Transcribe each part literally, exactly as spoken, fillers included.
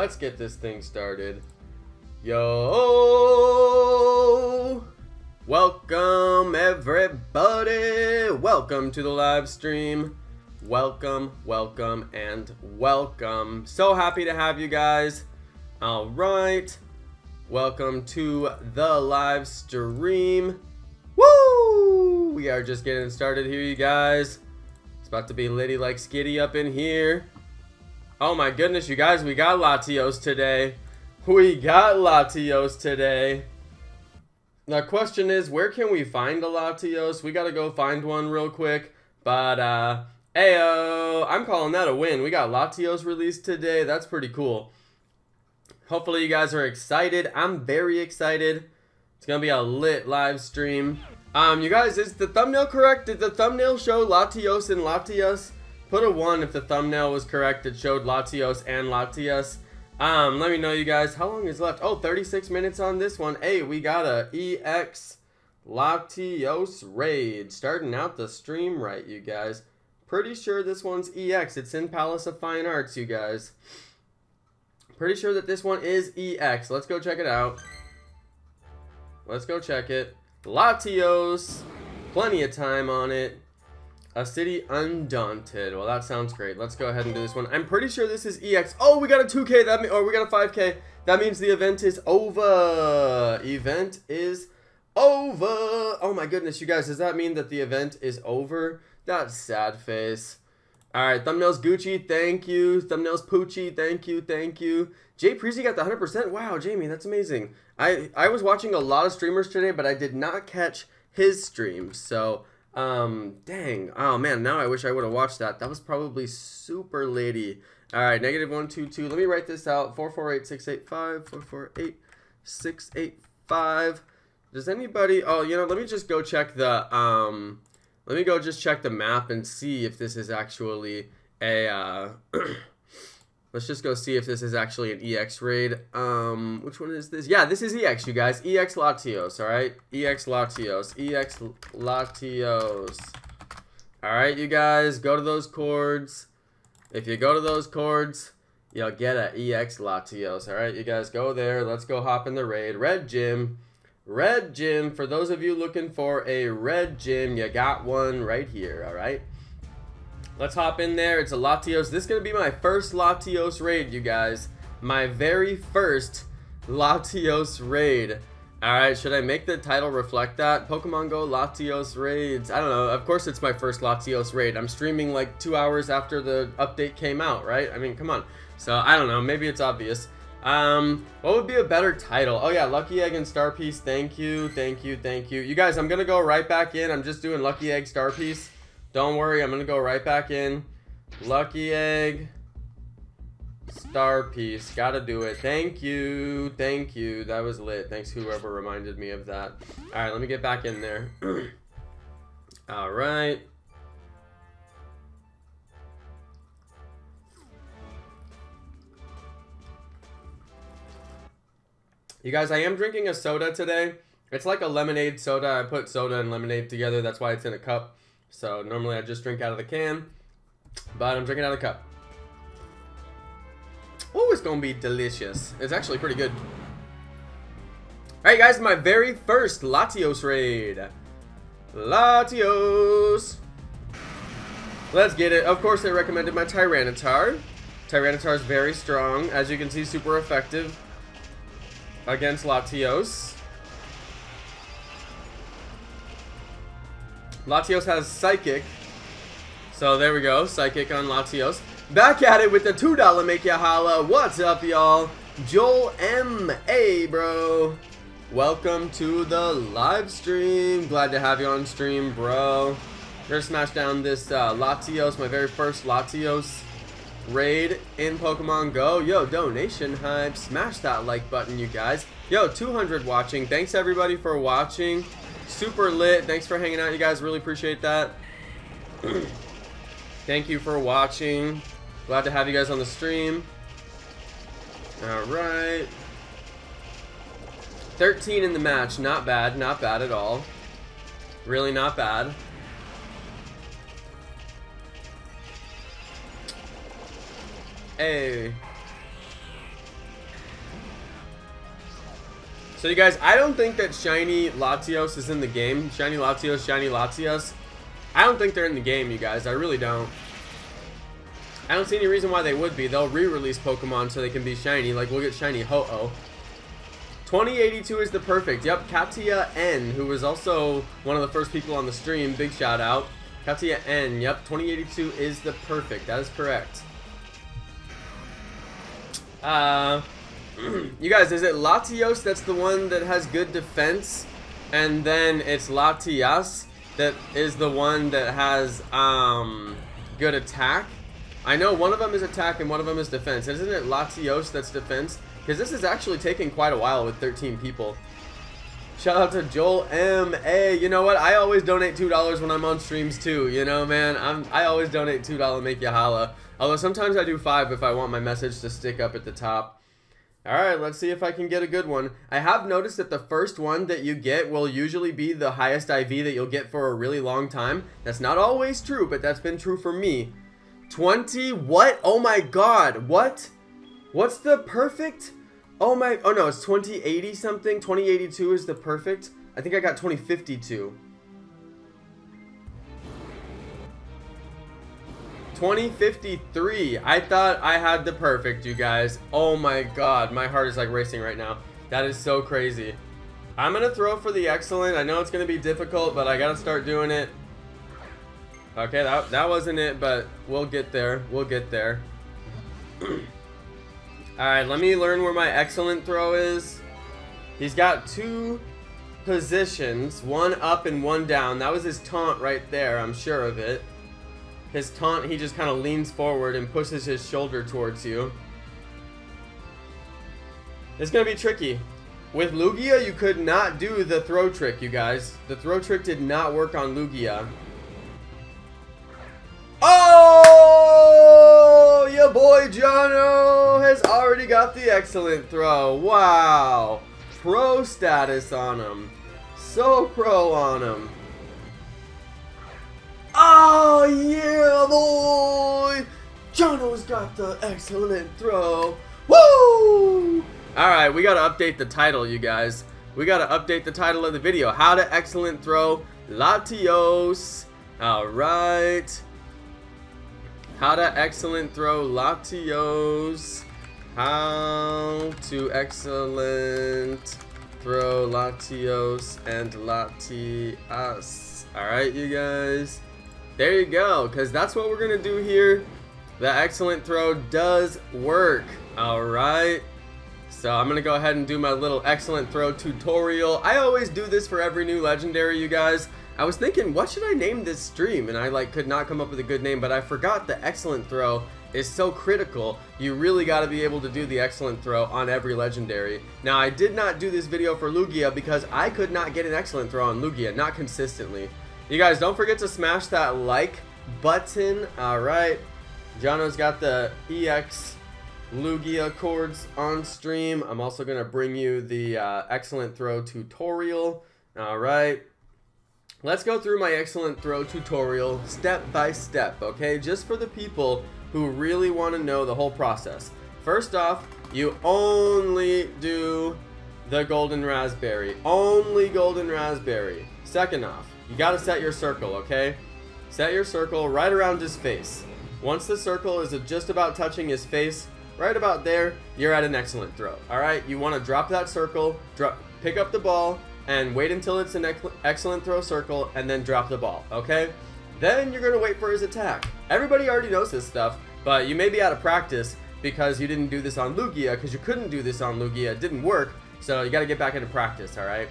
Let's get this thing started. Yo! Welcome everybody! Welcome to the live stream. Welcome, welcome, and welcome. So happy to have you guys. All right. Welcome to the live stream. Woo! We are just getting started here, you guys. It's about to be litty like skitty up in here. Oh my goodness, you guys, we got Latios today. We got Latios today. The question is, where can we find a Latios? We gotta go find one real quick. But, uh, ayo, I'm calling that a win. We got Latios released today. That's pretty cool. Hopefully you guys are excited. I'm very excited. It's gonna be a lit live stream. Um, you guys, is the thumbnail correct? Did the thumbnail show Latios and Latias? Put a one if the thumbnail was correct. It showed Latios and Latias. Um, let me know, you guys. How long is left? Oh, thirty-six minutes on this one. Hey, we got a E X Latios raid. Starting out the stream right, you guys. Pretty sure this one's E X. It's in Palace of Fine Arts, you guys. Pretty sure that this one is E X. Let's go check it out. Let's go check it. Latios. Plenty of time on it. A city undaunted. Well, that sounds great. Let's go ahead and do this one. I'm pretty sure this is E X. Oh, we got a two K. That mean, or we got a five K. That means the event is over. Event is over. Oh my goodness, you guys. Does that mean that the event is over? That's sad face. All right, thumbnails Gucci. Thank you. Thumbnails Poochie. Thank you. Thank you. Jay Preezy got the one hundred percent. Wow, Jamie, that's amazing. I I was watching a lot of streamers today, but I did not catch his stream. So. Um, dang. Oh, man, now I wish I would have watched that. That was probably super lady. All right, negative one, two, two. Let me write this out. four four eight six eight five, four four eight six eight five. Does anybody... Oh, you know, let me just go check the... Um, let me go just check the map and see if this is actually a... Uh, let's just go see if this is actually an E X raid. Um, which one is this? Yeah, this is E X, you guys. E X Latios, all right? E X Latios. E X Latios. All right, you guys, go to those chords. If you go to those chords, you'll get a E X Latios. All right, you guys, go there. Let's go hop in the raid. Red Gym. Red Gym. For those of you looking for a Red Gym, you got one right here, all right? Let's hop in there. It's a Latios. This is going to be my first Latios raid, you guys. My very first Latios raid. Alright, should I make the title reflect that? Pokemon Go Latios raids. I don't know. Of course it's my first Latios raid. I'm streaming like two hours after the update came out, right? I mean, come on. So, I don't know. Maybe it's obvious. Um, what would be a better title? Oh yeah, Lucky Egg and Star Piece. Thank you. Thank you. Thank you. You guys, I'm going to go right back in. I'm just doing Lucky Egg Star Piece. Don't worry, I'm gonna go right back in. Lucky Egg, Star Piece, gotta do it. Thank you, thank you. That was lit. Thanks whoever reminded me of that. All right, let me get back in there. All right. You guys, I am drinking a soda today. It's like a lemonade soda. I put soda and lemonade together. That's why it's in a cup. So normally I just drink out of the can, but I'm drinking out of the cup. Oh, it's gonna be delicious. It's actually pretty good. Alright guys, my very first Latios raid. Latios. Let's get it. Of course they recommended my Tyranitar. Tyranitar is very strong. As you can see, super effective against Latios. Latios has Psychic, so there we go, Psychic on Latios. Back at it with the two dollar make ya holla. What's up, y'all? Joel M. Hey, bro. Welcome to the live stream. Glad to have you on stream, bro. Gonna smash down this uh, Latios, my very first Latios raid in Pokemon Go. Yo, donation hype. Smash that like button, you guys. Yo, two hundred watching. Thanks, everybody, for watching. Super lit. Thanks for hanging out, you guys. Really appreciate that. Thank you for watching. Glad to have you guys on the stream. All right. thirteen in the match. Not bad. Not bad at all. Really not bad. Hey. So you guys, I don't think that Shiny Latios is in the game. Shiny Latios, Shiny Latias. I don't think they're in the game, you guys. I really don't. I don't see any reason why they would be. They'll re-release Pokemon so they can be shiny. Like, we'll get Shiny Ho-Oh. twenty eighty-two is the perfect. Yep, Katia N, who was also one of the first people on the stream. Big shout out. Katia N, yep, twenty eighty-two is the perfect. That is correct. Uh, you guys, is it Latios that's the one that has good defense? And then it's Latias that is the one that has um, good attack? I know one of them is attack and one of them is defense. Isn't it Latios that's defense? Because this is actually taking quite a while with thirteen people. Shout out to Joel M. Hey, you know what? I always donate two dollars when I'm on streams too. You know, man, I'm, I always donate two dollars, make you holla. Although sometimes I do five if I want my message to stick up at the top. All right, let's see if I can get a good one. I have noticed that the first one that you get will usually be the highest I V that you'll get for a really long time. That's not always true, but that's been true for me. twenty, what? Oh my God, what? What's the perfect? Oh my, oh no, it's twenty eighty something. twenty eighty-two is the perfect. I think I got twenty fifty-two. twenty fifty-three, I thought I had the perfect, you guys. Oh my God, my heart is like racing right now. That is so crazy. I'm gonna throw for the excellent. I know it's gonna be difficult, but I gotta start doing it. Okay, that, that wasn't it, but we'll get there, we'll get there. Alright, let me learn where my excellent throw is. He's got two positions, one up and one down. That was his taunt right there, I'm sure of it. His taunt, he just kind of leans forward and pushes his shoulder towards you. It's going to be tricky. With Lugia, you could not do the throw trick, you guys. The throw trick did not work on Lugia. Oh, your boy Jono has already got the excellent throw. Wow. Pro status on him. So pro on him. Oh, yeah, boy. Jono's got the excellent throw. Woo! All right, we got to update the title, you guys. We got to update the title of the video. How to excellent throw Latios. All right. How to excellent throw Latios. How to excellent throw Latios and Latias. Alright, you guys. There you go, because that's what we're going to do here. The excellent throw does work. Alright. So I'm going to go ahead and do my little excellent throw tutorial. I always do this for every new legendary, you guys. I was thinking, what should I name this stream? And I like could not come up with a good name, but I forgot the excellent throw is so critical. You really gotta be able to do the excellent throw on every legendary. Now, I did not do this video for Lugia because I could not get an excellent throw on Lugia, not consistently. You guys, don't forget to smash that like button. All right, Jono's got the E X Lugia chords on stream. I'm also gonna bring you the uh, excellent throw tutorial. All right. Let's go through my excellent throw tutorial step by step, okay? Just for the people who really want to know the whole process. First off, you only do the golden raspberry. Only golden raspberry. Second off, you got to set your circle, okay? Set your circle right around his face. Once the circle is just about touching his face, right about there, you're at an excellent throw, all right? You want to drop that circle, drop, pick up the ball, and wait until it's an excellent throw circle and then drop the ball, okay? Then you're gonna wait for his attack. Everybody already knows this stuff, but you may be out of practice because you didn't do this on Lugia, because you couldn't do this on Lugia, it didn't work, so you gotta get back into practice, all right?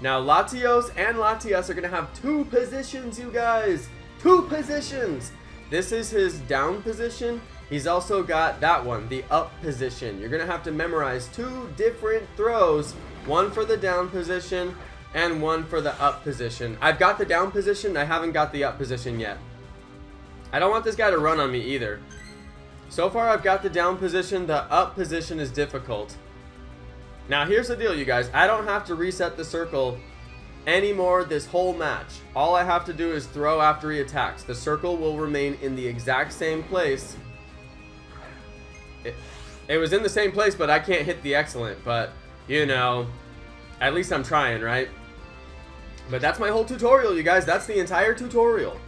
Now Latios and Latias are gonna have two positions, you guys, two positions. This is his down position. He's also got that one, the up position. You're gonna have to memorize two different throws, one for the down position and one for the up position. I've got the down position. I haven't got the up position yet. I don't want this guy to run on me either. So far, I've got the down position. The up position is difficult. Now, here's the deal, you guys. I don't have to reset the circle anymore this whole match. All I have to do is throw after he attacks. The circle will remain in the exact same place. It, it was in the same place, but I can't hit the excellent, but... You know, At least I'm trying, right? But that's my whole tutorial, you guys. That's the entire tutorial.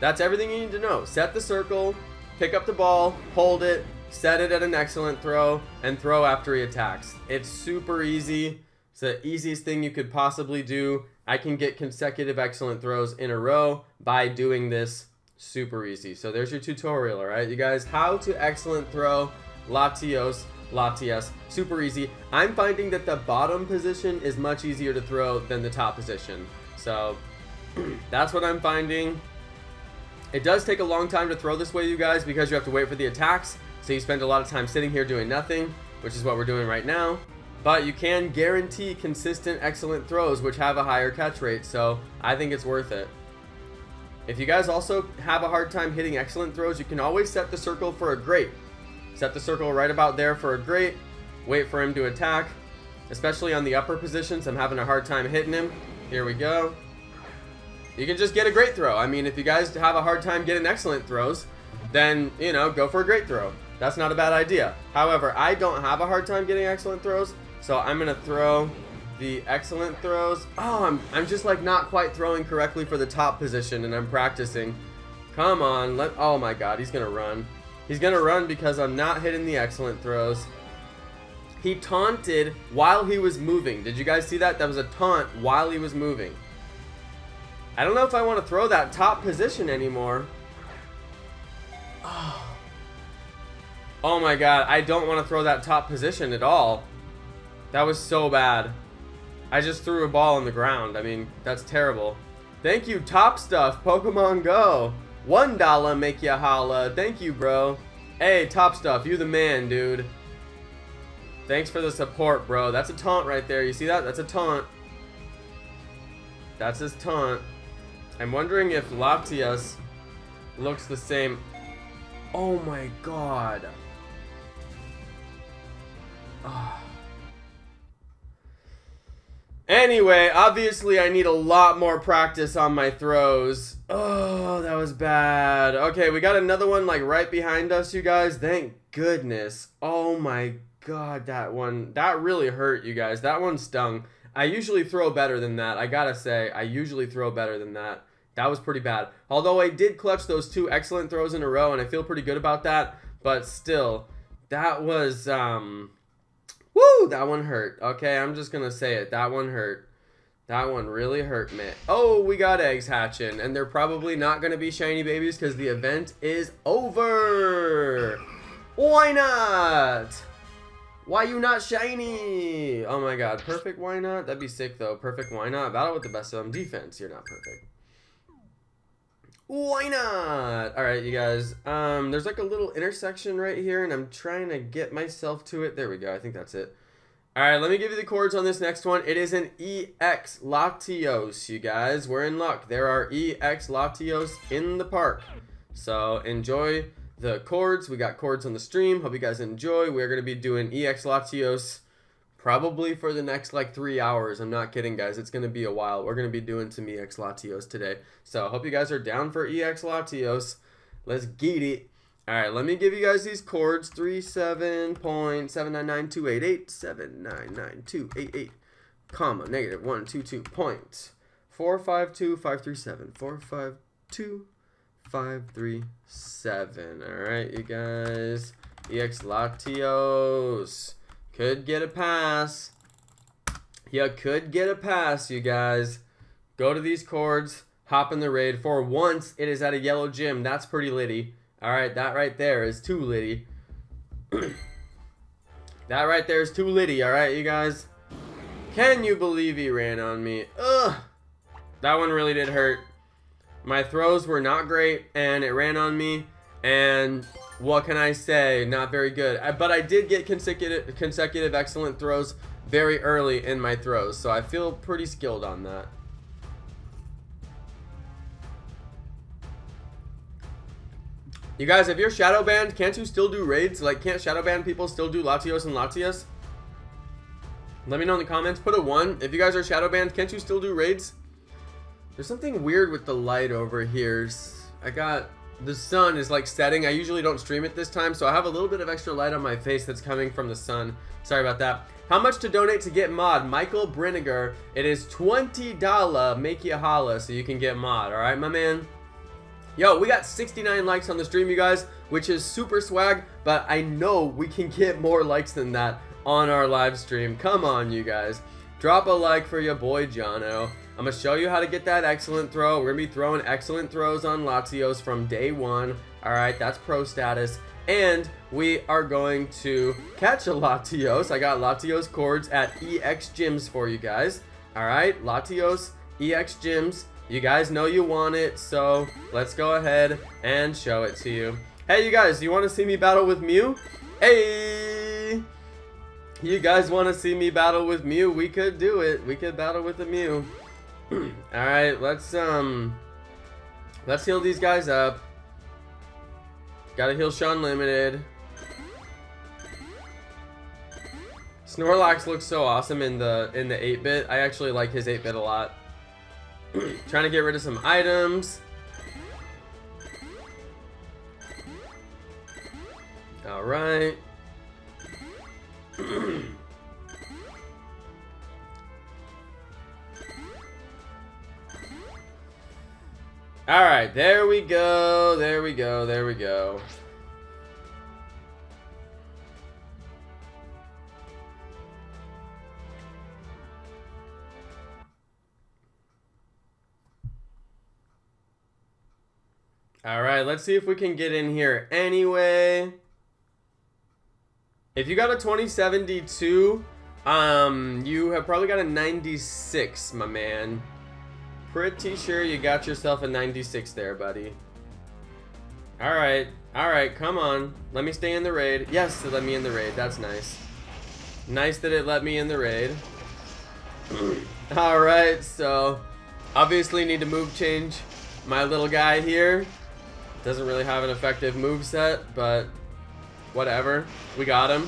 That's everything you need to know. Set the circle, pick up the ball, hold it, set it at an excellent throw, and throw after he attacks. It's super easy. It's the easiest thing you could possibly do. I can get consecutive excellent throws in a row by doing this. Super easy. So there's your tutorial, all right, you guys. How to excellent throw Latios. Latias, super easy. I'm finding that the bottom position is much easier to throw than the top position. So that's what I'm finding. It does take a long time to throw this way, you guys, because you have to wait for the attacks. So you spend a lot of time sitting here doing nothing, which is what we're doing right now. But you can guarantee consistent excellent throws, which have a higher catch rate. So I think it's worth it. If you guys also have a hard time hitting excellent throws, you can always set the circle for a great. Set the circle right about there for a great. Wait for him to attack. Especially on the upper positions. I'm having a hard time hitting him. Here we go. You can just get a great throw. I mean, if you guys have a hard time getting excellent throws, then, you know, go for a great throw. That's not a bad idea. However, I don't have a hard time getting excellent throws, so I'm going to throw the excellent throws. Oh, I'm, I'm just, like, not quite throwing correctly for the top position, and I'm practicing. Come on. Let, oh, my God. He's going to run. He's going to run because I'm not hitting the excellent throws. He taunted while he was moving. Did you guys see that? That was a taunt while he was moving. I don't know if I want to throw that top position anymore. Oh, oh my God. I don't want to throw that top position at all. That was so bad. I just threw a ball on the ground. I mean, that's terrible. Thank you, Top Stuff, Pokemon Go. One dollar make ya holla. Thank you, bro. Hey, Top Stuff, you the man, dude. Thanks for the support, bro. That's a taunt right there. You see that? That's a taunt. That's his taunt. I'm wondering if Latias looks the same. Oh my God. Oh. Anyway, obviously I need a lot more practice on my throws. Oh, that was bad. Okay, we got another one like right behind us, you guys. Thank goodness. Oh my God, that one, that really hurt, you guys. That one stung. I usually throw better than that. I gotta say, I usually throw better than that. That was pretty bad. Although I did clutch those two excellent throws in a row, and I feel pretty good about that. But still, that was... um. Woo, that one hurt. Okay, I'm just gonna say it. That one hurt. That one really hurt me. Oh, we got eggs hatching, and they're probably not gonna be shiny babies because the event is over. Why not? Why you not shiny? Oh my God, perfect why not? That'd be sick though. Perfect why not? Battle with the best of them. Defense, you're not perfect. Why not? All right, you guys, um there's like a little intersection right here, and I'm trying to get myself to it. There we go. I think that's it. All right, let me give you the chords on this next one. It is an E X Latios, you guys. We're in luck. There are E X Latios in the park, so enjoy the chords. We got chords on the stream. Hope you guys enjoy. We're going to be doing E X Latios probably for the next like three hours. I'm not kidding, guys. It's going to be a while. We're going to be doing some E X Latios today. So I hope you guys are down for E X Latios. Let's get it. All right, let me give you guys these chords. three seven point seven nine nine two eight eight, seven nine nine two eight eight, comma, negative one two two point four five two five three seven, four five two five three seven. All right, you guys. E X Latios. Could get a pass. You could get a pass, you guys. Go to these chords. Hop in the raid. For once, it is at a yellow gym. That's pretty litty. All right, that right there is too litty. That right there is too litty, all right, you guys. Can you believe he ran on me? Ugh. That one really did hurt. My throws were not great, and it ran on me, and... what can I say? Not very good. I, but I did get consecutive consecutive excellent throws very early in my throws, so I feel pretty skilled on that. You guys, if you're shadow banned, can't you still do raids? Like, can't shadow banned people still do Latios and Latias? Let me know in the comments. Put a one. If you guys are shadow banned, can't you still do raids? There's something weird with the light over here. I got... the sun is like setting. I usually don't stream at this time, so I have a little bit of extra light on my face that's coming from the sun. Sorry about that. How much to donate to get mod? Michael Brenniger. It is twenty dollars. Make you holla so you can get mod. All right, my man. Yo, we got sixty-nine likes on the stream, you guys, which is super swag, but I know we can get more likes than that on our live stream. Come on, you guys. Drop a like for your boy, Jono. I'm going to show you how to get that excellent throw. We're going to be throwing excellent throws on Latios from day one. All right, that's pro status. And we are going to catch a Latios. I got Latios cords at E X Gyms for you guys. All right, Latios, E X Gyms. You guys know you want it, so let's go ahead and show it to you. Hey, you guys, you want to see me battle with Mew? Hey! You guys want to see me battle with Mew? We could do it. We could battle with a Mew. Alright, let's, um... let's heal these guys up. Gotta heal Sean Limited. Snorlax looks so awesome in the in the eight bit. I actually like his eight bit a lot. Trying to get rid of some items. Alright. Alright, there we go, there we go, there we go. All right, let's see if we can get in here anyway. If you got a twenty seventy-two, um, you have probably got a ninety-six, my man. Pretty sure you got yourself a ninety-six there, buddy. All right, all right, come on. Let me stay in the raid. Yes, it let me in the raid, that's nice. Nice that it let me in the raid. All right, so obviously need to move change my little guy here. Doesn't really have an effective moveset, but whatever. We got him.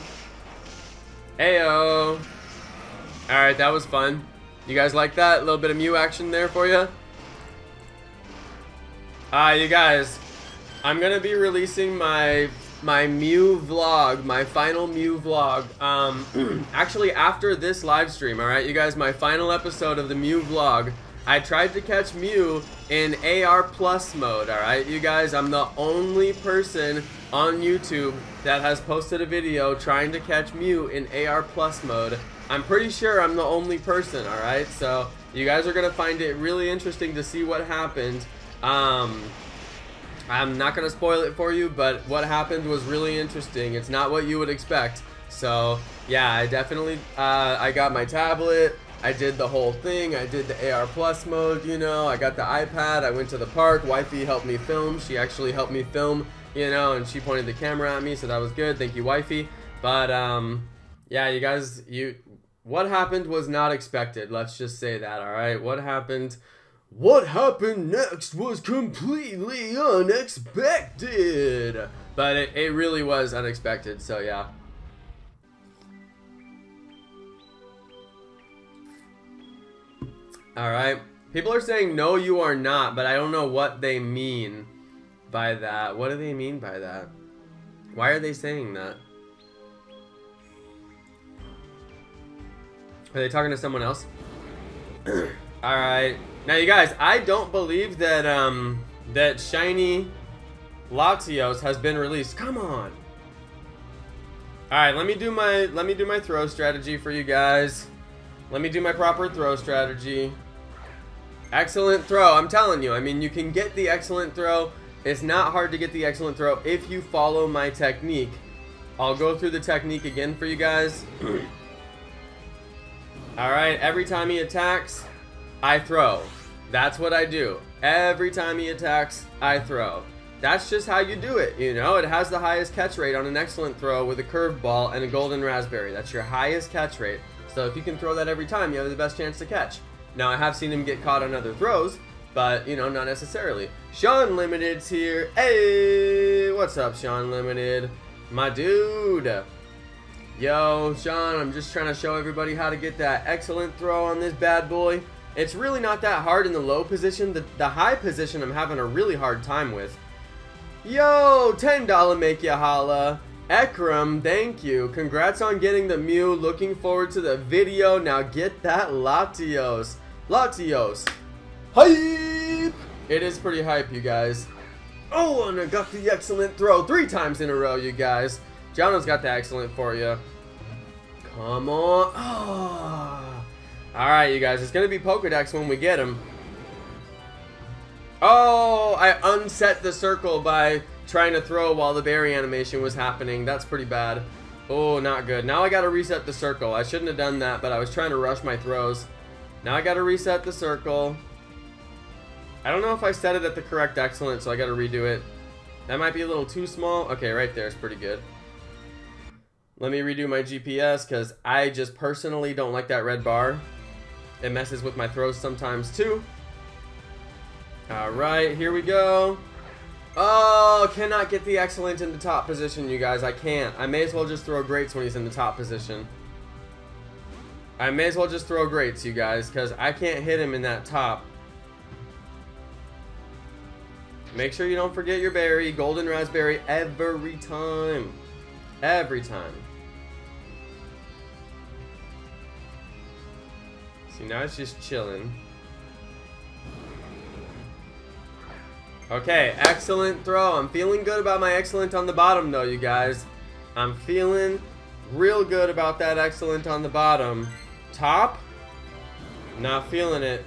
Ayo. Alright, that was fun. You guys like that? A little bit of Mew action there for you. Ah, uh, you guys. I'm going to be releasing my my Mew vlog, my final Mew vlog. Um, actually, after this live stream, alright, you guys, my final episode of the Mew vlog. I tried to catch Mew in A R plus mode, alright? You guys, I'm the only person on YouTube that has posted a video trying to catch Mew in A R plus mode. I'm pretty sure I'm the only person, alright? So, you guys are going to find it really interesting to see what happened. Um, I'm not going to spoil it for you, but what happened was really interesting. It's not what you would expect. So, yeah, I definitely, uh, I got my tablet. I did the whole thing. I did the A R plus mode, you know, I got the iPad, I went to the park, wifey helped me film, she actually helped me film, you know, and she pointed the camera at me, so that was good, thank you, wifey. But, um, yeah, you guys, you, what happened was not expected, let's just say that, alright, what happened, what happened next was completely unexpected, but it, it really was unexpected, so yeah. Alright, people are saying no you are not, but I don't know what they mean by that. What do they mean by that? Why are they saying that? Are they talking to someone else? Alright, now you guys, I don't believe that um, that shiny Latios has been released. Come on! Alright, let me do my, let me do my throw strategy for you guys. Let me do my proper throw strategy. Excellent throw, I'm telling you. I mean, you can get the excellent throw. It's not hard to get the excellent throw if you follow my technique. I'll go through the technique again for you guys. Alright, every time he attacks, I throw. That's what I do. Every time he attacks, I throw. That's just how you do it, you know? It has the highest catch rate on an excellent throw with a curveball and a golden raspberry. That's your highest catch rate. So if you can throw that every time, you have the best chance to catch. Now, I have seen him get caught on other throws, but, you know, not necessarily. Sean Limited's here. Hey, what's up, Sean Limited? My dude. Yo, Sean, I'm just trying to show everybody how to get that excellent throw on this bad boy. It's really not that hard in the low position. The, the high position I'm having a really hard time with. Yo, ten dollar make ya holla. Ekram, thank you. Congrats on getting the Mew. Looking forward to the video. Now get that Latios. Latios. Hype! It is pretty hype, you guys. Oh, and I got the excellent throw three times in a row, you guys. Jono's got the excellent for you. Come on. Oh. All right, you guys. It's going to be Pokedex when we get him. Oh, I unset the circle by trying to throw while the berry animation was happening. That's pretty bad. Oh, not good. Now I got to reset the circle. I shouldn't have done that, but I was trying to rush my throws. Now I got to reset the circle. I don't know if I set it at the correct excellent, so I got to redo it. That might be a little too small. Okay, right there is pretty good. Let me redo my G P S because I just personally don't like that red bar. It messes with my throws sometimes too. All right, here we go. Oh, cannot get the excellent in the top position, you guys. I can't. I may as well just throw greats when he's in the top position. I may as well just throw greats, you guys, because I can't hit him in that top. Make sure you don't forget your berry. Golden raspberry every time. Every time. See, now it's just chilling. Okay, excellent throw. I'm feeling good about my excellent on the bottom though, you guys. I'm feeling real good about that excellent on the bottom. Top? Not feeling it.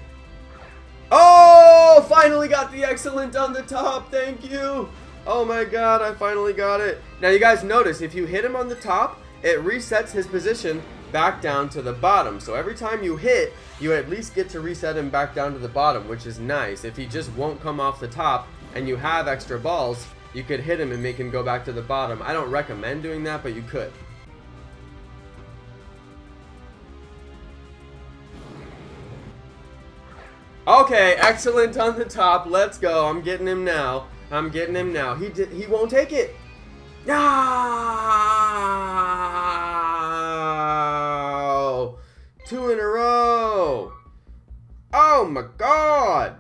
Oh, finally got the excellent on the top. Thank you. Oh my god, I finally got it. Now you guys notice, if you hit him on the top, it resets his position back down to the bottom. So every time you hit, you at least get to reset him back down to the bottom, which is nice. If he just won't come off the top and you have extra balls, you could hit him and make him go back to the bottom. I don't recommend doing that, but you could. Okay, excellent on the top. Let's go. I'm getting him now. I'm getting him now. He did, he won't take it. No! Two in a row. Oh my god.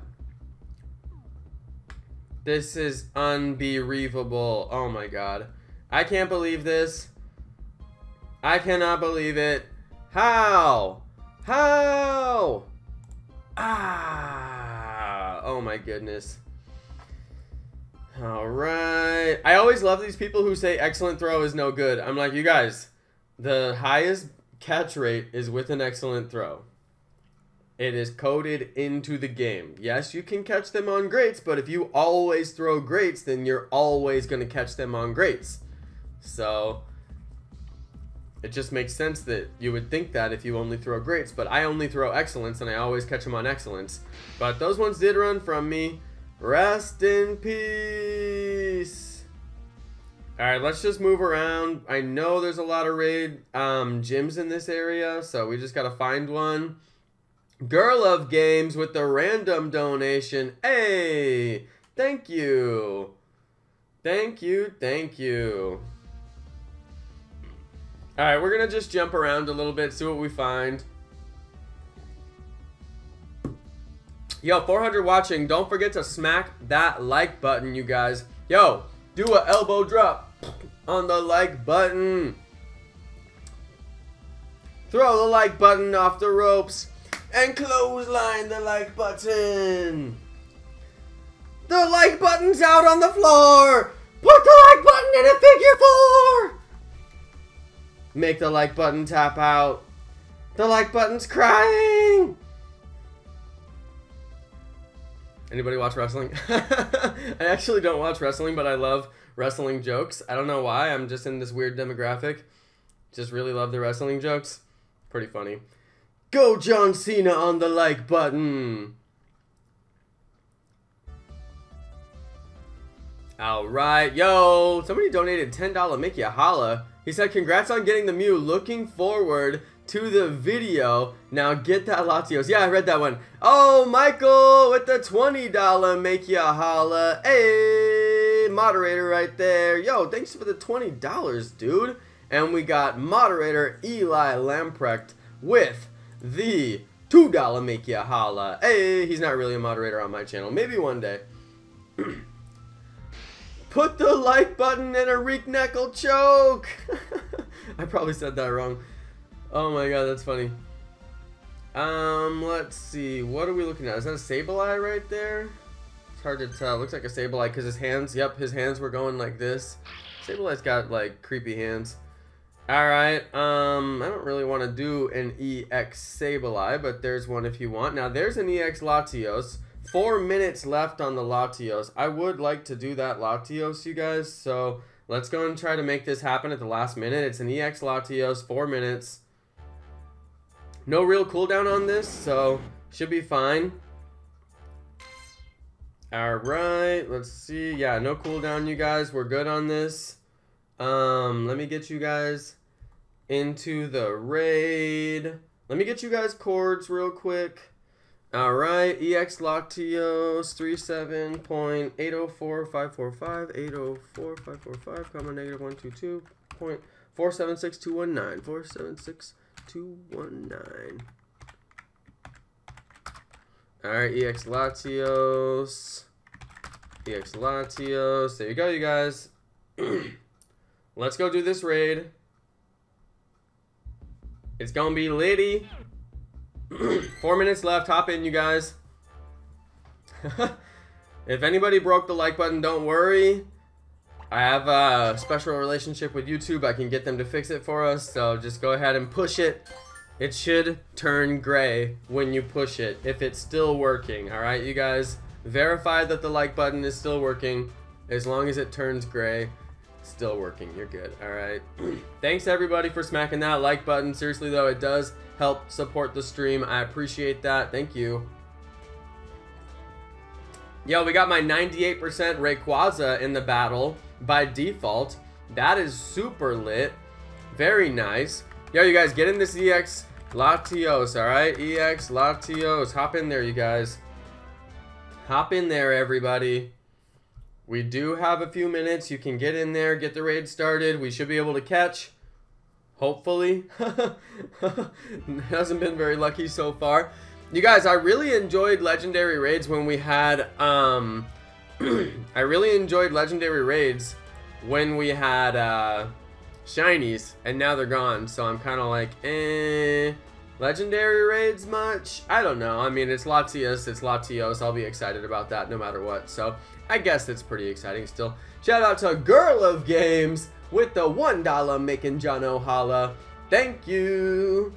This is unbelievable. Oh my god. I can't believe this. I cannot believe it. How? How? Ah. Oh my goodness. All right. I always love these people who say excellent throw is no good. I'm like, you guys, the highest catch rate is with an excellent throw. It is coded into the game. Yes, you can catch them on greats, but if you always throw greats, then you're always going to catch them on greats. So it just makes sense that you would think that if you only throw greats, but I only throw excellence and I always catch them on excellence. But those ones did run from me. Rest in peace. All right, let's just move around. I know there's a lot of raid um, gyms in this area, so we just got to find one. Girl of Games with the random donation. Hey, thank you. Thank you, thank you. All right, we're going to just jump around a little bit, see what we find. Yo, four hundred watching, don't forget to smack that like button, you guys. Yo, do a elbow drop on the like button. Throw the like button off the ropes and clothesline the like button. The like button's out on the floor. Put the like button in a figure four. Make the like button tap out. The like button's crying. Anybody watch wrestling? I actually don't watch wrestling, but I love wrestling jokes. I don't know why. I'm just in this weird demographic. Just really love the wrestling jokes. Pretty funny. Go John Cena on the like button. All right. Yo, somebody donated ten dollars. Make ya holla. He said, congrats on getting the Mew. Looking forward to the video. Now get that Latios. Yeah, I read that one. Oh, Michael with the twenty dollar make ya holla. Hey, moderator right there. Yo, thanks for the twenty dollars, dude. And we got moderator Eli Lamprecht with the two dollar make ya holla. Hey, he's not really a moderator on my channel. Maybe one day. Put the like button in a reek knuckle choke. I probably said that wrong. Oh my god, that's funny. Um, let's see. What are we looking at? Is that a Sableye right there? It's hard to tell. It looks like a Sableye because his hands, yep, his hands were going like this. Sableye's got like creepy hands. Alright, um, I don't really want to do an E X Sableye, but there's one if you want. Now there's an E X Latios. Four minutes left on the Latios. I would like to do that Latios, you guys, so let's go and try to make this happen at the last minute. It's an E X Latios, four minutes. No real cooldown on this, so should be fine. Alright, let's see. Yeah, no cooldown, you guys. We're good on this. Um, let me get you guys into the raid. Let me get you guys cords real quick. Alright, E X Latios thirty-seven point eight oh four five four five, eight oh four five four five, comma negative one two two point four seven six two one nine, four seven six two one nine. Alright, E X Latios, E X Latios, there you go, you guys. Let's go do this raid. It's gonna be litty. Four minutes left. Hop in, you guys. If anybody broke the like button, don't worry. I have a special relationship with YouTube. I can get them to fix it for us. So just go ahead and push it. It should turn gray when you push it, if it's still working. All right, you guys. Verify that the like button is still working. As long as it turns gray, still working. You're good. All right. Thanks, everybody, for smacking that like button. Seriously, though, it does help support the stream. I appreciate that. Thank you. Yo, we got my ninety-eight percent Rayquaza in the battle by default. That is super lit. Very nice. Yo, you guys, get in this E X Latios, all right? E X Latios. Hop in there, you guys. Hop in there, everybody. We do have a few minutes. You can get in there, get the raid started. We should be able to catch... hopefully. Hasn't been very lucky so far. You guys, I really enjoyed legendary raids when we had um I really enjoyed legendary raids when we had uh shinies, and now they're gone, so I'm kind of like, eh, legendary raids much? I don't know. I mean, it's Latias, it's Latios. I'll be excited about that no matter what, so I guess it's pretty exciting still. Shout out to Girl of Games with the one dollar, making Jono holla. Thank you.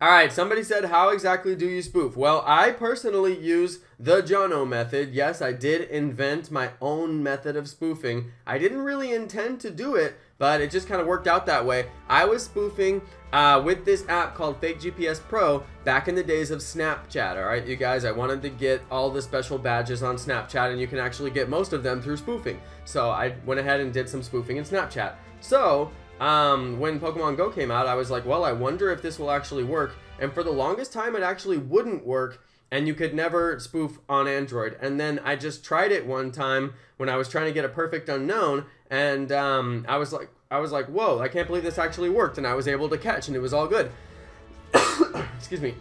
Alright, somebody said, how exactly do you spoof? Well, I personally use the Jono method. Yes, I did invent my own method of spoofing. I didn't really intend to do it, but it just kind of worked out that way. I was spoofing uh, with this app called Fake G P S Pro back in the days of Snapchat. Alright, you guys, I wanted to get all the special badges on Snapchat, and you can actually get most of them through spoofing. So I went ahead and did some spoofing in Snapchat. So... Um, when Pokemon Go came out, I was like, well, I wonder if this will actually work. And for the longest time, it actually wouldn't work, and you could never spoof on Android. And then I just tried it one time when I was trying to get a Perfect Unknown, and um, I was like, I was like, whoa, I can't believe this actually worked, and I was able to catch, and it was all good. Excuse me.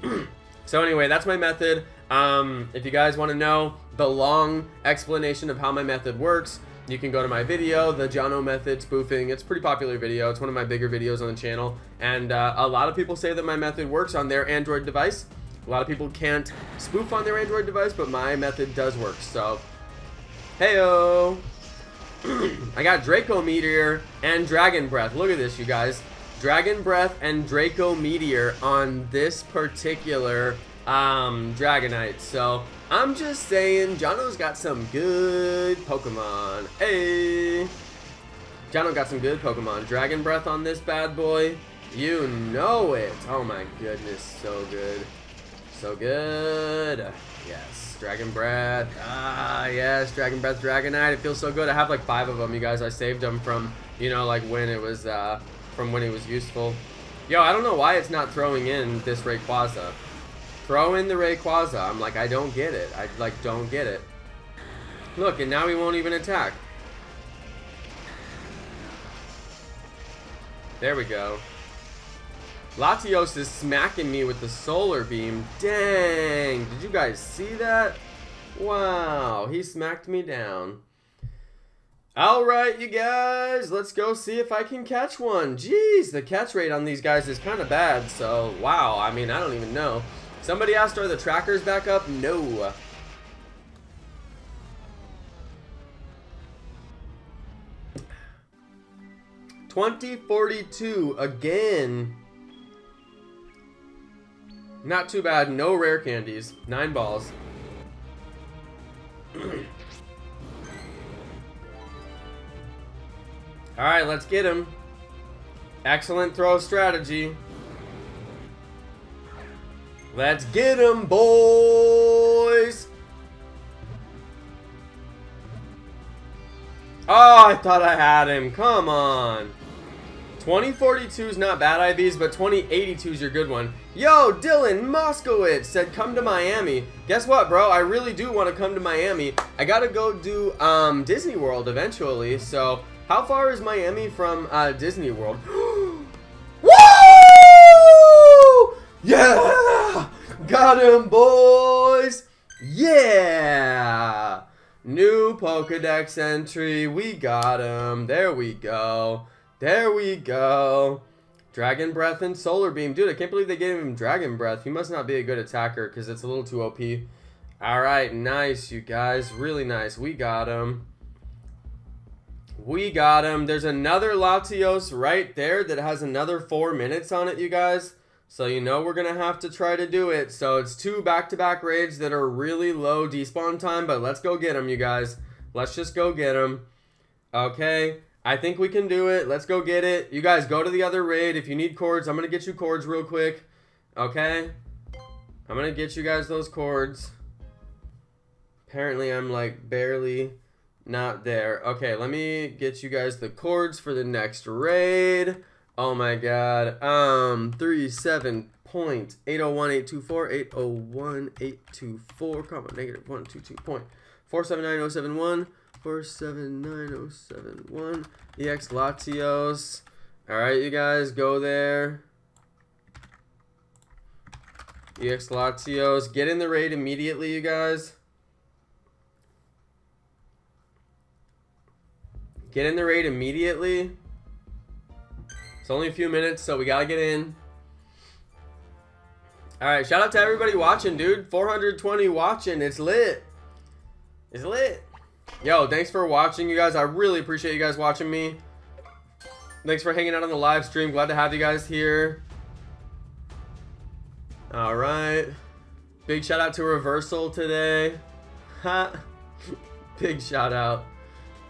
So anyway, that's my method. Um, if you guys want to know the long explanation of how my method works, you can go to my video, the Jono method spoofing. It's a pretty popular video. It's one of my bigger videos on the channel. And uh, a lot of people say that my method works on their Android device. A lot of people can't spoof on their Android device, but my method does work. So, heyo. I got Draco Meteor and Dragon Breath. Look at this, you guys. Dragon Breath and Draco Meteor on this particular um, Dragonite. So... I'm just saying, Jono's got some good Pokemon. Hey! Jono got some good Pokemon. Dragon Breath on this bad boy. You know it. Oh my goodness, so good. So good. Yes, Dragon Breath. Ah, yes, Dragon Breath, Dragonite. It feels so good. I have like five of them, you guys. I saved them from, you know, like when it was, uh, from when it was useful. Yo, I don't know why it's not throwing in this Rayquaza. Throw in the Rayquaza. I'm like, I don't get it. I, like, don't get it. Look, and now he won't even attack. There we go. Latios is smacking me with the solar beam. Dang. Did you guys see that? Wow. He smacked me down. All right, you guys, let's go see if I can catch one. Jeez, the catch rate on these guys is kind of bad, so wow, I mean, I don't even know. Somebody asked, are the trackers back up? No. twenty forty-two again. Not too bad, no rare candies, nine balls. All right, let's get him. Excellent throw strategy. Let's get him, boys. Oh, I thought I had him. Come on. twenty forty-two is not bad I Vs, but twenty eighty-two is your good one. Yo, Dylan Moskowitz said, come to Miami. Guess what, bro? I really do want to come to Miami. I got to go do um, Disney World eventually, so... How far is Miami from uh, Disney World? Woo! Yeah! Got him, boys! Yeah! New Pokedex entry. We got him. There we go. There we go. Dragon Breath and Solar Beam. Dude, I can't believe they gave him Dragon Breath. He must not be a good attacker because it's a little too O P. All right. Nice, you guys. Really nice. We got him. We got him. There's another Latios right there that has another four minutes on it, you guys. So you know we're going to have to try to do it. So it's two back-to-back raids that are really low despawn time, but let's go get them, you guys. Let's just go get them. Okay, I think we can do it. Let's go get it. You guys, go to the other raid. If you need cords, I'm going to get you cords real quick. Okay? I'm going to get you guys those cords. Apparently, I'm like barely... not there. Okay, let me get you guys the cords for the next raid. Oh my god. Um, thirty-seven point eight oh one eight two four, eight oh one eight two four, comma, negative one twenty-two point four seven nine oh seven one, four seven nine oh seven one, E X Latios. Alright, you guys, go there. E X Latios. Get in the raid immediately, you guys. Get in the raid immediately. It's only a few minutes, so we gotta get in. Alright, shout out to everybody watching, dude. four hundred twenty watching. It's lit. It's lit. Yo, thanks for watching, you guys. I really appreciate you guys watching me. Thanks for hanging out on the live stream. Glad to have you guys here. Alright. Big shout out to Reversal today. Ha. Big shout out.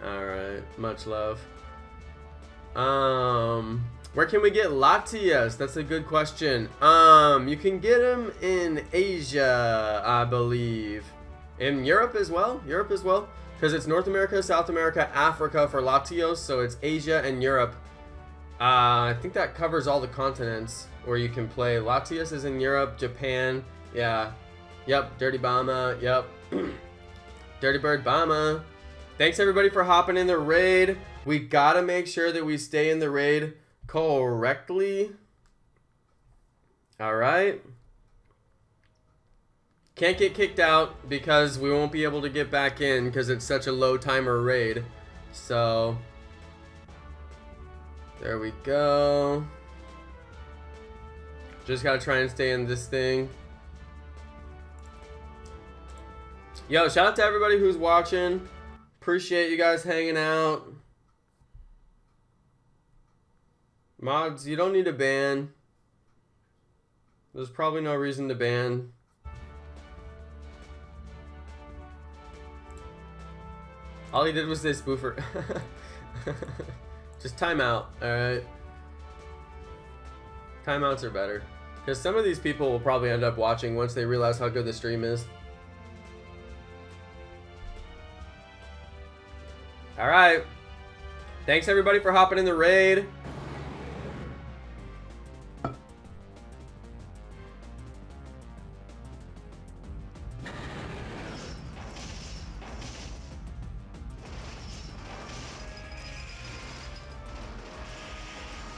Alright, much love. Um, where can we get Latias? That's a good question. Um, you can get them in Asia, I believe. In Europe as well? Europe as well? Because it's North America, South America, Africa for Latios, so it's Asia and Europe. Uh, I think that covers all the continents where you can play. Latias is in Europe, Japan, yeah. Yep, Dirty Bama, yep. Dirty Bird Bama. Thanks everybody for hopping in the raid. We gotta make sure that we stay in the raid correctly. All right. Can't get kicked out because we won't be able to get back in because it's such a low timer raid. So, there we go. Just gotta try and stay in this thing. Yo, shout out to everybody who's watching. Appreciate you guys hanging out. Mods, you don't need to ban. There's probably no reason to ban. All he did was say spoofer. Just timeout, alright? Timeouts are better. Because some of these people will probably end up watching once they realize how good the stream is. All right, thanks everybody for hopping in the raid.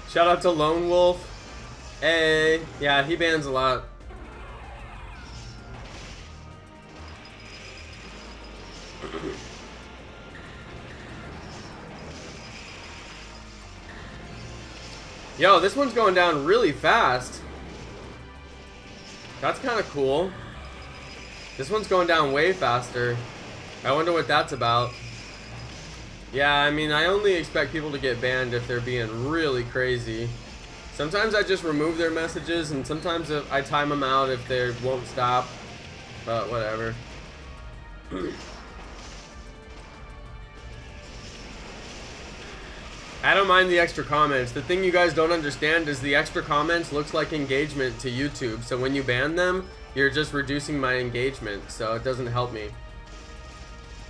Shout out to Lone Wolf. Hey, yeah, he bans a lot. Yo, this one's going down really fast. That's kind of cool. This one's going down way faster. I wonder what that's about. Yeah, I mean, I only expect people to get banned if they're being really crazy. Sometimes I just remove their messages, and sometimes I time them out if they won't stop. But whatever. I don't mind the extra comments. The thing you guys don't understand is the extra comments looks like engagement to YouTube. So when you ban them, you're just reducing my engagement. So it doesn't help me.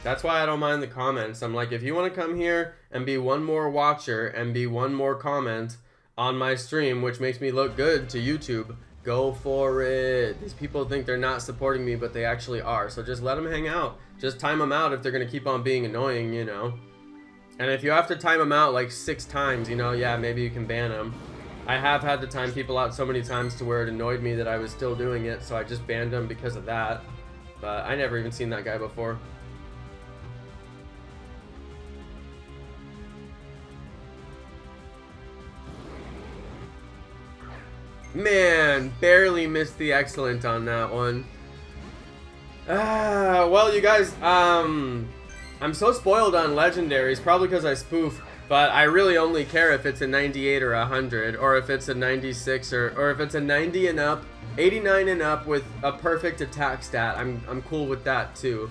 That's why I don't mind the comments. I'm like, if you want to come here and be one more watcher and be one more comment on my stream, which makes me look good to YouTube, go for it. These people think they're not supporting me, but they actually are. So just let them hang out. Just time them out if they're going to keep on being annoying, you know. And if you have to time them out like six times, you know, yeah, maybe you can ban them. I have had to time people out so many times to where it annoyed me that I was still doing it, so I just banned them because of that. But I never even seen that guy before. Man, barely missed the excellent on that one. Ah, well, you guys, um... I'm so spoiled on legendaries, probably because I spoof, but I really only care if it's a ninety-eight or a hundred, or if it's a ninety-six, or, or if it's a ninety and up, eighty-nine and up with a perfect attack stat. I'm, I'm cool with that, too.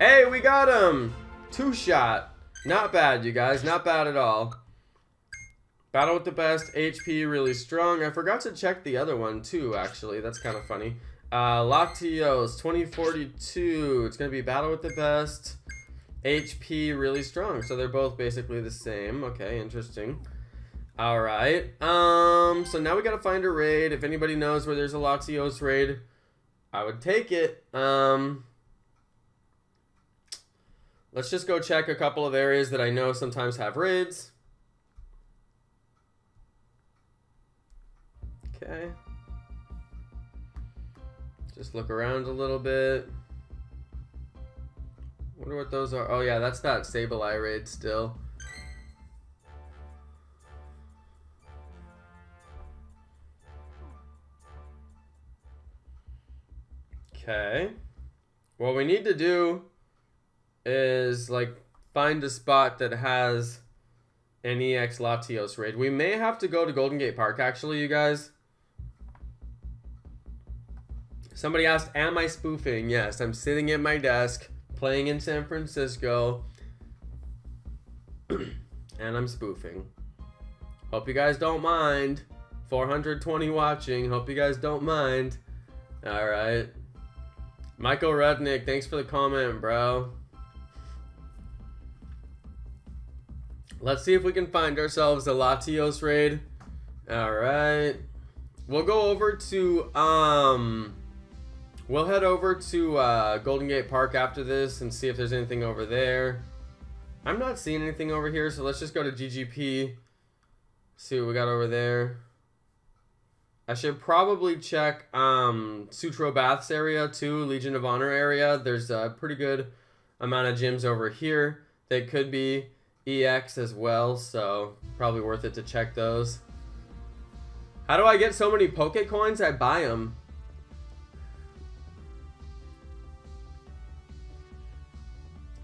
Hey, we got him! Two-shot. Not bad, you guys. Not bad at all. Battle with the best. H P really strong. I forgot to check the other one, too, actually. That's kind of funny. Uh, Latios, twenty forty-two. It's going to be battle with the best. H P really strong, so they're both basically the same. Okay, interesting. All right, um so now we gotta find a raid. If anybody knows where there's a Latios raid, I would take it. Um let's just go check a couple of areas that I know sometimes have raids. Okay, just look around a little bit. Wonder what those are. Oh yeah, that's that Sableye raid still. Okay. What we need to do is like find a spot that has an E X Latios raid. We may have to go to Golden Gate Park actually, you guys. Somebody asked, am I spoofing? Yes, I'm sitting at my desk, playing in San Francisco, and I'm spoofing. Hope you guys don't mind. four hundred twenty watching. Hope you guys don't mind. All right. Michael Rudnick, thanks for the comment, bro. Let's see if we can find ourselves a Latios raid. All right. We'll go over to... um. We'll head over to uh, Golden Gate Park after this and see if there's anything over there. I'm not seeing anything over here, so let's just go to G G P. See what we got over there. I should probably check um, Sutro Baths area too, Legion of Honor area. There's a pretty good amount of gyms over here. They could be E X as well, so probably worth it to check those. How do I get so many Pokecoins? I buy them.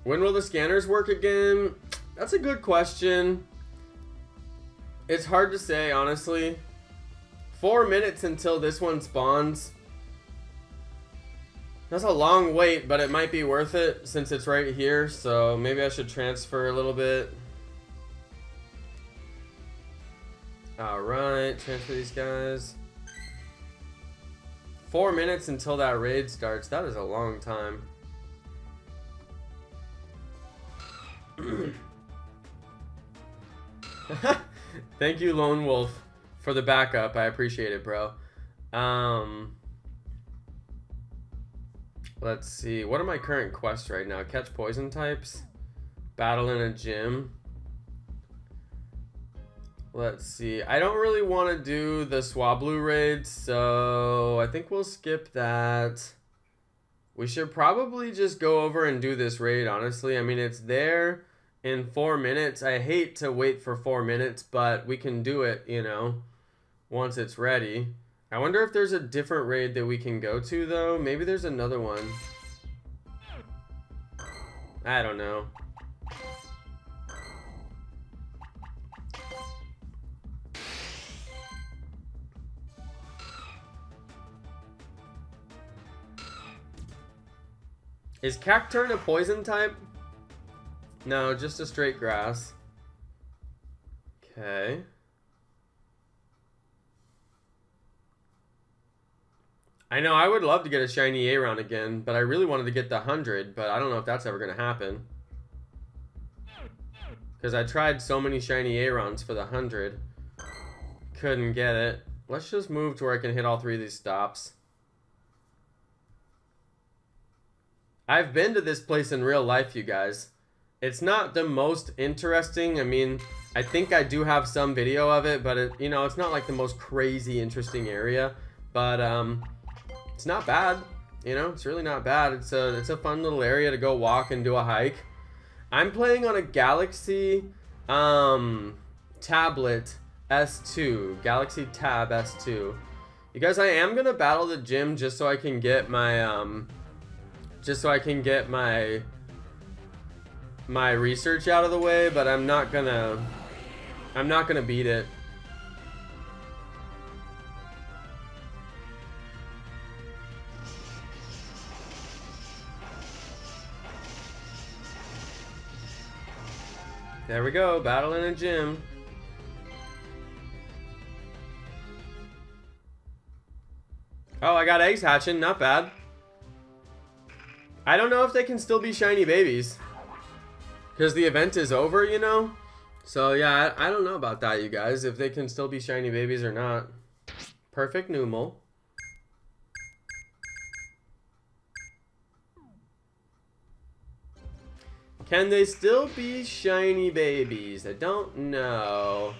When will the scanners work again? That's a good question. It's hard to say, honestly. Four minutes until this one spawns. That's a long wait, but it might be worth it since it's right here. So maybe I should transfer a little bit. All right, transfer these guys. Four minutes until that raid starts. That is a long time. Thank you, Lone Wolf, for the backup. I appreciate it, bro. Um, let's see. What are my current quests right now? Catch poison types. Battle in a gym. Let's see. I don't really want to do the Swablu raid, so I think we'll skip that. We should probably just go over and do this raid, honestly. I mean, it's there. in four minutes. I hate to wait for four minutes, but we can do it, you know, once it's ready. I wonder if there's a different raid that we can go to, though. Maybe there's another one. I don't know. Is Cacturne a poison type? No, just a straight grass. Okay. I know I would love to get a shiny Aeron again, but I really wanted to get the one hundred, but I don't know if that's ever going to happen. Because I tried so many shiny Aerons for the one hundred. Couldn't get it. Let's just move to where I can hit all three of these stops. I've been to this place in real life, you guys. It's not the most interesting. I mean, I think I do have some video of it, but it, you know, it's not like the most crazy interesting area. But um, it's not bad. You know, it's really not bad. It's a it's a fun little area to go walk and do a hike. I'm playing on a Galaxy um, tablet S two, Galaxy Tab S two. You guys, I am gonna battle the gym just so I can get my um. Just so I can get my my research out of the way, but I'm not gonna I'm not gonna beat it. There we go, battle in a gym. Oh, I got eggs hatching, not bad. I don't know if they can still be shiny babies because the event is over, you know? So yeah, I, I don't know about that, you guys, if they can still be shiny babies or not. Perfect Numel. Can they still be shiny babies? I don't know.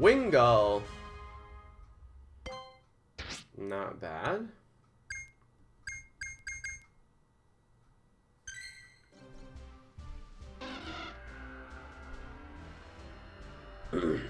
Wingull. Not bad. Do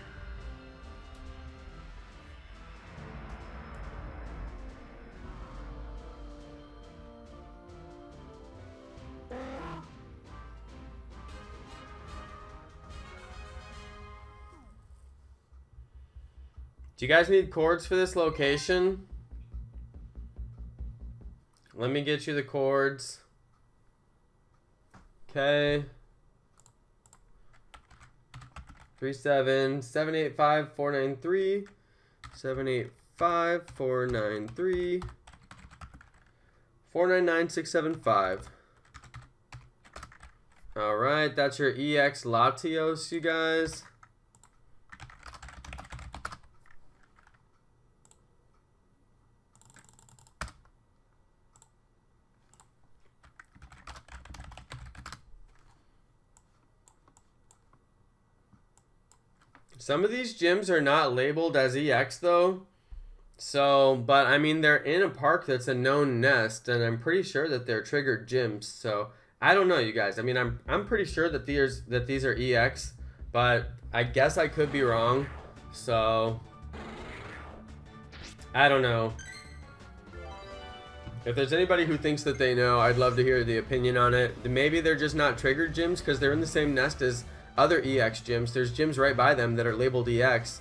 you guys need cords for this location? Let me get you the cords. Okay. three seven seven eight five four nine three seven eight five four nine three four nine nine six seven five. All right, that's your E X Latios, you guys. Some of these gyms are not labeled as E X though, so, but I mean, they're in a park that's a known nest, and I'm pretty sure that they're triggered gyms, so I don't know, you guys. I mean, I'm, I'm pretty sure that these, that these are E X, but I guess I could be wrong, so I don't know. If there's anybody who thinks that they know, I'd love to hear the opinion on it. Maybe they're just not triggered gyms because they're in the same nest as other E X gyms. There's gyms right by them that are labeled E X,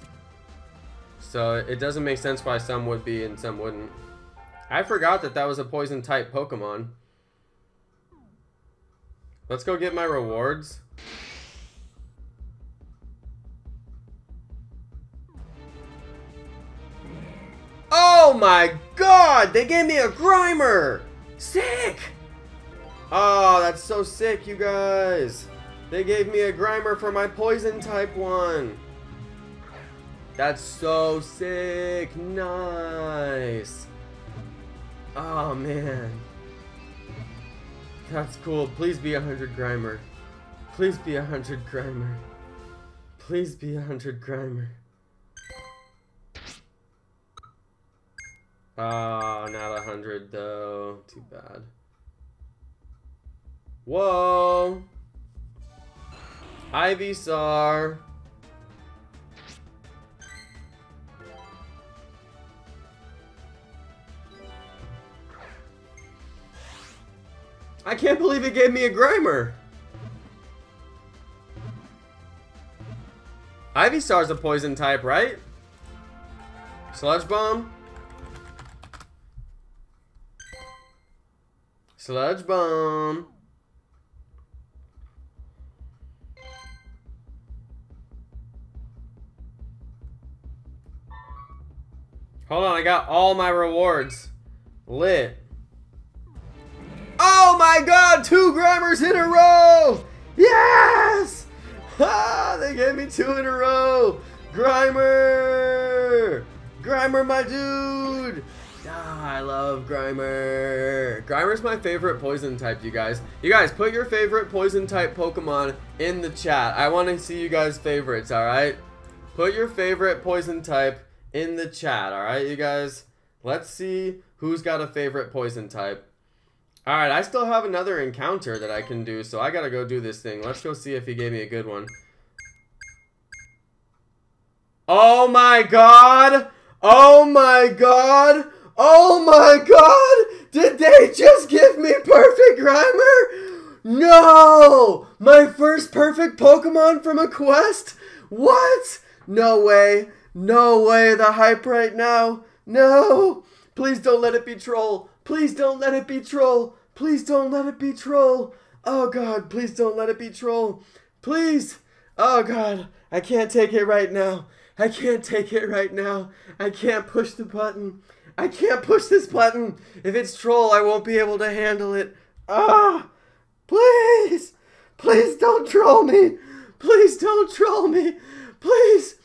so it doesn't make sense why some would be and some wouldn't. I forgot that that was a poison type Pokemon. Let's go get my rewards. Oh my god, they gave me a Grimer! Sick! Oh, that's so sick, you guys. They gave me a Grimer for my poison type one. That's so sick. Nice. Oh man. That's cool. Please be a hundred Grimer. Please be a hundred Grimer. Please be a hundred Grimer. Oh, not a hundred though. Too bad. Whoa. Ivysaur. I can't believe it gave me a Grimer. Ivysaur's a poison type, right? Sludge Bomb. Sludge Bomb. Hold on, I got all my rewards. Lit. Oh my god, two Grimers in a row! Yes! Ah, they gave me two in a row! Grimer! Grimer, my dude! Ah, I love Grimer. Grimer's my favorite poison type, you guys. You guys, put your favorite poison type Pokemon in the chat. I want to see you guys' favorites, alright? Put your favorite poison type in the chat, alright, you guys? Let's see who's got a favorite poison type. Alright, I still have another encounter that I can do, so I gotta go do this thing. Let's go see if he gave me a good one. Oh my god! Oh my god! Oh my god! Did they just give me perfect Grimer? No! My first perfect Pokemon from a quest? What? No way. No way. The hype right now. No! Please don't let it be troll. Please don't let it be troll. Please don't let it be troll. Oh god, please don't let it be troll. Please. Oh god, I can't take it right now. I can't take it right now. I can't push the button. I can't push this button. If it's troll, I won't be able to handle it. Ah, please. Please don't troll me. Please don't troll me. Please.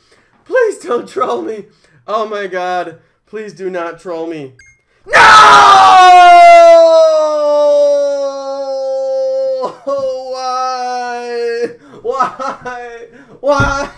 Please don't troll me. Oh my god. Please do not troll me. No! Why? Why? Why?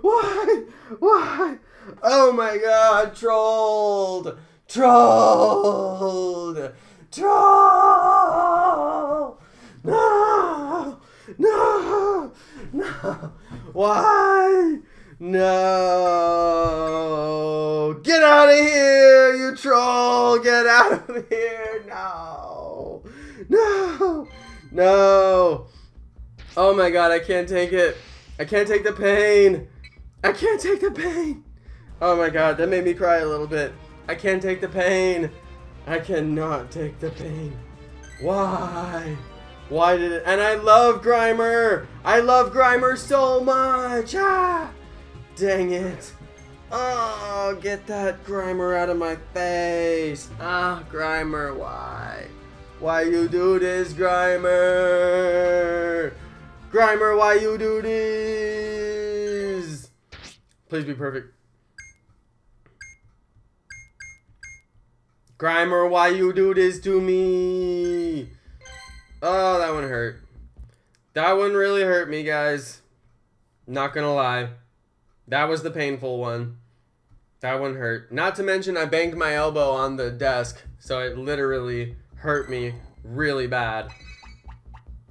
Why? Why? Oh my god, trolled! Trolled! Troll! No! No! No! Why? No! Get out of here, you troll! Get out of here! No! No! No! Oh my god, I can't take it. I can't take the pain. I can't take the pain. Oh my god, that made me cry a little bit. I can't take the pain. I cannot take the pain. Why? Why did it? And I love Grimer. I love Grimer so much. Ah! Dang it. Oh, get that Grimer out of my face. Ah, Grimer, why? Why you do this, Grimer? Grimer, why you do this? Please be perfect. Grimer, why you do this to me? Oh, that one hurt. That one really hurt me, guys. Not gonna lie. That was the painful one. That one hurt. Not to mention I banged my elbow on the desk, so it literally hurt me really bad.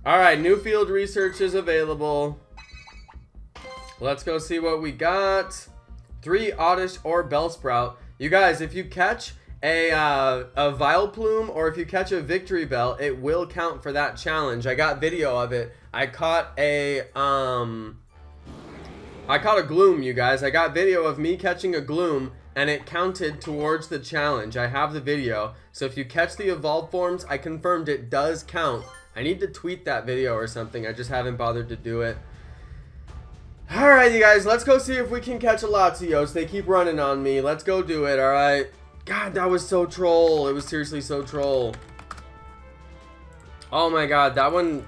Alright, new field research is available. Let's go see what we got. Three Oddish or Bellsprout. You guys, if you catch a, uh, a Vileplume or if you catch a Victory Bell, it will count for that challenge. I got video of it. I caught a... um. I caught a Gloom, you guys. I got video of me catching a Gloom, and it counted towards the challenge. I have the video. So if you catch the evolved forms, I confirmed it does count. I need to tweet that video or something. I just haven't bothered to do it. Alright, you guys. Let's go see if we can catch a Latios. They keep running on me. Let's go do it, alright? God, that was so troll. It was seriously so troll. Oh my god, that one...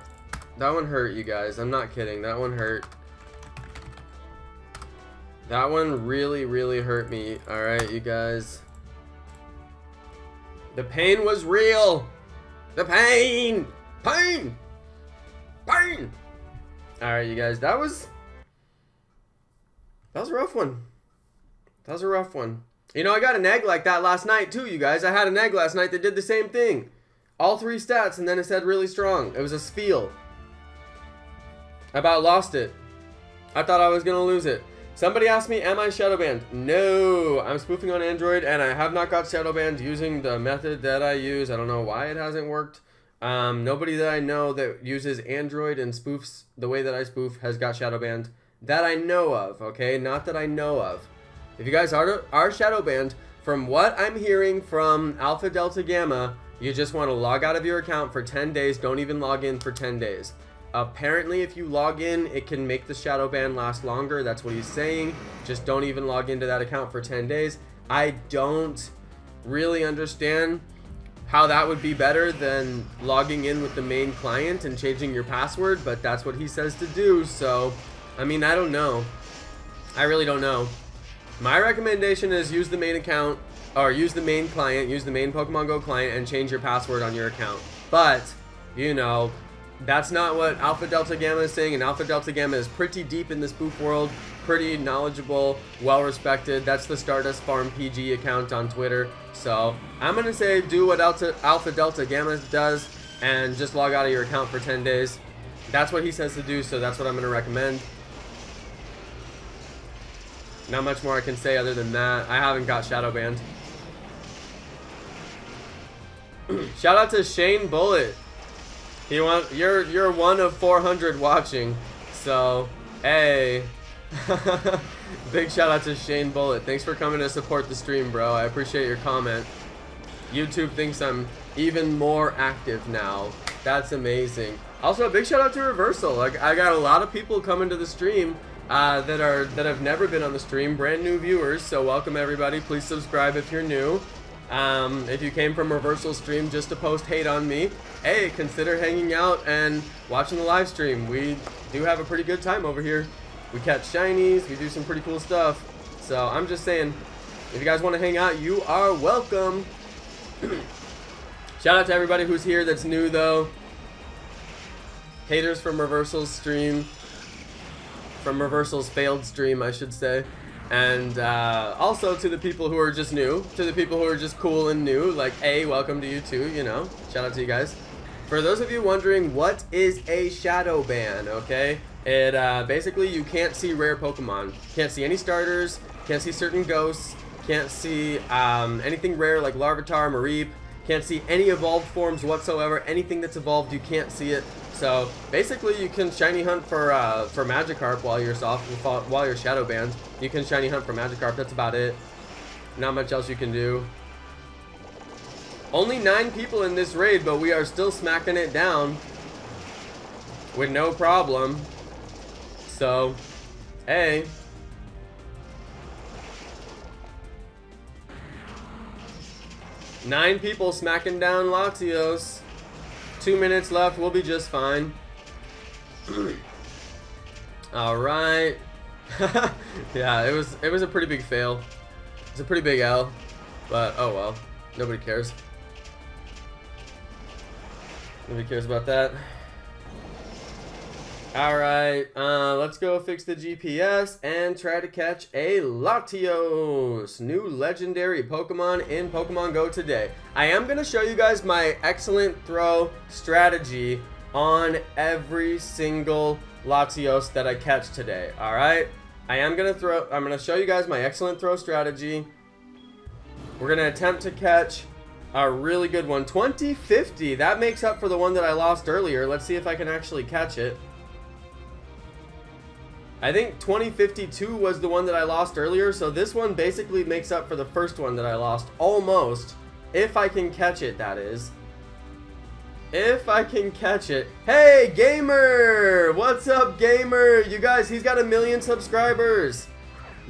That one hurt, you guys. I'm not kidding. That one hurt. That one really, really hurt me. Alright, you guys. The pain was real. The pain. Pain. Pain. Alright, you guys. That was... That was a rough one. That was a rough one. You know, I got an egg like that last night, too, you guys. I had an egg last night that did the same thing. All three stats, and then it said really strong. It was a Spheal. I about lost it. I thought I was gonna lose it. Somebody asked me, am I shadow banned? No, I'm spoofing on Android and I have not got shadow banned using the method that I use. I don't know why it hasn't worked. Um, nobody that I know that uses Android and spoofs the way that I spoof has got shadow banned. That I know of, okay? Not that I know of. If you guys are, are shadow banned, from what I'm hearing from Alpha Delta Gamma, you just want to log out of your account for ten days. Don't even log in for ten days. Apparently, if you log in, it can make the shadow ban last longer. That's what he's saying. Just don't even log into that account for ten days. I don't really understand how that would be better than logging in with the main client and changing your password, but that's what he says to do. So, I mean, I don't know. I really don't know. My recommendation is use the main account, or use the main client, use the main Pokemon Go client, and change your password on your account. But, you know, that's not what Alpha Delta Gamma is saying, and Alpha Delta Gamma is pretty deep in the spoof world, pretty knowledgeable, well-respected. That's the Stardust Farm P G account on Twitter. So I'm going to say do what Alpha, Alpha Delta Gamma does and just log out of your account for ten days. That's what he says to do, so that's what I'm going to recommend. Not much more I can say other than that. I haven't got shadow banned. Shout out to Shane Bullitt. You want, you're you're one of four hundred watching, so hey, big shout out to Shane Bullitt. Thanks for coming to support the stream, bro. I appreciate your comment. YouTube thinks I'm even more active now. That's amazing. Also, big shout out to Reversal. Like, I got a lot of people coming to the stream uh, that are that have never been on the stream, brand new viewers. So welcome everybody. Please subscribe if you're new. Um, if you came from Reversal stream just to post hate on me, hey, consider hanging out and watching the live stream. We do have a pretty good time over here. We catch shinies, we do some pretty cool stuff. So I'm just saying, if you guys want to hang out, you are welcome. Shout out to everybody who's here that's new though. Haters from Reversal's stream, from Reversal's failed stream, I should say. And uh, also to the people who are just new, to the people who are just cool and new, like, hey, welcome to you too, you know, shout out to you guys. For those of you wondering, what is a shadow ban, okay? It uh, basically, you can't see rare Pokemon. Can't see any starters, can't see certain ghosts, can't see um, anything rare like Larvitar, Mareep, can't see any evolved forms whatsoever, anything that's evolved, you can't see it. So basically, you can shiny hunt for uh, for Magikarp while you're soft, while you're shadow banned. You can shiny hunt for Magikarp. That's about it. Not much else you can do. Only nine people in this raid, but we are still smacking it down with no problem. So, hey. Nine people smacking down Latios. Two minutes left, we'll be just fine. All right. Yeah, it was it was a pretty big fail. It's a pretty big L, but oh well, nobody cares. Nobody cares about that. All right, uh, let's go fix the G P S and try to catch a Latios, new legendary Pokemon in Pokemon Go today. I am going to show you guys my excellent throw strategy on every single Latios that I catch today. All right, I am going to throw, I'm going to show you guys my excellent throw strategy. We're going to attempt to catch a really good one. twenty fifty, that makes up for the one that I lost earlier. Let's see if I can actually catch it. I think twenty fifty-two was the one that I lost earlier, so this one basically makes up for the first one that I lost, almost, if I can catch it, that is. If I can catch it. Hey, Gamer! What's up, Gamer? You guys, he's got a million subscribers.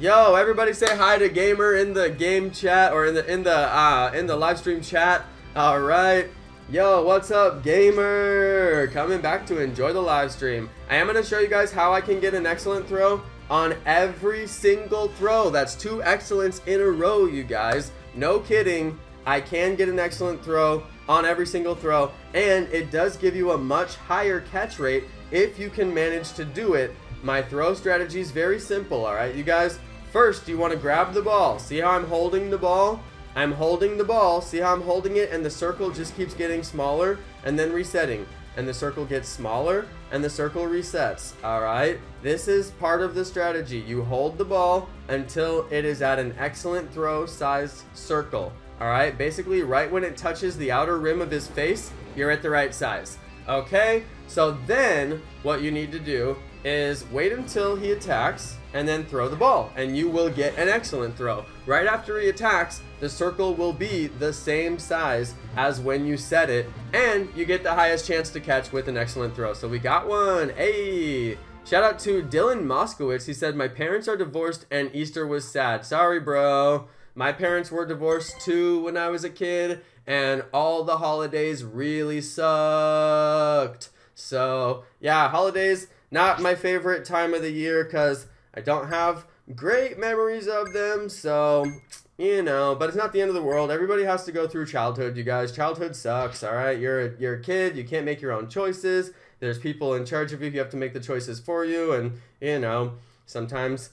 Yo, everybody say hi to Gamer in the game chat, or in the, in the, uh, in the live stream chat. All right. Yo, what's up, Gamer? Coming back to enjoy the live stream. I am going to show you guys how I can get an excellent throw on every single throw. That's two excellents in a row, you guys. No kidding. I can get an excellent throw on every single throw, and it does give you a much higher catch rate if you can manage to do it. My throw strategy is very simple, all right, you guys? First, you want to grab the ball. See how I'm holding the ball? I'm holding the ball, see how I'm holding it, and the circle just keeps getting smaller and then resetting. and the circle gets smaller, and the circle resets. All right, this is part of the strategy. You hold the ball until it is at an excellent throw sized circle. All right, basically right when it touches the outer rim of his face, you're at the right size. Okay, so then what you need to do is wait until he attacks and then throw the ball, and you will get an excellent throw. Right after he attacks, the circle will be the same size as when you set it, and you get the highest chance to catch with an excellent throw. So we got one. Hey, shout out to Dylan Moskowitz. He said, my parents are divorced and Easter was sad. Sorry, bro. My parents were divorced too when I was a kid, and all the holidays really sucked. So yeah, holidays, not my favorite time of the year because I don't have great memories of them, so, you know, but it's not the end of the world. Everybody has to go through childhood, you guys. Childhood sucks, all right? You're a, you're a kid. You can't make your own choices. There's people in charge of you. You have to make the choices for you, and, you know, sometimes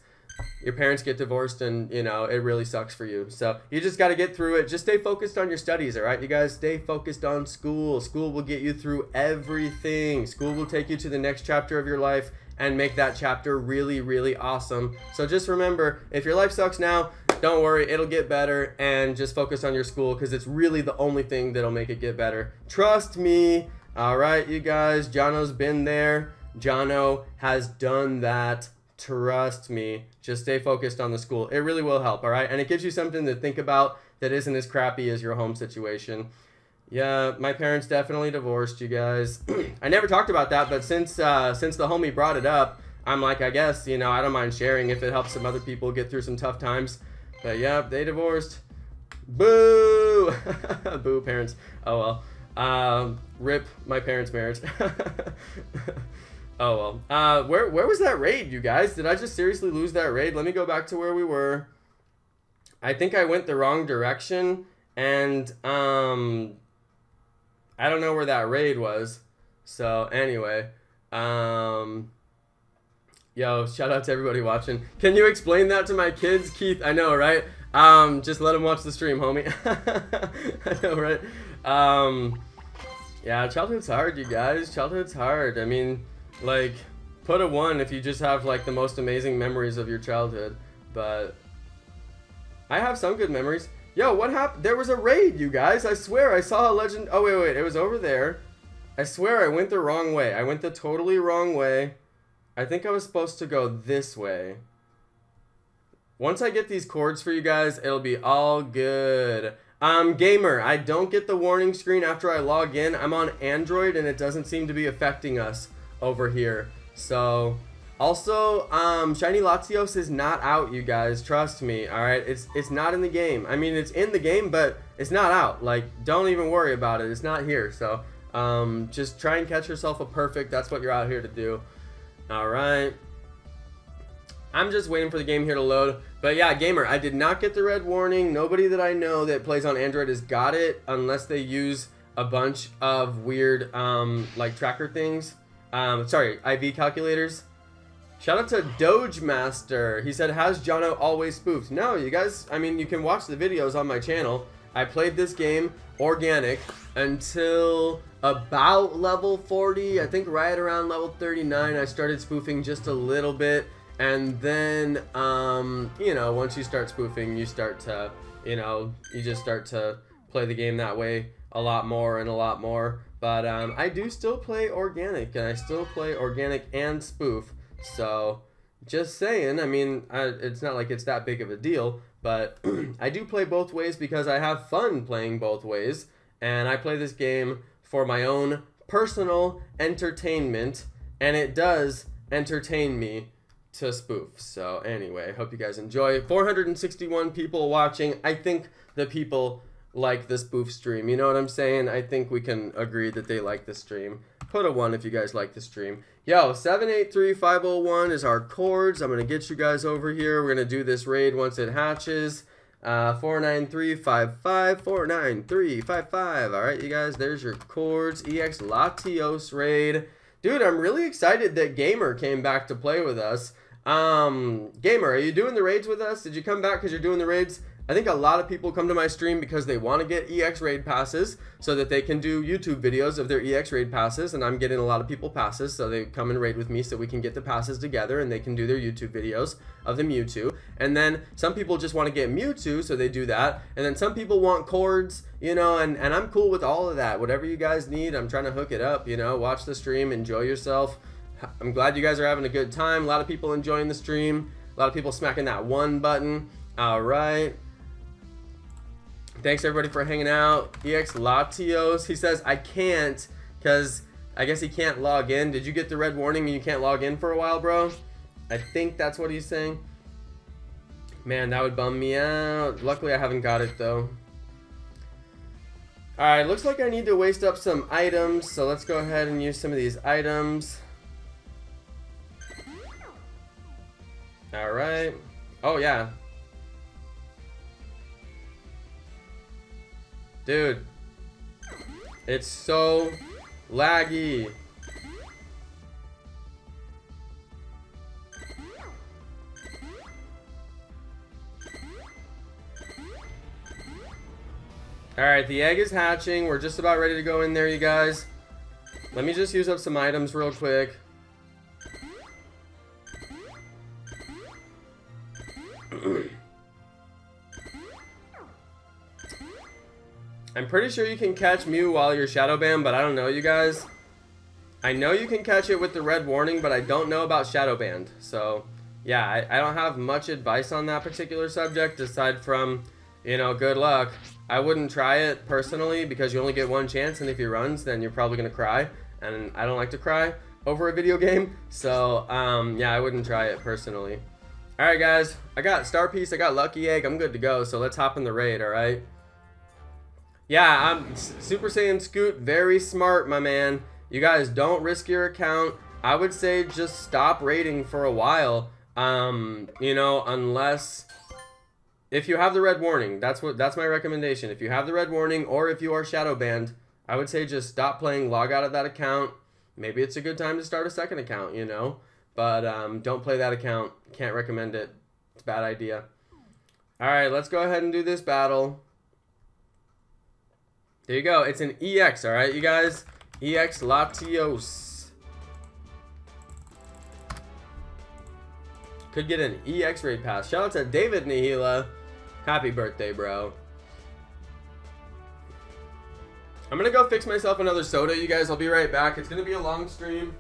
your parents get divorced and, you know, it really sucks for you. So you just got to get through it. Just stay focused on your studies, all right, you guys? Stay focused on school. School will get you through everything. School will take you to the next chapter of your life and make that chapter really, really awesome. So just remember, if your life sucks now, don't worry, it'll get better, and just focus on your school because it's really the only thing that'll make it get better. Trust me. All right, you guys, Jono's been there. Jono has done that. Trust me. Just stay focused on the school. It really will help, all right? And it gives you something to think about that isn't as crappy as your home situation. Yeah, my parents definitely divorced, you guys. I never talked about that, but since uh, since the homie brought it up, I'm like, I guess, you know, I don't mind sharing if it helps some other people get through some tough times. But yeah, they divorced. Boo! Boo, parents. Oh, well. Um, rip my parents' marriage. Oh, well. Uh, where, where was that raid, you guys? Did I just seriously lose that raid? Let me go back to where we were. I think I went the wrong direction, and um, I don't know where that raid was. So, anyway. Um, yo, shout out to everybody watching. Can you explain that to my kids, Keith? I know, right? Um, just let them watch the stream, homie. I know, right? Um, yeah, childhood's hard, you guys. Childhood's hard. I mean, like, put a one if you just have like the most amazing memories of your childhood, but I have some good memories. Yo, what happened? There was a raid, you guys. I swear I saw a legend. Oh, wait, wait, it was over there. I swear I went the wrong way. I went the totally wrong way. I think I was supposed to go this way. Once I get these chords for you guys, it'll be all good. Um, Gamer, I don't get the warning screen after I log in. I'm on Android and it doesn't seem to be affecting us over here. So also, um Shiny Latios is not out, you guys. Trust me, all right? It's it's not in the game. I mean, it's in the game, but it's not out. Like, don't even worry about it. It's not here. So um just try and catch yourself a perfect. That's what you're out here to do. All right, I'm just waiting for the game here to load. But yeah, Gamer, I did not get the red warning. Nobody that I know that plays on Android has got it, unless they use a bunch of weird um like tracker things. Um, sorry, I V calculators. Shout out to Doge Master. He said, has Jono always spoofed? No, you guys, I mean, you can watch the videos on my channel. I played this game organic until about level forty. I think right around level thirty-nine, I started spoofing just a little bit. And then, um, you know, once you start spoofing, you start to, you know, you just start to play the game that way a lot more and a lot more. But um, I do still play organic, and I still play organic and spoof. So just saying, I mean, I, it's not like it's that big of a deal, but I do play both ways because I have fun playing both ways. And I play this game for my own personal entertainment, and it does entertain me to spoof. So anyway, hope you guys enjoy. four hundred sixty-one people watching. I think the people like this spoof stream, you know what I'm saying? I think we can agree that they like the stream. Put a one if you guys like the stream. Yo, seven eight three five oh one is our chords. I'm gonna get you guys over here. We're gonna do this raid once it hatches. Uh, four nine three five five, four nine three five five. All right, you guys, there's your chords. E X Latios raid. Dude, I'm really excited that Gamer came back to play with us. Um, Gamer, are you doing the raids with us? Did you come back because you're doing the raids? I think a lot of people come to my stream because they want to get E X raid passes so that they can do YouTube videos of their E X raid passes, and I'm getting a lot of people passes, so they come and raid with me so we can get the passes together and they can do their YouTube videos of the Mewtwo. And then some people just want to get Mewtwo, so they do that. And then some people want cords, you know, and, and I'm cool with all of that. Whatever you guys need, I'm trying to hook it up, you know. Watch the stream, enjoy yourself. I'm glad you guys are having a good time. A lot of people enjoying the stream. A lot of people smacking that one button. All right. Thanks everybody for hanging out. E X Latios, he says, I can't because I guess he can't log in. Did you get the red warning and you can't log in for a while, bro? I think that's what he's saying. Man, that would bum me out. Luckily, I haven't got it though. All right, looks like I need to waste up some items, so let's go ahead and use some of these items. All right. Oh yeah. Dude, it's so laggy. All right, the egg is hatching. We're just about ready to go in there, you guys. Let me just use up some items real quick. I'm pretty sure you can catch Mew while you're shadow banned, but I don't know, you guys. I know you can catch it with the red warning, but I don't know about shadow banned. So, yeah, I, I don't have much advice on that particular subject aside from, you know, good luck. I wouldn't try it personally because you only get one chance, and if he runs, then you're probably going to cry. And I don't like to cry over a video game. So, um, yeah, I wouldn't try it personally. All right, guys. I got Star Piece. I got Lucky Egg. I'm good to go. So let's hop in the raid, all right? Yeah, I'm Super Saiyan Scoot, very smart, my man. You guys don't risk your account. I would say just stop raiding for a while. Um, you know, unless if you have the red warning, that's what that's my recommendation. If you have the red warning or if you are shadow banned, I would say just stop playing, log out of that account. Maybe it's a good time to start a second account, you know. But um, don't play that account. Can't recommend it. It's a bad idea. All right, let's go ahead and do this battle. There you go. It's an E X, all right, you guys? E X Latios. Could get an E X raid pass. Shout out to David Nihila. Happy birthday, bro. I'm going to go fix myself another soda, you guys. I'll be right back. It's going to be a long stream.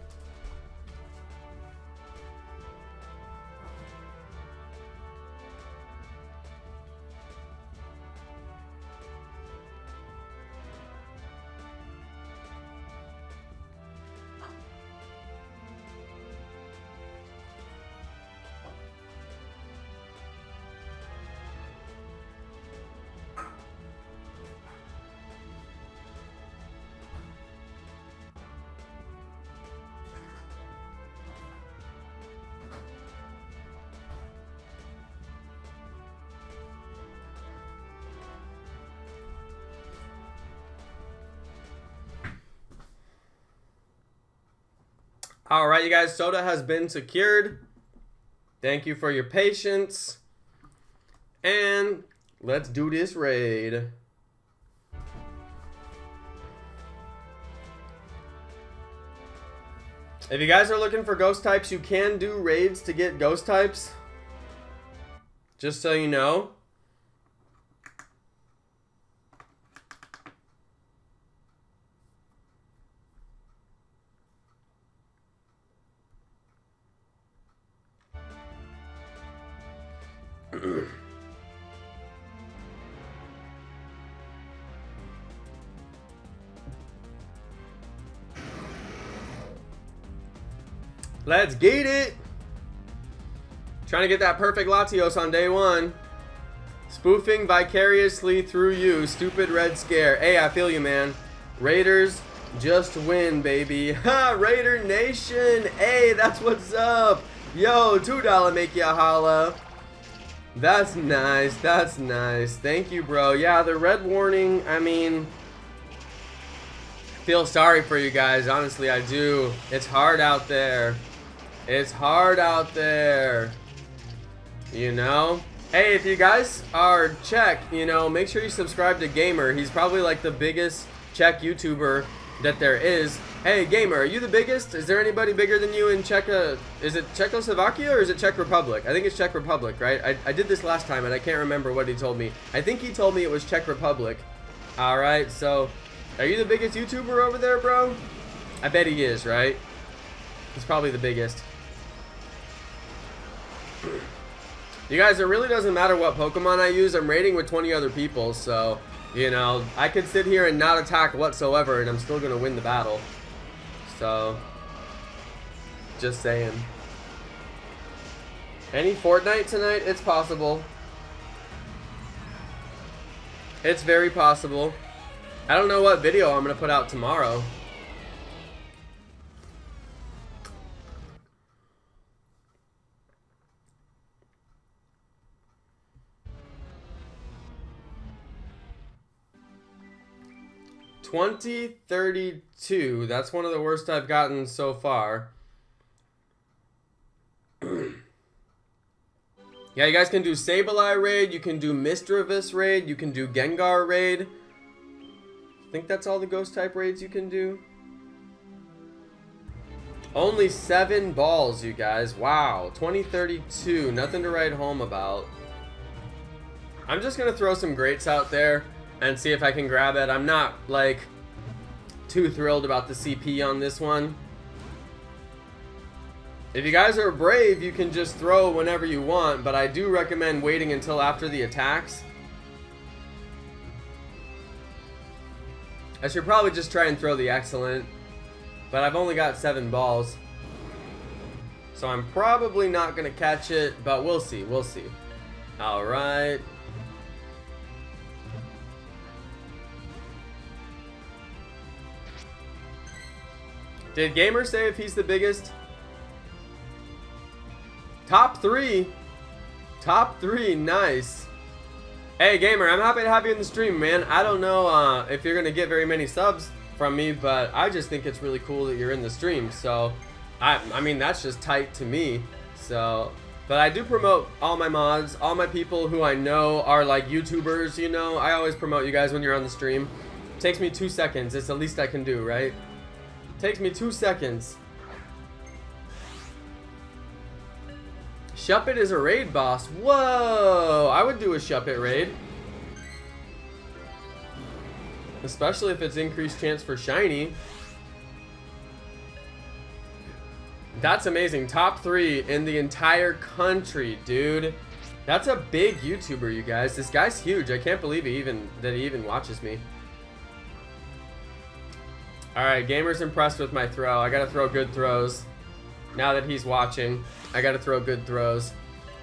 All right, you guys, soda has been secured. Thank you for your patience. And let's do this raid. If you guys are looking for ghost types, you can do raids to get ghost types. Just so you know. Let's get it. Trying to get that perfect Latios on day one. Spoofing vicariously through you, stupid red scare. Hey, I feel you, man. Raiders just win, baby. Ha, Raider Nation. Hey, that's what's up. Yo, two dollar make ya holla. That's nice. That's nice. Thank you, bro. Yeah, the red warning, I mean, feel sorry for you guys. Honestly, I do. It's hard out there. It's hard out there, you know? Hey, if you guys are Czech, you know, make sure you subscribe to Gamer. He's probably like the biggest Czech YouTuber that there is. Hey, Gamer, are you the biggest? Is there anybody bigger than you in Czech? Uh, is it Czechoslovakia or is it Czech Republic? I think it's Czech Republic, right? I, I did this last time and I can't remember what he told me. I think he told me it was Czech Republic. All right, so are you the biggest YouTuber over there, bro? I bet he is, right? He's probably the biggest. You guys, it really doesn't matter what Pokemon I use. I'm raiding with twenty other people, so, you know, I could sit here and not attack whatsoever, and I'm still going to win the battle. So, just saying. Any Fortnite tonight? It's possible. It's very possible. I don't know what video I'm going to put out tomorrow. twenty thirty-two, that's one of the worst I've gotten so far. Yeah, you guys can do Sableye raid, you can do Misdreavus raid, you can do Gengar raid. I think that's all the ghost type raids you can do. Only seven balls, you guys. Wow, twenty thirty-two, nothing to write home about. I'm just gonna throw some greats out there and see if I can grab it. I'm not, like, too thrilled about the C P on this one. If you guys are brave, you can just throw whenever you want, but I do recommend waiting until after the attacks. I should probably just try and throw the excellent, but I've only got seven balls, so I'm probably not going to catch it, but we'll see, we'll see. Alright. Did Gamer say if he's the biggest? Top three. Top three, nice. Hey, Gamer, I'm happy to have you in the stream, man. I don't know uh, if you're going to get very many subs from me, but I just think it's really cool that you're in the stream. So, I, I mean, that's just tight to me. So, but I do promote all my mods, all my people who I know are like YouTubers, you know. I always promote you guys when you're on the stream. It takes me two seconds. It's the least I can do, right? Takes me two seconds. Shuppet is a raid boss. Whoa! I would do a Shuppet raid. Especially if it's increased chance for shiny. That's amazing. Top three in the entire country, dude. That's a big YouTuber, you guys. This guy's huge. I can't believe he even that he even watches me. Alright, Gamer's impressed with my throw. I gotta throw good throws. Now that he's watching, I gotta throw good throws.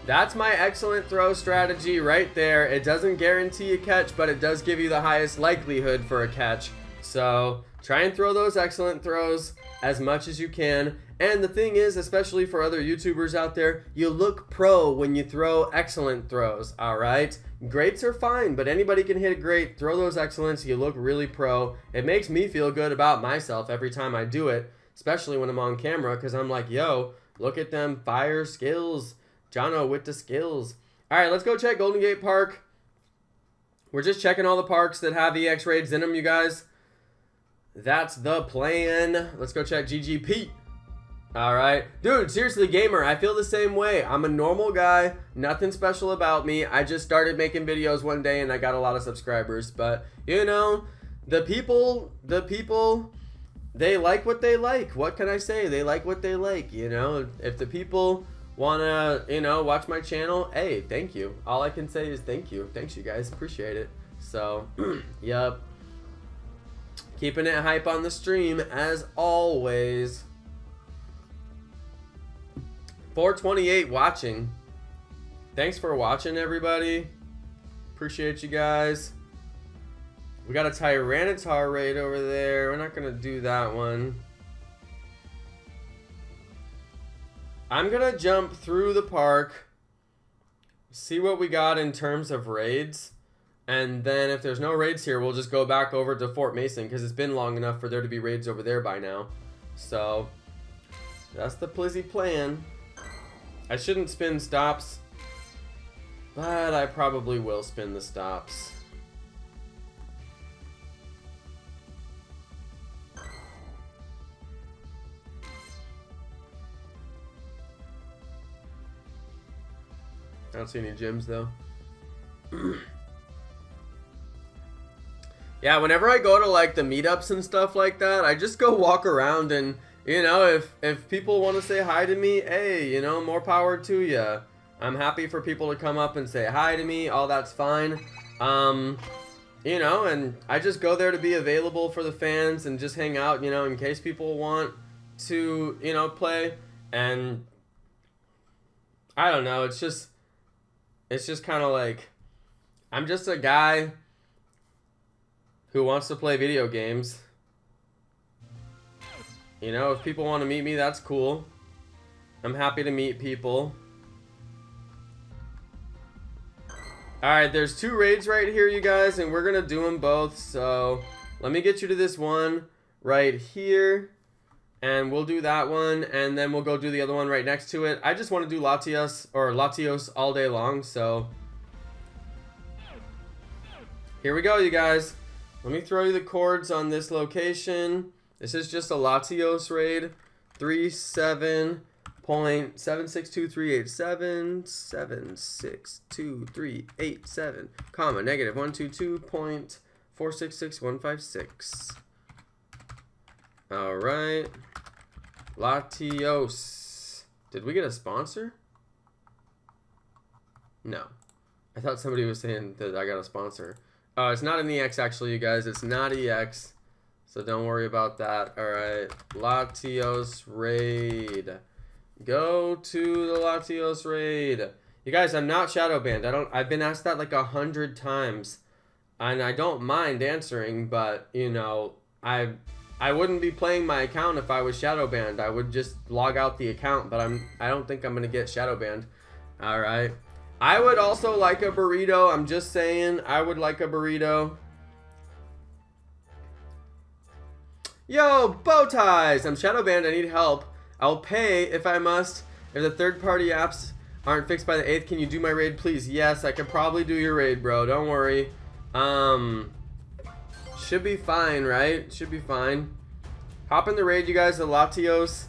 That's my excellent throw strategy right there. It doesn't guarantee a catch, but it does give you the highest likelihood for a catch. So, try and throw those excellent throws as much as you can. And the thing is, especially for other YouTubers out there, you look pro when you throw excellent throws, alright? Greats are fine, but anybody can hit a great. Throw those excellents, you look really pro. It makes me feel good about myself every time I do it, especially when I'm on camera, because I'm like, yo, look at them fire skills. Jono with the skills. Alright, let's go check Golden Gate Park. We're just checking all the parks that have E X raids in them, you guys. That's the plan. Let's go check G G P. Alright. Dude, seriously, Gamer, I feel the same way. I'm a normal guy. Nothing special about me. I just started making videos one day and I got a lot of subscribers. But, you know, the people, the people, they like what they like. What can I say? They like what they like, you know. If the people want to, you know, watch my channel, hey, thank you. All I can say is thank you. Thanks, you guys. Appreciate it. So, yep. Keeping it hype on the stream, as always. four twenty-eight watching. Thanks for watching, everybody. Appreciate you guys. We got a Tyranitar raid over there. We're not gonna do that one. I'm gonna jump through the park, see what we got in terms of raids, and then if there's no raids here, we'll just go back over to Fort Mason, because it's been long enough for there to be raids over there by now. So that's the Plizzy plan. I shouldn't spin stops. But I probably will spin the stops. I don't see any gyms though. Yeah, whenever I go to like the meetups and stuff like that, I just go walk around and, you know, if, if people want to say hi to me, hey, you know, more power to ya. I'm happy for people to come up and say hi to me, all that's fine. Um, you know, and I just go there to be available for the fans and just hang out, you know, in case people want to, you know, play. And I don't know, it's just, it's just kind of like, I'm just a guy who wants to play video games. You know, if people want to meet me, that's cool. I'm happy to meet people. Alright, there's two raids right here, you guys, and we're gonna do them both. So let me get you to this one right here, and we'll do that one, and then we'll go do the other one right next to it. I just want to do Latias or Latios all day long, so here we go, you guys. Let me throw you the cords on this location. This is just a Latios raid. thirty-seven point seven six two three eight seven, seven six two three eight seven, comma, negative one two two point four six six one five six. All right. Latios. Did we get a sponsor? No. I thought somebody was saying that I got a sponsor. Oh, it's not an E X actually, you guys. It's not E X, so don't worry about that. All right, Latios raid. Go to the Latios raid, you guys. I'm not shadow banned. I don't. I've been asked that like a hundred times, and I don't mind answering. But you know, I I wouldn't be playing my account if I was shadow banned. I would just log out the account. But I'm. I don't think I'm gonna get shadow banned. All right. I would also like a burrito. I'm just saying, I would like a burrito. Yo, bow ties. I'm shadow banned. I need help. I'll pay if I must. If the third party apps aren't fixed by the eighth, can you do my raid, please? Yes, I could probably do your raid, bro. Don't worry. Um, should be fine, right? Should be fine. Hop in the raid, you guys. The Latios.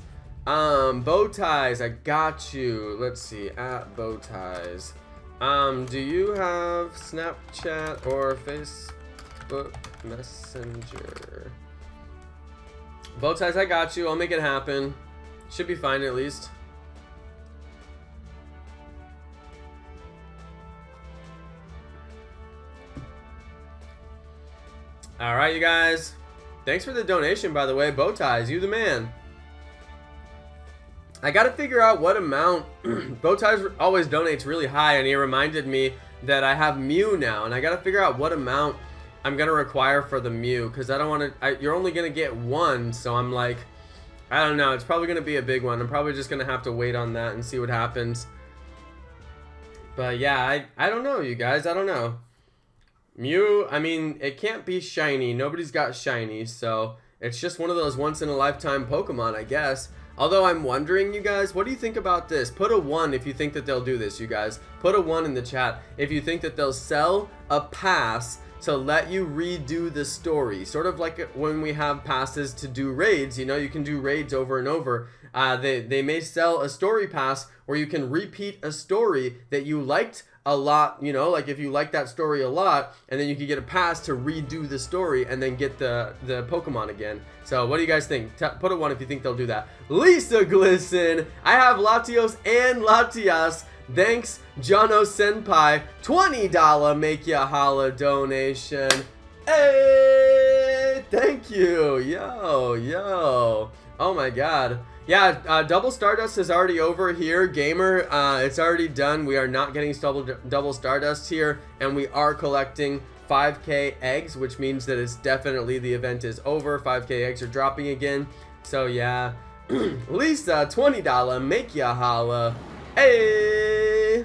Um, bow ties. I got you. Let's see. At bow ties. Um, do you have Snapchat or Facebook Messenger? Bowties, I got you. I'll make it happen. Should be fine at least. All right, you guys. Thanks for the donation, by the way. Bowties, you the man. I got to figure out what amount. Bowties always donates really high, and he reminded me that I have Mew now, and I got to figure out what amount I'm gonna require for the Mew, because I don't want to. You're only gonna get one, so I'm like, I don't know. It's probably gonna be a big one. I'm probably just gonna have to wait on that and see what happens. But yeah, I I don't know, you guys. I don't know. Mew. I mean, it can't be shiny. Nobody's got shiny, so it's just one of those once in a lifetime Pokemon, I guess. Although I'm wondering, you guys, what do you think about this? Put a one if you think that they'll do this, you guys. Put a one in the chat if you think that they'll sell a pass to let you redo the story. Sort of like when we have passes to do raids, you know, you can do raids over and over. Uh, they, they may sell a story pass where you can repeat a story that you liked a lot, you know, like if you like that story a lot, and then you can get a pass to redo the story and then get the, the Pokemon again. So what do you guys think? T put a one if you think they'll do that. Lisa Glisten, I have Latios and Latias. Thanks, Jono Senpai. twenty dollar make ya holla donation. Hey, thank you. Yo, yo. Oh my god. Yeah, uh, Double Stardust is already over here. Gamer, uh, it's already done. We are not getting double, double Stardust here, and we are collecting five K eggs, which means that it's definitely the event is over. five K eggs are dropping again. So yeah. Lisa, twenty dollar make ya holla. Hey!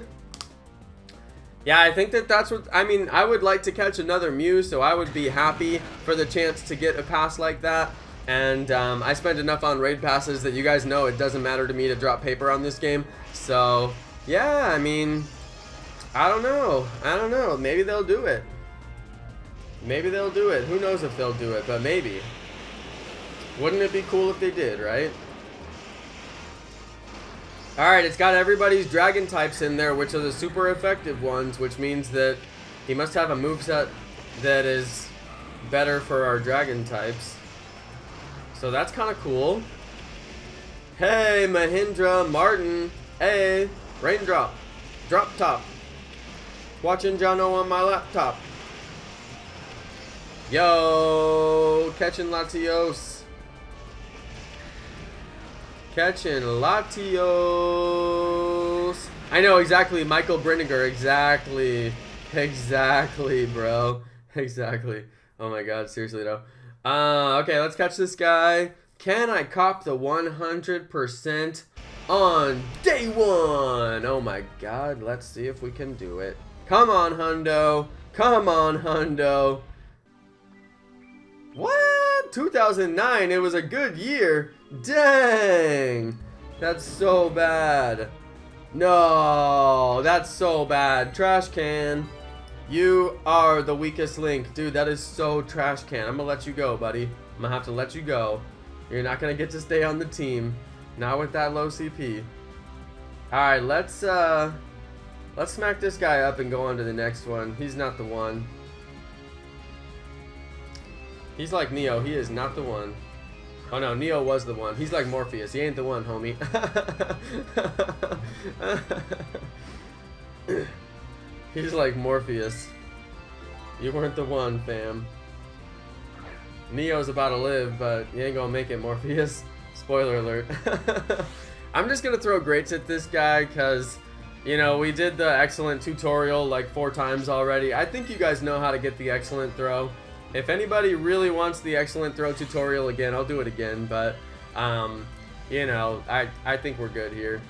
Yeah, I think that that's what, I mean, I would like to catch another Mew, so I would be happy for the chance to get a pass like that. And um, I spent enough on raid passes that you guys know it doesn't matter to me to drop paper on this game. So, yeah, I mean, I don't know. I don't know. Maybe they'll do it. Maybe they'll do it. Who knows if they'll do it, but maybe. Wouldn't it be cool if they did, right? Alright, it's got everybody's dragon types in there, which are the super effective ones, which means that he must have a moveset that is better for our dragon types. So that's kind of cool. Hey, Mahindra Martin. Hey, Raindrop. Drop top. Watching Jono on my laptop. Yo, catching Latios. Catching Latios. I know exactly, Michael Brinegar. Exactly. Exactly, bro. Exactly. Oh my god, seriously though. Uh, okay, let's catch this guy. Can I cop the one hundred percent on day one? Oh my god, let's see if we can do it. Come on, hundo. Come on, hundo. What? two thousand nine, it was a good year. Dang. That's so bad. No, that's so bad. Trash can. You are the weakest link. Dude, that is so trash can. I'm gonna let you go, buddy. I'm gonna have to let you go. You're not gonna get to stay on the team. Not with that low C P. Alright, let's uh let's smack this guy up and go on to the next one. He's not the one. He's like Neo, he is not the one. Oh no, Neo was the one. He's like Morpheus, he ain't the one, homie. He's like Morpheus. You weren't the one, fam. Neo's about to live, but you ain't gonna make it, Morpheus. Spoiler alert. I'm just gonna throw greats at this guy, because, you know, we did the excellent tutorial like four times already. I think you guys know how to get the excellent throw. If anybody really wants the excellent throw tutorial again, I'll do it again, but, um, you know, I, I think we're good here.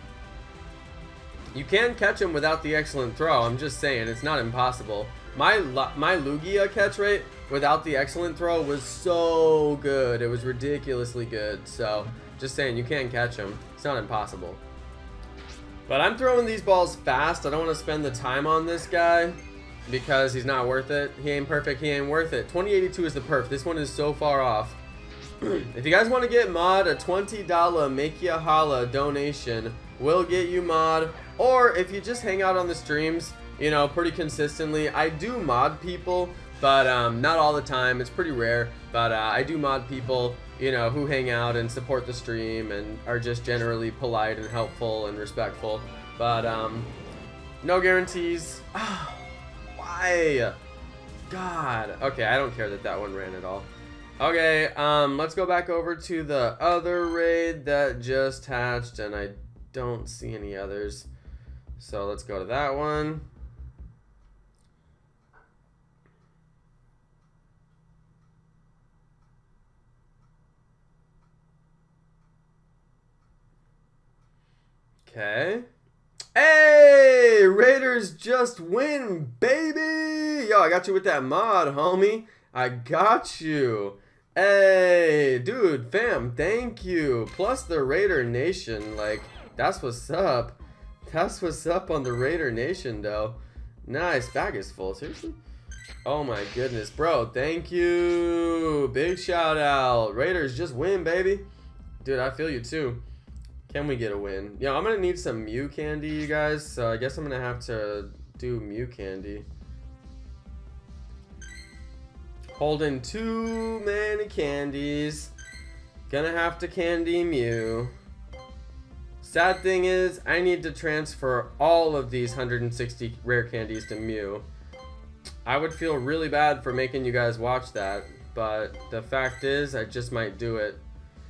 You can catch him without the excellent throw, I'm just saying, it's not impossible. My, my Lugia catch rate without the excellent throw was so good. It was ridiculously good. So, just saying, you can catch him. It's not impossible. But I'm throwing these balls fast. I don't want to spend the time on this guy because he's not worth it. He ain't perfect. He ain't worth it. twenty eighty-two is the perf. This one is so far off. If you guys want to get mod, a twenty dollar Make Ya Holla donation will get you mod. Or if you just hang out on the streams, you know, pretty consistently. I do mod people, but um, not all the time. It's pretty rare, but uh, I do mod people, you know, who hang out and support the stream and are just generally polite and helpful and respectful. But um, no guarantees. Oh, why? God. Okay, I don't care that that one ran at all. Okay, um, let's go back over to the other raid that just hatched, and I don't see any others. So let's go to that one. Okay. Hey, Raiders just win, baby! Yo, I got you with that mod, homie. I got you. Hey, dude, fam, thank you. Plus the Raider Nation, like, that's what's up. That's what's up on the Raider Nation, though. Nice, bag is full, seriously? Oh my goodness, bro, thank you. Big shout out. Raiders just win, baby. Dude, I feel you too. Can we get a win? Yeah, I'm gonna need some Mew candy, you guys. So I guess I'm gonna have to do Mew candy. Holding too many candies. Gonna have to candy Mew. Sad thing is, I need to transfer all of these one hundred sixty rare candies to Mew. I would feel really bad for making you guys watch that, but the fact is, I just might do it.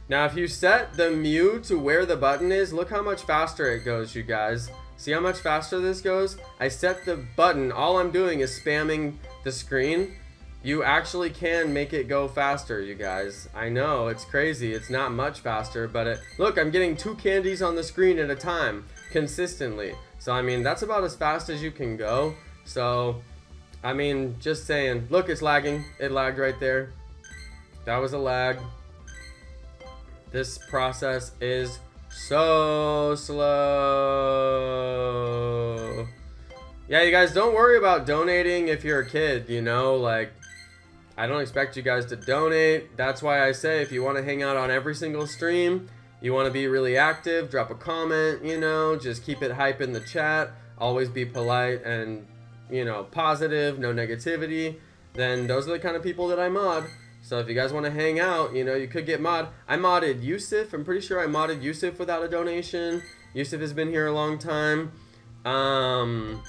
Now, if you set the Mew to where the button is, look how much faster it goes, you guys. See how much faster this goes? I set the button. All I'm doing is spamming the screen. You actually can make it go faster, you guys. I know, it's crazy. It's not much faster, but it... Look, I'm getting two candies on the screen at a time, consistently. So, I mean, that's about as fast as you can go. So, I mean, just saying. Look, it's lagging. It lagged right there. That was a lag. This process is so slow. Yeah, you guys don't worry about donating if you're a kid, you know, like, I don't expect you guys to donate. That's why I say if you want to hang out on every single stream, you want to be really active, drop a comment, you know, just keep it hype in the chat, always be polite and, you know, positive, no negativity, then those are the kind of people that I mod. So if you guys want to hang out, you know, you could get mod. I modded Yusuf. I'm pretty sure I modded Yusuf without a donation. Yusuf has been here a long time. Um,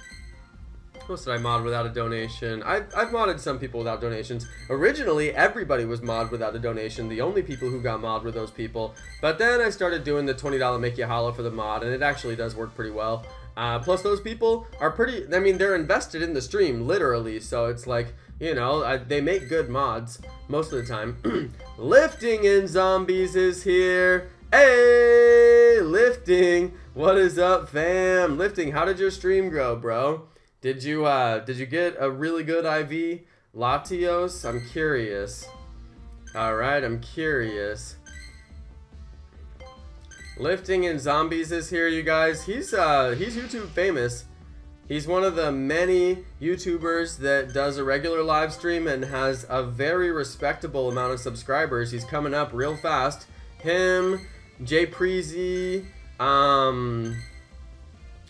who else did I mod without a donation? I've, I've modded some people without donations. Originally, everybody was modded without a donation. The only people who got modded were those people. But then I started doing the twenty dollar Make You Holla for the mod, and it actually does work pretty well. Uh, plus, those people are pretty, I mean, they're invested in the stream, literally, so it's like, you know, I, they make good mods most of the time. Lifting in Zombies is here. Hey, Lifting, what is up, fam? Lifting, how did your stream grow, bro? Did you uh did you get a really good I V Latios? I'm curious. All right, I'm curious. Lifting in Zombies is here, you guys. He's uh he's YouTube famous. He's one of the many YouTubers that does a regular live stream and has a very respectable amount of subscribers. He's coming up real fast. Him, Jay Preezy, um,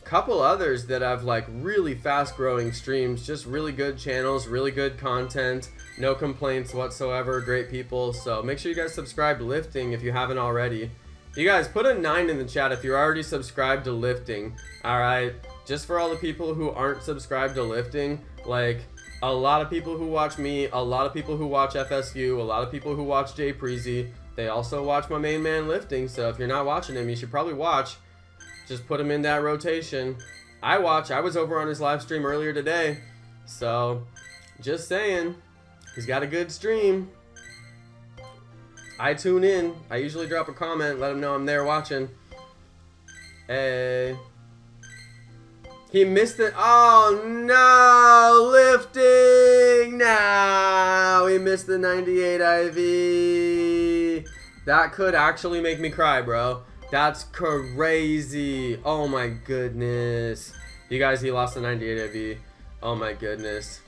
couple others that have like really fast growing streams, just really good channels, really good content, no complaints whatsoever, great people. So make sure you guys subscribe to Lifting if you haven't already. You guys put a nine in the chat if you're already subscribed to Lifting. All right, just for all the people who aren't subscribed to Lifting, like a lot of people who watch me, a lot of people who watch F S U, a lot of people who watch Jay Preezy, they also watch my main man Lifting, so if you're not watching him, you should probably watch. Just put him in that rotation. I watch. I was over on his live stream earlier today, so just saying, he's got a good stream. I tune in. I usually drop a comment, let him know I'm there watching. Hey. He missed it. Oh, no. Lifting. No. He missed the ninety-eight I V. That could actually make me cry, bro. That's crazy. Oh my goodness. You guys, he lost the ninety-eight I V. Oh my goodness.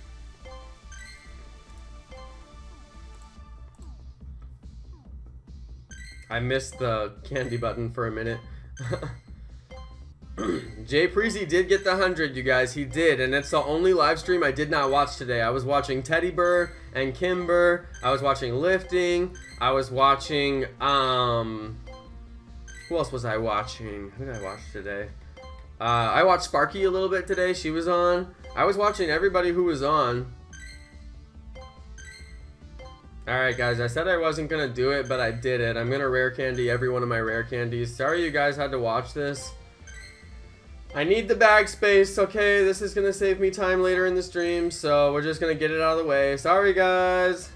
I missed the candy button for a minute. Jay Preezy did get the one hundred, you guys. He did, and it's the only live stream I did not watch today. I was watching Teddy Burr and Kimber. I was watching Lifting. I was watching, um... who else was I watching? Who did I watch today? Uh, I watched Sparky a little bit today. She was on. I was watching everybody who was on. Alright, guys. I said I wasn't going to do it, but I did it. I'm going to rare candy every one of my rare candies. Sorry you guys had to watch this. I need the bag space, okay? This is gonna save me time later in the stream, so we're just gonna get it out of the way. Sorry, guys.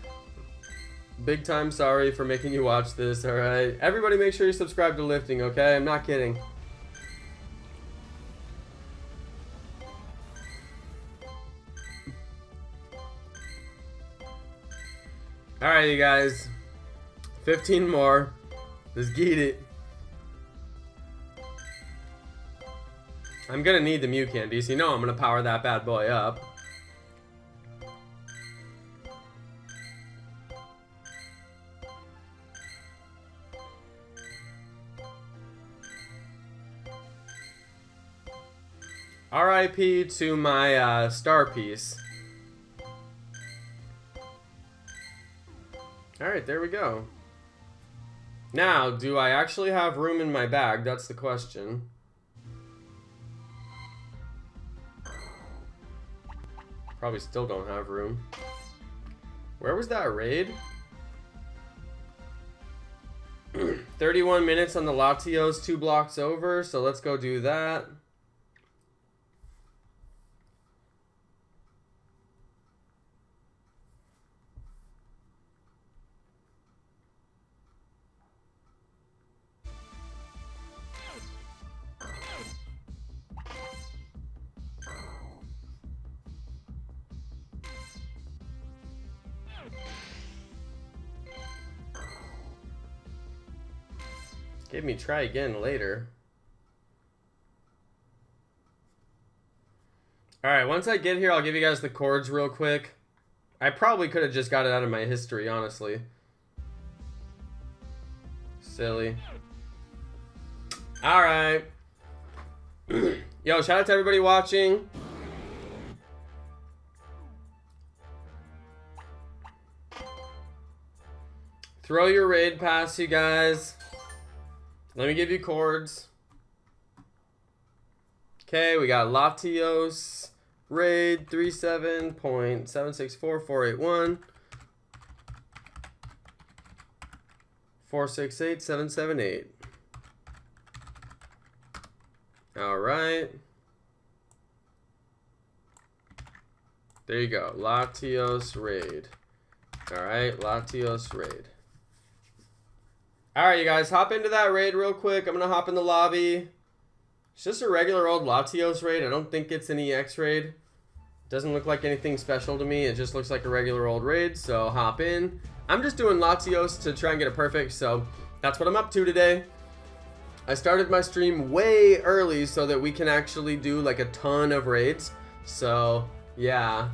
Big time sorry for making you watch this, all right? Everybody make sure you subscribe to Lifting, okay? I'm not kidding. All right, you guys. fifteen more. Let's get it. I'm gonna need the Mew candy, so you know I'm gonna power that bad boy up. R I P to my uh, star piece. Alright, there we go. Now, do I actually have room in my bag? That's the question. Probably still don't have room. Where was that raid? thirty-one minutes on the Latios, two blocks over, so let's go do that. Give me try again later. Alright, once I get here, I'll give you guys the chords real quick. I probably could have just got it out of my history, honestly. Silly. Alright. Yo, shout out to everybody watching. Throw your raid pass, you guys. Let me give you chords. Okay, we got Latios, raid thirty-seven point seven six four four eight one, four six eight seven seven eight. All right. There you go, Latios raid. All right, Latios raid. All right, you guys, hop into that raid real quick. I'm gonna hop in the lobby. It's just a regular old Latios raid. I don't think it's an E X raid. Doesn't look like anything special to me. It just looks like a regular old raid, so hop in. I'm just doing Latios to try and get a perfect, so that's what I'm up to today. I started my stream way early so that we can actually do like a ton of raids. So, yeah.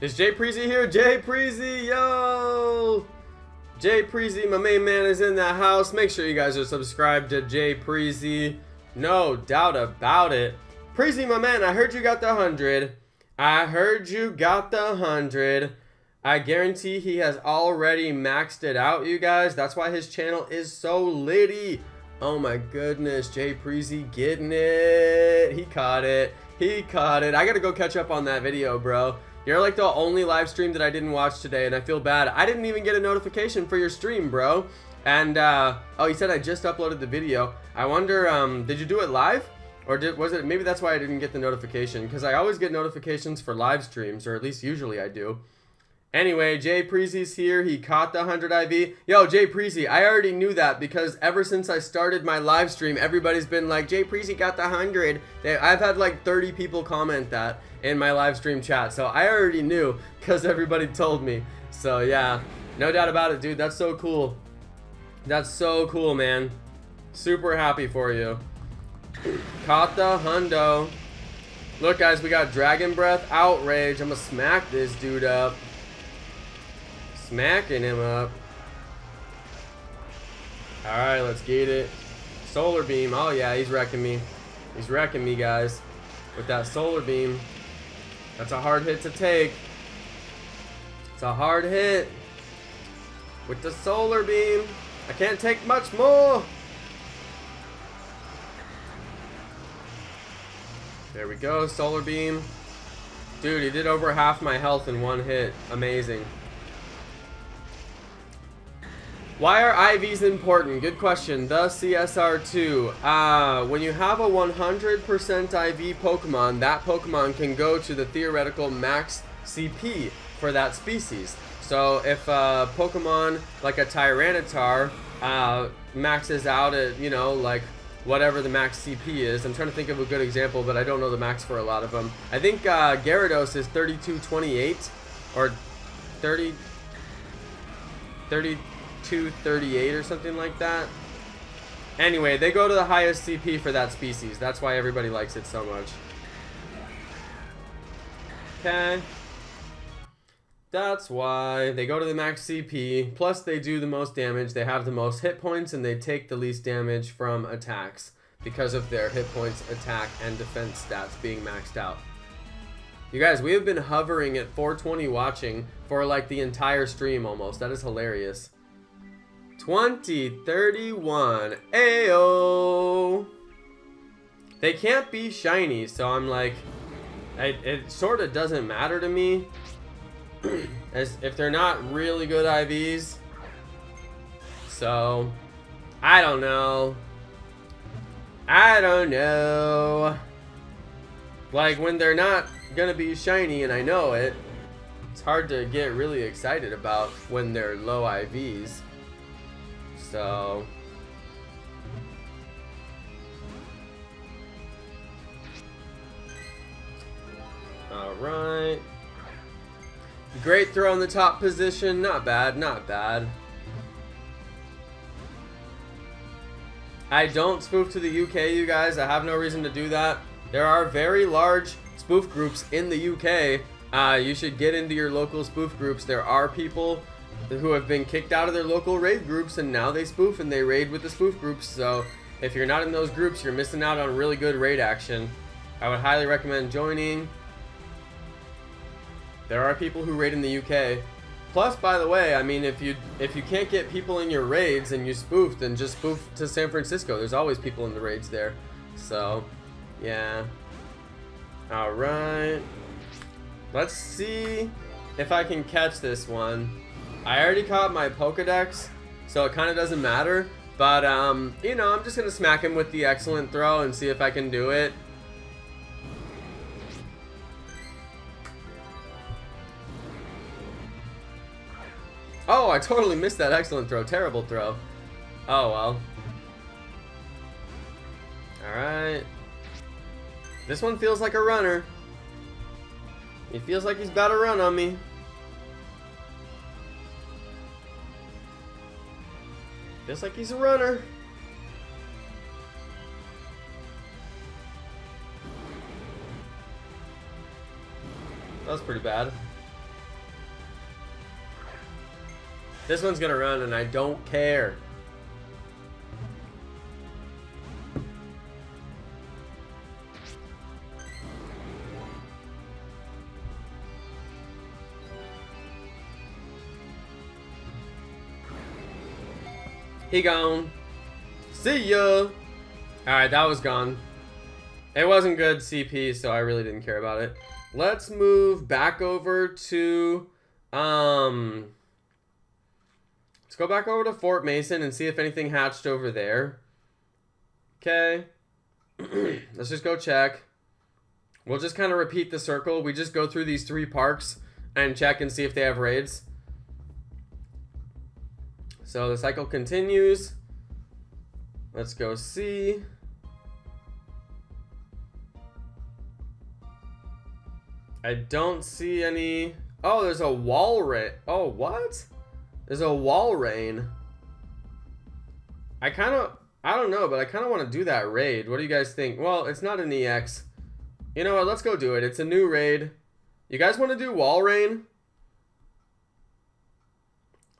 Is Jay Preezy here? Jay Preezy, yo! Jay Preezy, my main man, is in the house. Make sure you guys are subscribed to Jay Preezy. No doubt about it. Preezy, my man, I heard you got the hundred. I heard you got the hundred. I guarantee he has already maxed it out, you guys. That's why his channel is so litty. Oh my goodness, Jay Preezy getting it. He caught it. He caught it. I gotta go catch up on that video, bro. You're like the only live stream that I didn't watch today, and I feel bad. I didn't even get a notification for your stream, bro. And, uh, oh, he said I just uploaded the video. I wonder, um, did you do it live? Or did, was it, maybe that's why I didn't get the notification, because I always get notifications for live streams, or at least usually I do. Anyway, Jay Preezy's here. He caught the one hundred I V. Yo, Jay Preezy, I already knew that, because ever since I started my live stream, everybody's been like, Jay Preezy got the one hundred. They, I've had like thirty people comment that in my live stream chat, so I already knew because everybody told me. So yeah, no doubt about it, dude. That's so cool. That's so cool, man. Super happy for you. Caught the hundo. Look, guys, we got Dragon Breath, Outrage. I'm gonna smack this dude up. Smacking him up. All right, let's get it. Solar Beam. Oh yeah, he's wrecking me. He's wrecking me, guys, with that Solar Beam. That's a hard hit to take. It's a hard hit with the Solar Beam. I can't take much more. There we go, Solar Beam. Dude, he did over half my health in one hit. Amazing. Why are I Vs important? Good question. The C S R two. Uh, when you have a one hundred percent I V Pokemon, that Pokemon can go to the theoretical max C P for that species. So if a Pokemon like a Tyranitar uh, maxes out at, you know, like whatever the max C P is. I'm trying to think of a good example, but I don't know the max for a lot of them. I think uh, Gyarados is thirty-two twenty-eight or thirty... thirty... two thirty-eight or something like that. Anyway, they go to the highest C P for that species. That's why everybody likes it so much. Okay. That's why they go to the max C P. Plus they do the most damage. They have the most hit points and they take the least damage from attacks because of their hit points, attack, and defense stats being maxed out. You guys, we have been hovering at four twenty watching for like the entire stream almost. That is hilarious. twenty thirty-one. Ayo. They can't be shiny, so I'm like, I, it sort of doesn't matter to me. As if they're not really good I Vs. So, I don't know. I don't know. Like, when they're not gonna be shiny, and I know it, it's hard to get really excited about when they're low I Vs. So... alright. Great throw in the top position. Not bad, not bad. I don't spoof to the U K, you guys. I have no reason to do that. There are very large spoof groups in the U K. Uh, you should get into your local spoof groups. There are people who have been kicked out of their local raid groups, and now they spoof and they raid with the spoof groups. So if you're not in those groups, you're missing out on really good raid action. I would highly recommend joining. There are people who raid in the U K. Plus, by the way, I mean, if you if you can't get people in your raids and you spoof, then just spoof to San Francisco. There's always people in the raids there. So, yeah. All right. Let's see if I can catch this one. I already caught my Pokedex, so it kind of doesn't matter. But, um, you know, I'm just going to smack him with the excellent throw and see if I can do it. Oh, I totally missed that excellent throw. Terrible throw. Oh, well. Alright. This one feels like a runner. He feels like he's about to run on me. Feels like he's a runner. That was pretty bad. This one's gonna run, and I don't care. He gone. See ya. Alright, that was gone. It wasn't good C P, so I really didn't care about it. Let's move back over to... Um... let's go back over to Fort Mason and see if anything hatched over there. Okay. Let's just go check. We'll just kind of repeat the circle. We just go through these three parks and check and see if they have raids. So the cycle continues. Let's go see. I don't see any... oh, there's a wall raid. Oh, what? There's a wall rain. I kind of, I don't know, but I kind of want to do that raid. What do you guys think? Well, it's not an E X. You know what? Let's go do it. It's a new raid. You guys want to do wall rain?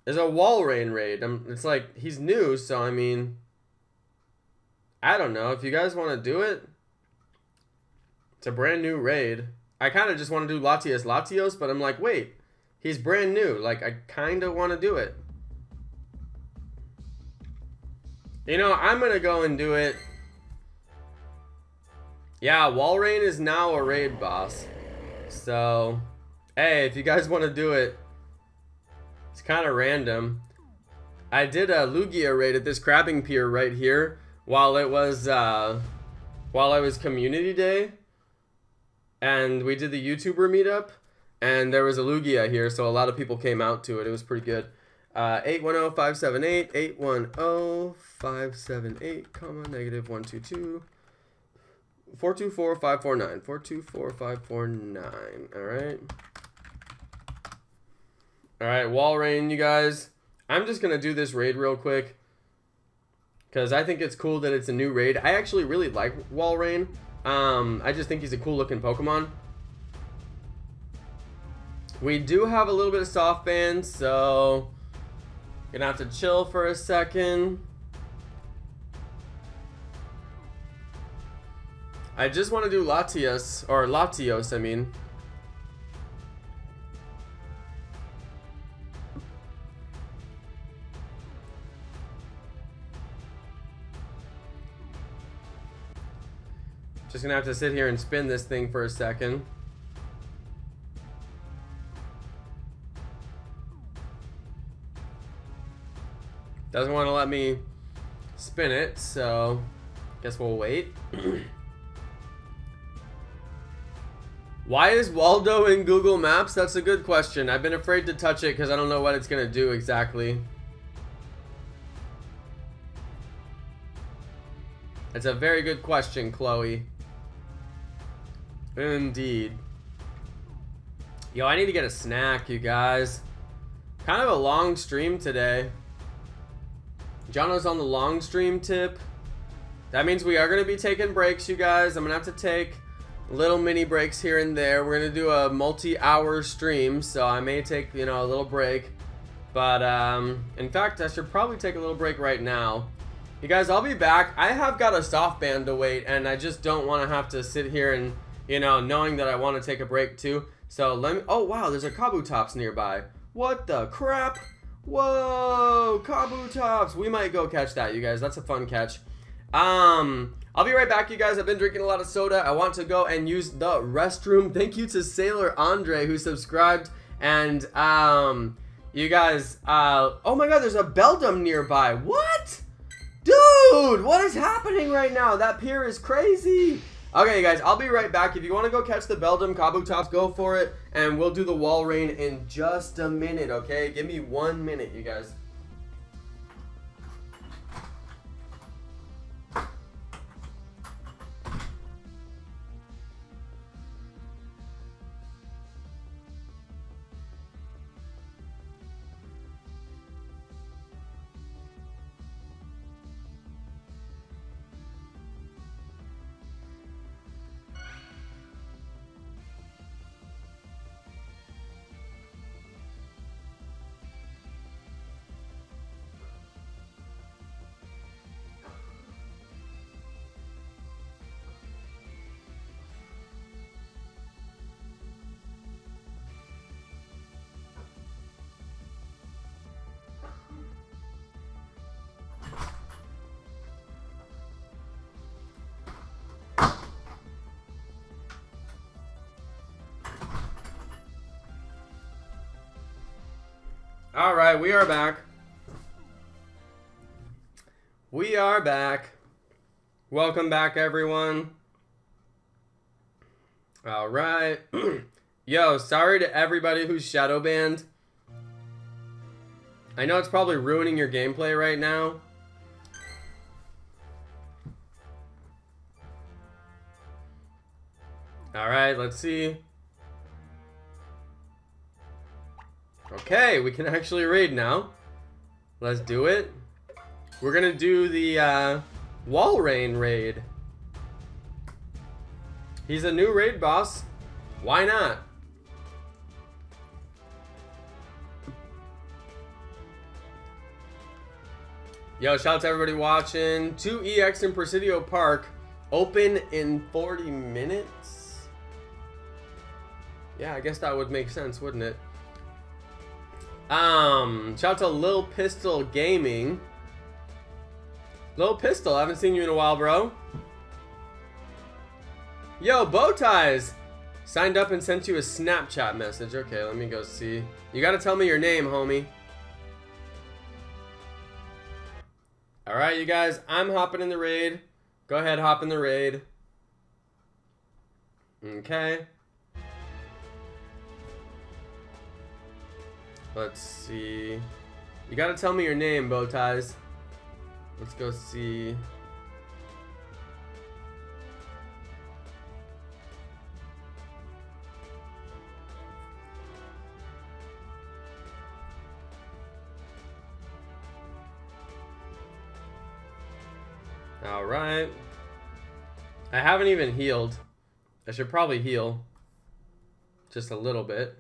There's a wall rain raid. I'm, it's like, he's new, so I mean, I don't know. If you guys want to do it, it's a brand new raid. I kind of just want to do Latias Latios, but I'm like, wait. He's brand new. Like, I kind of want to do it. You know, I'm going to go and do it. Yeah, Walrein is now a raid boss. So, hey, if you guys want to do it, it's kind of random. I did a Lugia raid at this crabbing pier right here while it was, uh, while it was community day. And we did the YouTuber meetup. And there was a Lugia here, so a lot of people came out to it. It was pretty good. Uh, eight one zero five seven eight, eight one zero five seven eight, comma, negative one two two, four two four five four nine, four two four five four nine. Alright. Alright, wall rain, you guys. I'm just going to do this raid real quick, because I think it's cool that it's a new raid. I actually really like wall rain. Um, I just think he's a cool looking Pokemon. We do have a little bit of soft band, so gonna have to chill for a second. I just want to do Latias, or Latios, I mean. Just gonna have to sit here and spin this thing for a second. Doesn't want to let me spin it, so guess we'll wait. Why is Waldo in Google Maps? That's a good question. I've been afraid to touch it because I don't know what it's going to do exactly. It's a very good question, Chloe. Indeed. Yo, I need to get a snack, you guys. Kind of a long stream today. Jono's on the long stream tip. That means we are going to be taking breaks, you guys. I'm going to have to take little mini breaks here and there. We're going to do a multi-hour stream, so I may take, you know, a little break. But, um, in fact, I should probably take a little break right now. You guys, I'll be back. I have got a soft band to wait, and I just don't want to have to sit here and, you know, knowing that I want to take a break too. So let me, oh wow, there's a Kabutops nearby. What the crap? Whoa, Kabutops. We might go catch that, you guys. That's a fun catch. Um, I'll be right back, you guys. I've been drinking a lot of soda. I want to go and use the restroom. Thank you to Sailor Andre who subscribed. And, um, you guys, uh, oh my god, there's a Beldum nearby. What? Dude, what is happening right now? That pier is crazy. Okay, you guys, I'll be right back. If you want to go catch the Beldum Kabutops, go for it. And we'll do the wall rain in just a minute, okay? Give me one minute, you guys. All right, we are back. We are back. Welcome back, everyone. All right. Yo, sorry to everybody who's shadow banned. I know it's probably ruining your gameplay right now. All right, let's see. Okay, we can actually raid now. Let's do it. We're gonna do the uh, wall rain raid. He's a new raid boss. Why not? Yo, shout out to everybody watching. two E X in Presidio Park, open in forty minutes. Yeah, I guess that would make sense, wouldn't it? Um, shout out to Lil Pistol Gaming. Lil Pistol, I haven't seen you in a while, bro. Yo, Bowties! Signed up and sent you a Snapchat message. Okay, let me go see. You gotta tell me your name, homie. Alright, you guys, I'm hopping in the raid. Go ahead, hop in the raid. Okay. Let's see. You gotta tell me your name, Bowties. Let's go see. All right. I haven't even healed. I should probably heal. Just a little bit.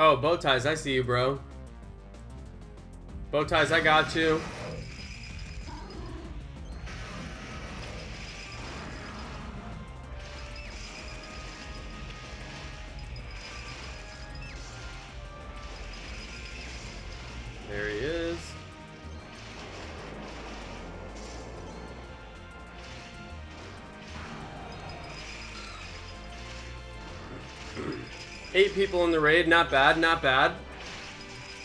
Oh, Bowties, I see you, bro. Bowties, I got you. There he is. Eight people in the raid. Not bad, not bad.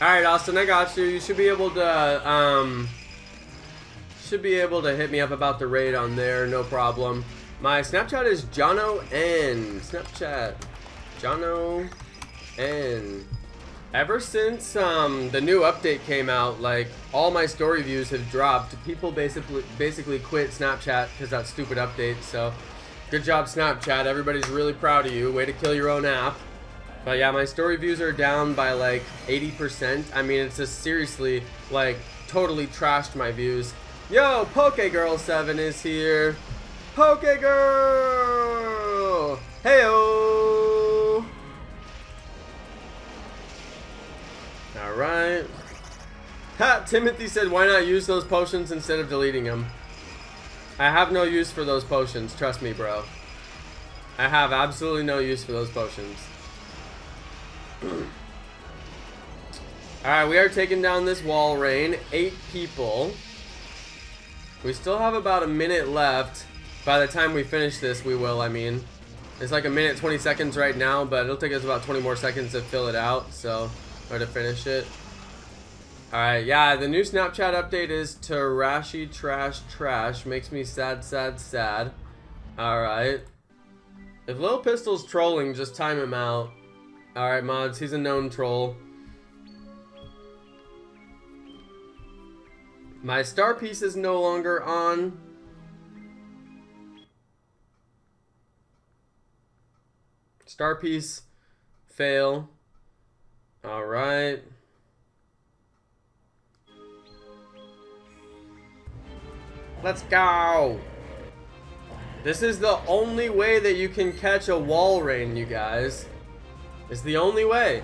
Alright, Austin, I got you. You should be able to, um... should be able to hit me up about the raid on there. No problem. My Snapchat is Jono N. Snapchat. Jono N. Ever since um, the new update came out, like, all my story views have dropped. People basically basically quit Snapchat because that stupid update, so good job, Snapchat. Everybody's really proud of you. Way to kill your own app. But yeah, my story views are down by, like, eighty percent. I mean, it's just seriously, like, totally trashed my views. Yo, Pokegirl seven is here. Pokegirl! Hey-oh! Alright. Ha! Timothy said, why not use those potions instead of deleting them? I have no use for those potions. Trust me, bro. I have absolutely no use for those potions. Alright, we are taking down this wall, Rain. Eight people. We still have about a minute left. By the time we finish this, we will, I mean. It's like a minute, twenty seconds right now, but it'll take us about twenty more seconds to fill it out, so... or to finish it. Alright, yeah, the new Snapchat update is Trashy Trash Trash. Makes me sad, sad, sad. Alright. If Lil Pistol's trolling, just time him out. Alright, mods, he's a known troll. My star piece is no longer on. Star piece, fail. All right. Let's go. This is the only way that you can catch a wall rain, you guys. It's the only way.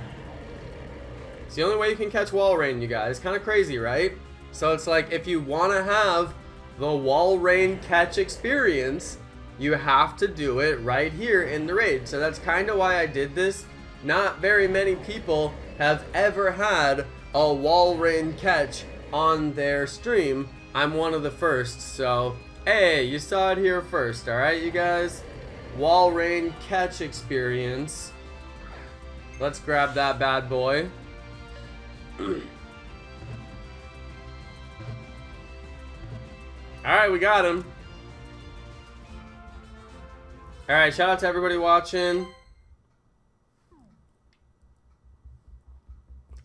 It's the only way you can catch wall rain, you guys. Kind of crazy, right? So it's like if you want to have the wall rain catch experience, you have to do it right here in the raid. So that's kind of why I did this. Not very many people have ever had a wall rain catch on their stream. I'm one of the first, so hey, you saw it here first. All right, you guys, wall rain catch experience. Let's grab that bad boy. All right, we got him. All right, shout out to everybody watching.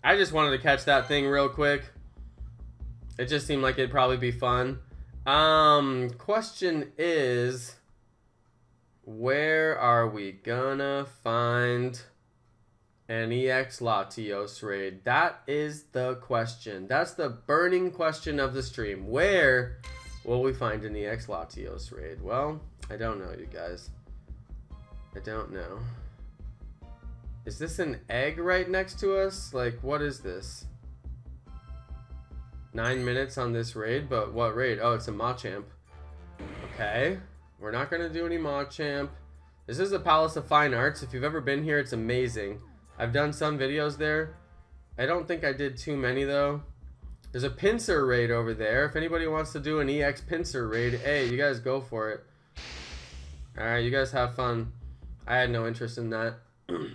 I just wanted to catch that thing real quick. It just seemed like it'd probably be fun. Um, question is, where are we gonna find an E X Latios raid? That is the question. That's the burning question of the stream. Where will we find an E X Latios raid? Well, I don't know, you guys. I don't know. Is this an egg right next to us? Like, what is this? Nine minutes on this raid, but what raid? Oh, it's a Machamp. Okay. We're not going to do any Machamp. This is the Palace of Fine Arts. If you've ever been here, it's amazing. I've done some videos there. I don't think I did too many, though. There's a pincer raid over there. If anybody wants to do an E X pincer raid, hey, you guys go for it. All right, you guys have fun. I had no interest in that.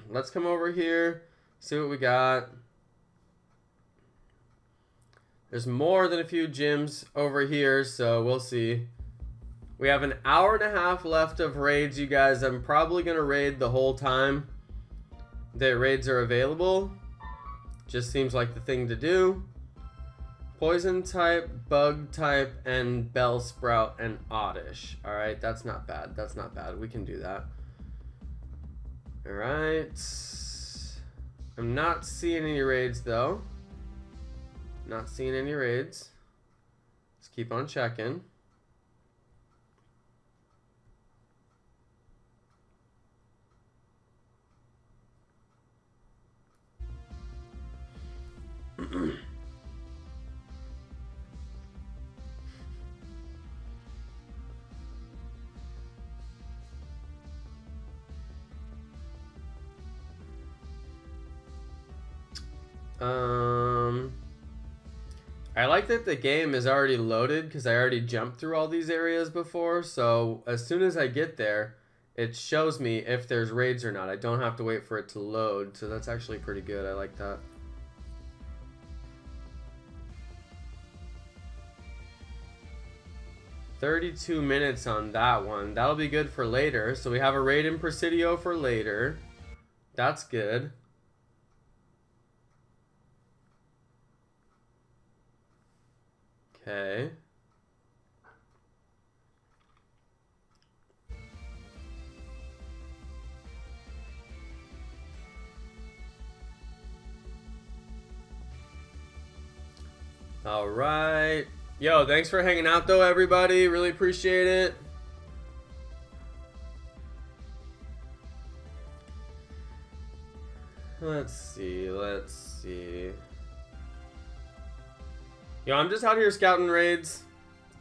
Let's come over here, see what we got. There's more than a few gyms over here, so we'll see. We have an hour and a half left of raids, you guys. I'm probably gonna raid the whole time that raids are available. Just seems like the thing to do. Poison type, bug type, and Bellsprout and Oddish. All right, that's not bad. That's not bad. We can do that. Alright. I'm not seeing any raids though. Not seeing any raids. Let's keep on checking. Um, I like that the game is already loaded because I already jumped through all these areas before, so as soon as I get there, it shows me if there's raids or not. I don't have to wait for it to load, so that's actually pretty good. I like that. thirty-two minutes on that one. That'll be good for later. So we have a raid in Presidio for later. That's good. Okay. All right. Yo, thanks for hanging out though, everybody. Really appreciate it. Let's see, let's see. Yo, I'm just out here scouting raids.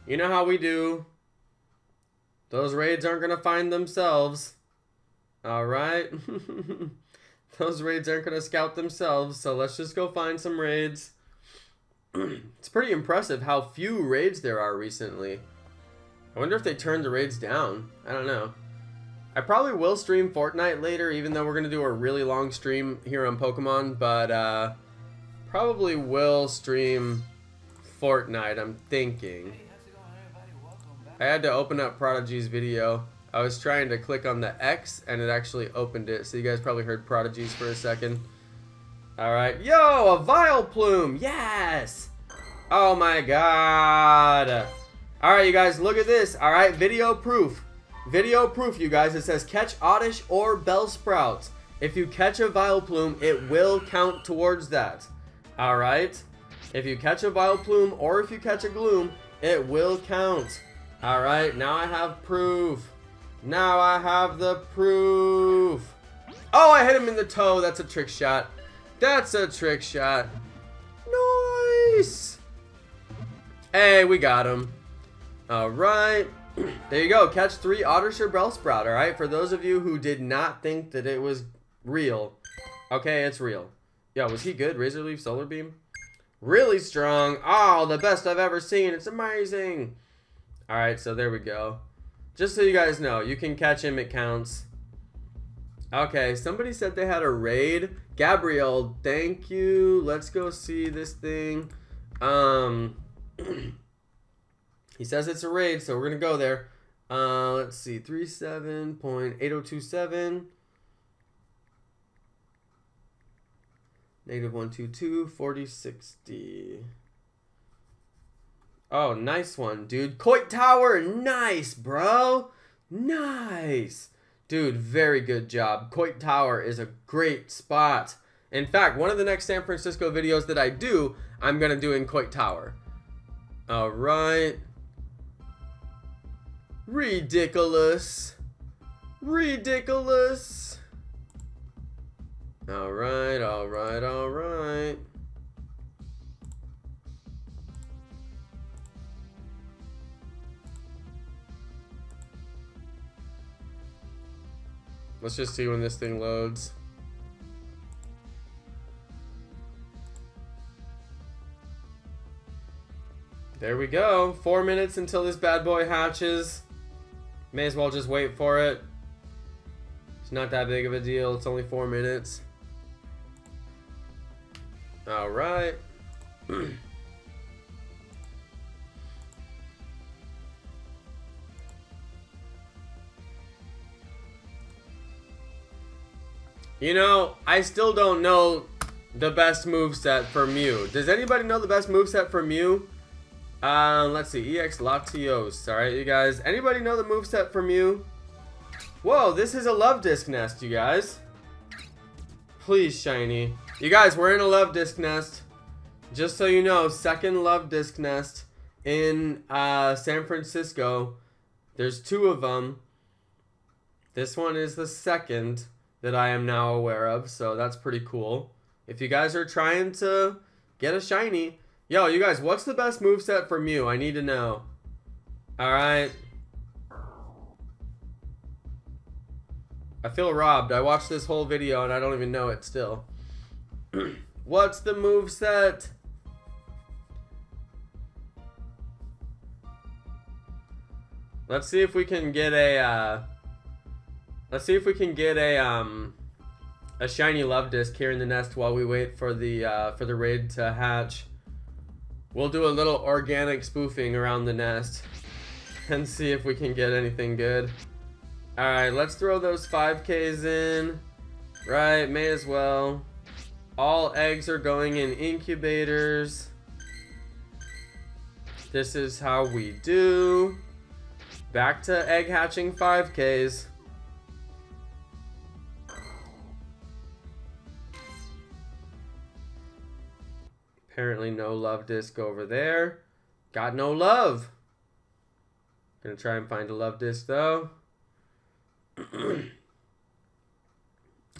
You know how we do. Those raids aren't gonna find themselves. All right. Those raids aren't gonna scout themselves, so let's just go find some raids. It's pretty impressive how few raids there are recently. I wonder if they turned the raids down. I don't know. I probably will stream Fortnite later, even though we're going to do a really long stream here on Pokemon, but uh, probably will stream Fortnite, I'm thinking. I had to open up Prodigy's video. I was trying to click on the X, and it actually opened it, so you guys probably heard Prodigy's for a second. Alright, yo, a Vileplume, yes! Oh my god. Alright, you guys, look at this, alright, video proof. Video proof, you guys, it says catch Oddish or Bellsprout. If you catch a Vileplume, it will count towards that. Alright, if you catch a Vileplume or if you catch a Gloom, it will count. Alright, now I have proof. Now I have the proof. Oh, I hit him in the toe, that's a trick shot. That's a trick shot. Nice. Hey, we got him. All right. There you go. Catch three Oddish or Bellsprout, all right? For those of you who did not think that it was real. Okay, it's real. Yo, was he good? Razor Leaf, Solar Beam? Really strong. Oh, the best I've ever seen. It's amazing. All right, so there we go. Just so you guys know, you can catch him. It counts. Okay, somebody said they had a raid. Gabrielle, thank you. Let's go see this thing. Um, he says it's a raid, so we're going to go there. Uh, let's see, thirty-seven point eight oh two seven. Negative one twenty-two, forty sixty. Oh, nice one, dude. Coit Tower, nice, bro. Nice. Dude, very good job. Coit Tower is a great spot. In fact, one of the next San Francisco videos that I do, I'm gonna do in Coit Tower. All right. Ridiculous. Ridiculous. All right, all right, all right. Let's just see when this thing loads. There we go. Four minutes until this bad boy hatches. May as well just wait for it. It's not that big of a deal. It's only four minutes. All right. You know, I still don't know the best moveset for Mew. Does anybody know the best moveset for Mew? Uh, let's see, E X Latios. Alright, you guys. Anybody know the moveset for Mew? Whoa, this is a Love Disc Nest, you guys. Please, Shiny. You guys, we're in a Love Disc Nest. Just so you know, second Love Disc Nest in uh, San Francisco. There's two of them. This one is the second that I am now aware of, so that's pretty cool. If you guys are trying to get a shiny, yo, you guys, what's the best moveset for Mew? I need to know. All right. I feel robbed. I watched this whole video and I don't even know it still. What's the moveset? Let's see if we can get a... Uh, Let's see if we can get a um a shiny love disc here in the nest while we wait for the uh, for the raid to hatch. We'll do a little organic spoofing around the nest and see if we can get anything good. All right, let's throw those five Ks in. Right, may as well. All eggs are going in incubators. This is how we do. Back to egg hatching five Ks. Apparently no love disc over there. Got no love. Gonna try and find a love disc though.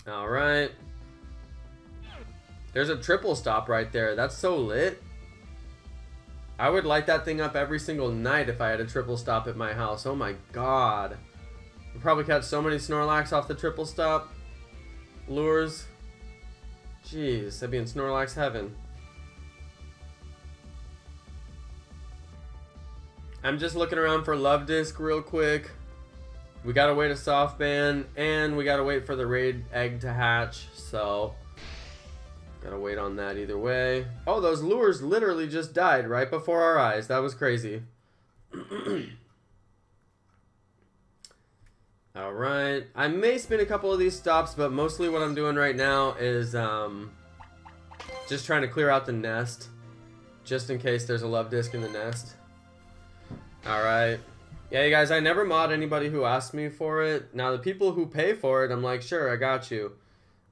All right. There's a triple stop right there. That's so lit. I would light that thing up every single night if I had a triple stop at my house. Oh my god. I'd probably catch so many Snorlax off the triple stop lures. Jeez, that'd be in Snorlax heaven. I'm just looking around for love disc real quick. We gotta wait a soft ban, and we gotta wait for the raid egg to hatch, so gotta wait on that either way. Oh, those lures literally just died right before our eyes. That was crazy. All right, I may spin a couple of these stops, but mostly what I'm doing right now is um, just trying to clear out the nest, just in case there's a love disc in the nest. All right. Yeah, you guys, I never mod anybody who asked me for it. Now, the people who pay for it, I'm like, sure, I got you.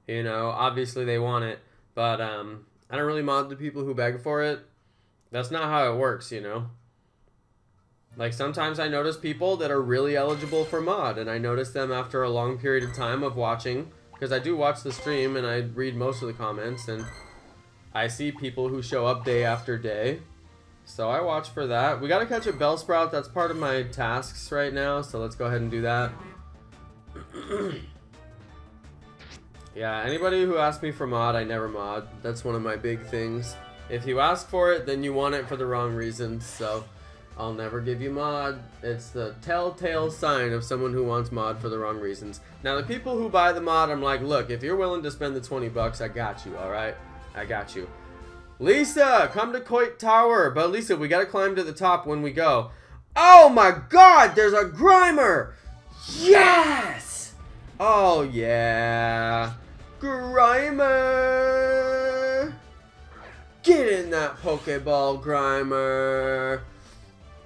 You know, obviously they want it. But um, I don't really mod the people who beg for it. That's not how it works, you know. Like, sometimes I notice people that are really eligible for mod, and I notice them after a long period of time of watching, because I do watch the stream, and I read most of the comments, and I see people who show up day after day. So I watch for that. We gotta catch a Bellsprout. That's part of my tasks right now, so let's go ahead and do that. Yeah, anybody who asks me for mod, I never mod. That's one of my big things. If you ask for it, then you want it for the wrong reasons, so I'll never give you mod. It's the telltale sign of someone who wants mod for the wrong reasons. Now, the people who buy the mod, I'm like, look, if you're willing to spend the twenty bucks, I got you, alright? I got you. Lisa, come to Coit Tower. But Lisa, we gotta climb to the top when we go. Oh my god, there's a Grimer! Yes! Oh yeah. Grimer! Get in that Pokeball, Grimer.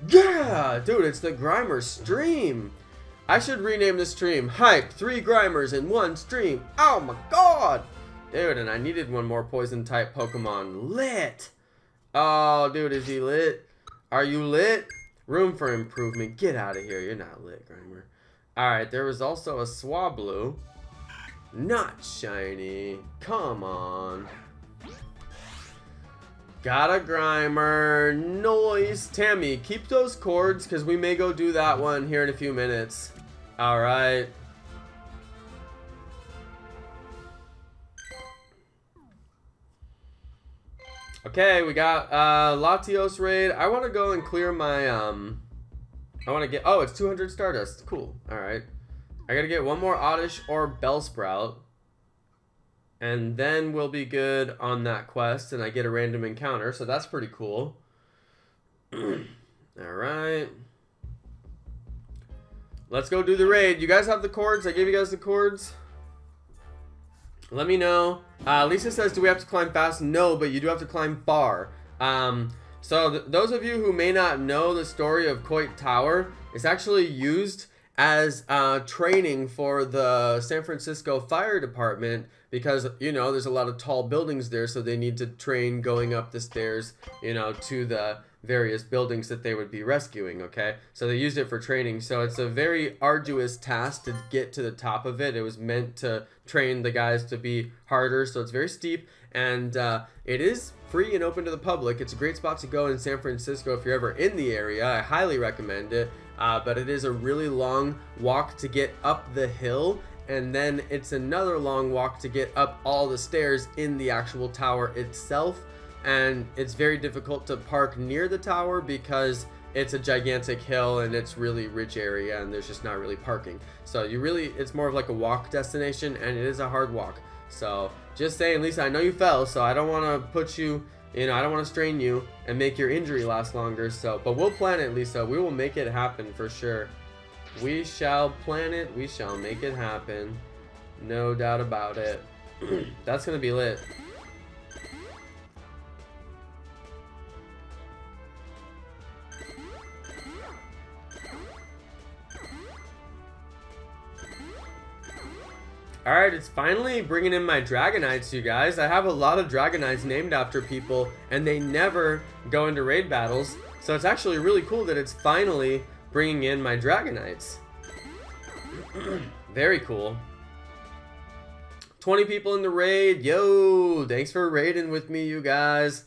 Yeah! Dude, it's the Grimer stream. I should rename the stream. Hype, three Grimers in one stream. Oh my god! Dude, and I needed one more poison-type Pokemon. Lit! Oh, dude, is he lit? Are you lit? Room for improvement. Get out of here. You're not lit, Grimer. Alright, there was also a Swablu. Not shiny. Come on. Got a Grimer. Noise. Tammy, keep those cords, because we may go do that one here in a few minutes. Alright. Okay, we got uh, Latios raid. I want to go and clear my, um, I want to get, oh, it's two hundred Stardust. Cool. All right. I got to get one more Oddish or Bellsprout. And then we'll be good on that quest. And I get a random encounter. So that's pretty cool. All right. Let's go do the raid. You guys have the cords? I gave you guys the cords. Let me know. Uh, Lisa says, do we have to climb fast? No, but you do have to climb far. Um, so th those of you who may not know the story of Coit Tower, it's actually used as uh, training for the San Francisco Fire Department because, you know, there's a lot of tall buildings there, so they need to train going up the stairs, you know, to the various buildings that they would be rescuing, okay? So they used it for training. So it's a very arduous task to get to the top of it. It was meant to train the guys to be harder, so it's very steep, and uh, it is free and open to the public. It's a great spot to go in San Francisco if you're ever in the area. I highly recommend it, uh, but it is a really long walk to get up the hill, and then it's another long walk to get up all the stairs in the actual tower itself. And it's very difficult to park near the tower because it's a gigantic hill and it's really rich area and there's just not really parking. So you really, it's more of like a walk destination, and it is a hard walk. So just saying, Lisa, I know you fell, so I don't want to put you, you know, I don't want to strain you and make your injury last longer. So, but we'll plan it, Lisa. We will make it happen for sure. We shall plan it. We shall make it happen. No doubt about it. That's going to be lit. Alright, it's finally bringing in my Dragonites, you guys. I have a lot of Dragonites named after people, and they never go into raid battles. So it's actually really cool that it's finally bringing in my Dragonites. Very cool. twenty people in the raid. Yo, thanks for raiding with me, you guys.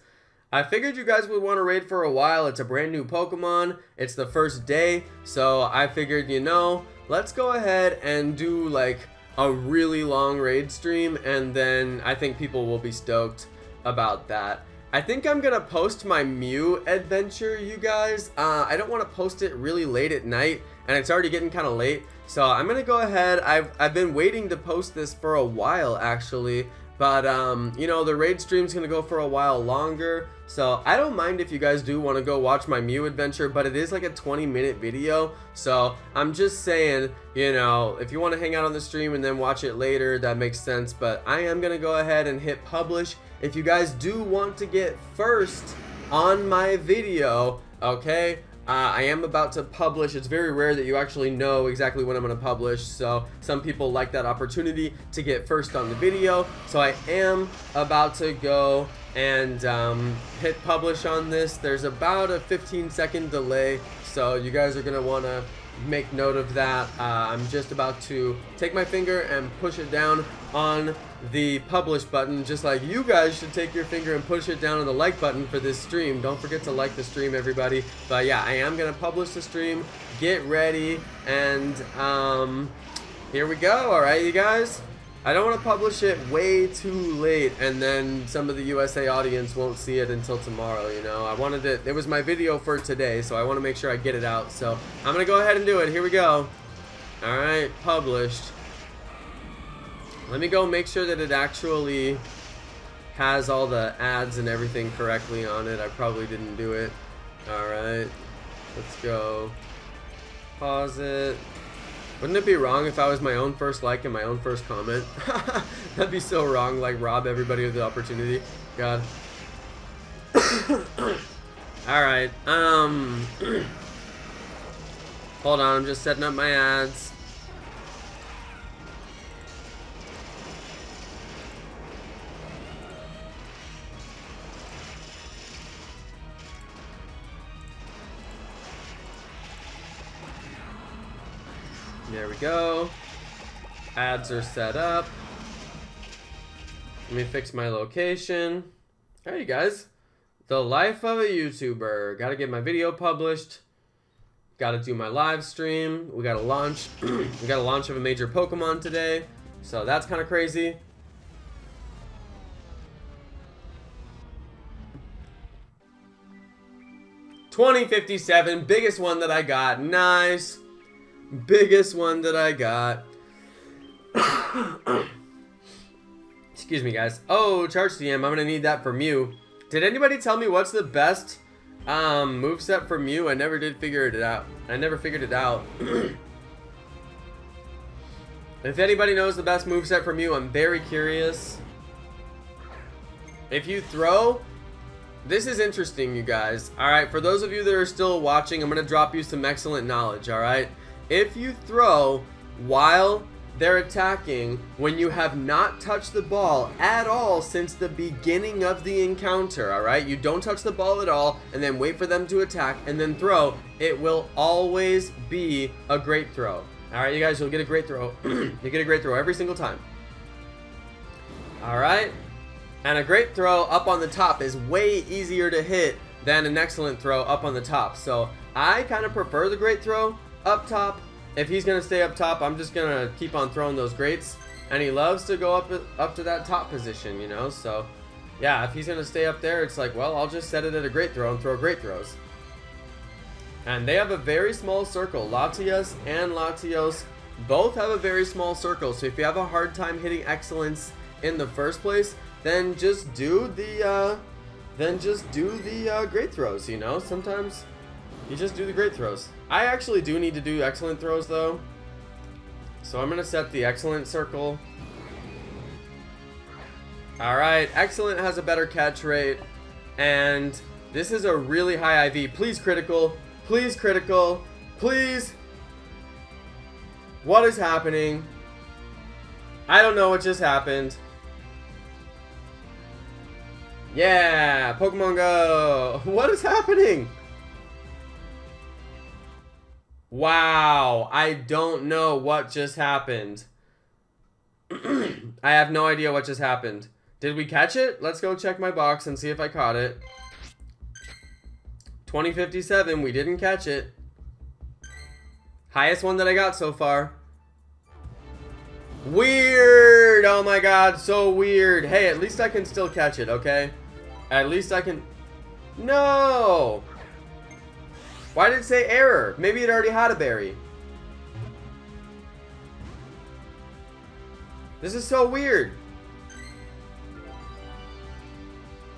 I figured you guys would want to raid for a while. It's a brand new Pokemon. It's the first day. So I figured, you know, let's go ahead and do like a really long raid stream, and then I think people will be stoked about that. I think I'm gonna post my Mew adventure, you guys. uh, I don't want to post it really late at night, and it's already getting kind of late, so I'm gonna go ahead. I've, I've been waiting to post this for a while actually, but um, you know, the raid stream's gonna go for a while longer, so I don't mind if you guys do want to go watch my Mew adventure, but it is like a twenty minute video. So I'm just saying, you know, if you want to hang out on the stream and then watch it later, that makes sense, but I am gonna go ahead and hit publish if you guys do want to get first on my video. Okay, Uh, I am about to publish. It's very rare that you actually know exactly when I'm going to publish, so some people like that opportunity to get first on the video. So I am about to go and um, hit publish on this. There's about a fifteen second delay, so you guys are going to want to make note of that. uh, I'm just about to take my finger and push it down on the publish button, just like you guys should take your finger and push it down on the like button for this stream. Don't forget to like the stream, everybody. But yeah, I am gonna publish the stream. Get ready, and um, here we go. All right, you guys, I don't want to publish it way too late, and then some of the U S A audience won't see it until tomorrow, you know. I wanted it, it was my video for today, so I want to make sure I get it out. So I'm gonna go ahead and do it. Here we go. All right, published. Let me go make sure that it actually has all the ads and everything correctly on it. I probably didn't do it. All right, let's go. Pause it. Wouldn't it be wrong if I was my own first like and my own first comment? That'd be so wrong, like rob everybody of the opportunity. God. All right. Um. Hold on, I'm just setting up my ads. There we go. Ads are set up. Let me fix my location. All right, you guys. The life of a YouTuber. Got to get my video published. Got to do my live stream. We got a launch. We got a launch of a major Pokemon today. So that's kind of crazy. twenty fifty-seven. Biggest one that I got. Nice. Biggest one that I got. Excuse me, guys. Oh, charge C M. I'm going to need that for Mew. Did anybody tell me what's the best um, moveset for Mew? I never did figure it out. I never figured it out. If anybody knows the best moveset for Mew, I'm very curious. If you throw... This is interesting, you guys. All right, for those of you that are still watching, I'm going to drop you some excellent knowledge, all right? If you throw while they're attacking, when you have not touched the ball at all since the beginning of the encounter, all right? You don't touch the ball at all and then wait for them to attack and then throw. It will always be a great throw. All right, you guys, you'll get a great throw. You get a great throw every single time. All right? And a great throw up on the top is way easier to hit than an excellent throw up on the top. So I kind of prefer the great throw up top. If he's gonna stay up top, I'm just gonna keep on throwing those greats, and he loves to go up up to that top position, you know. So yeah, if he's gonna stay up there, it's like, well, I'll just set it at a great throw and throw great throws. And they have a very small circle. Latias and Latios both have a very small circle. So if you have a hard time hitting excellence in the first place, then just do the uh, then just do the uh, great throws. You know, sometimes you just do the great throws. I actually do need to do excellent throws though. So I'm gonna set the excellent circle. Alright, excellent has a better catch rate. And this is a really high I V. Please critical. Please critical. Please. What is happening? I don't know what just happened. Yeah, Pokemon Go. What is happening? Wow, I don't know what just happened. I have no idea what just happened. Did we catch it? Let's go check my box and see if I caught it. twenty fifty-seven, we didn't catch it. Highest one that I got so far. Weird! Oh my god, so weird. Hey, at least I can still catch it, okay? At least I can... No! Why did it say error? Maybe it already had a berry. This is so weird.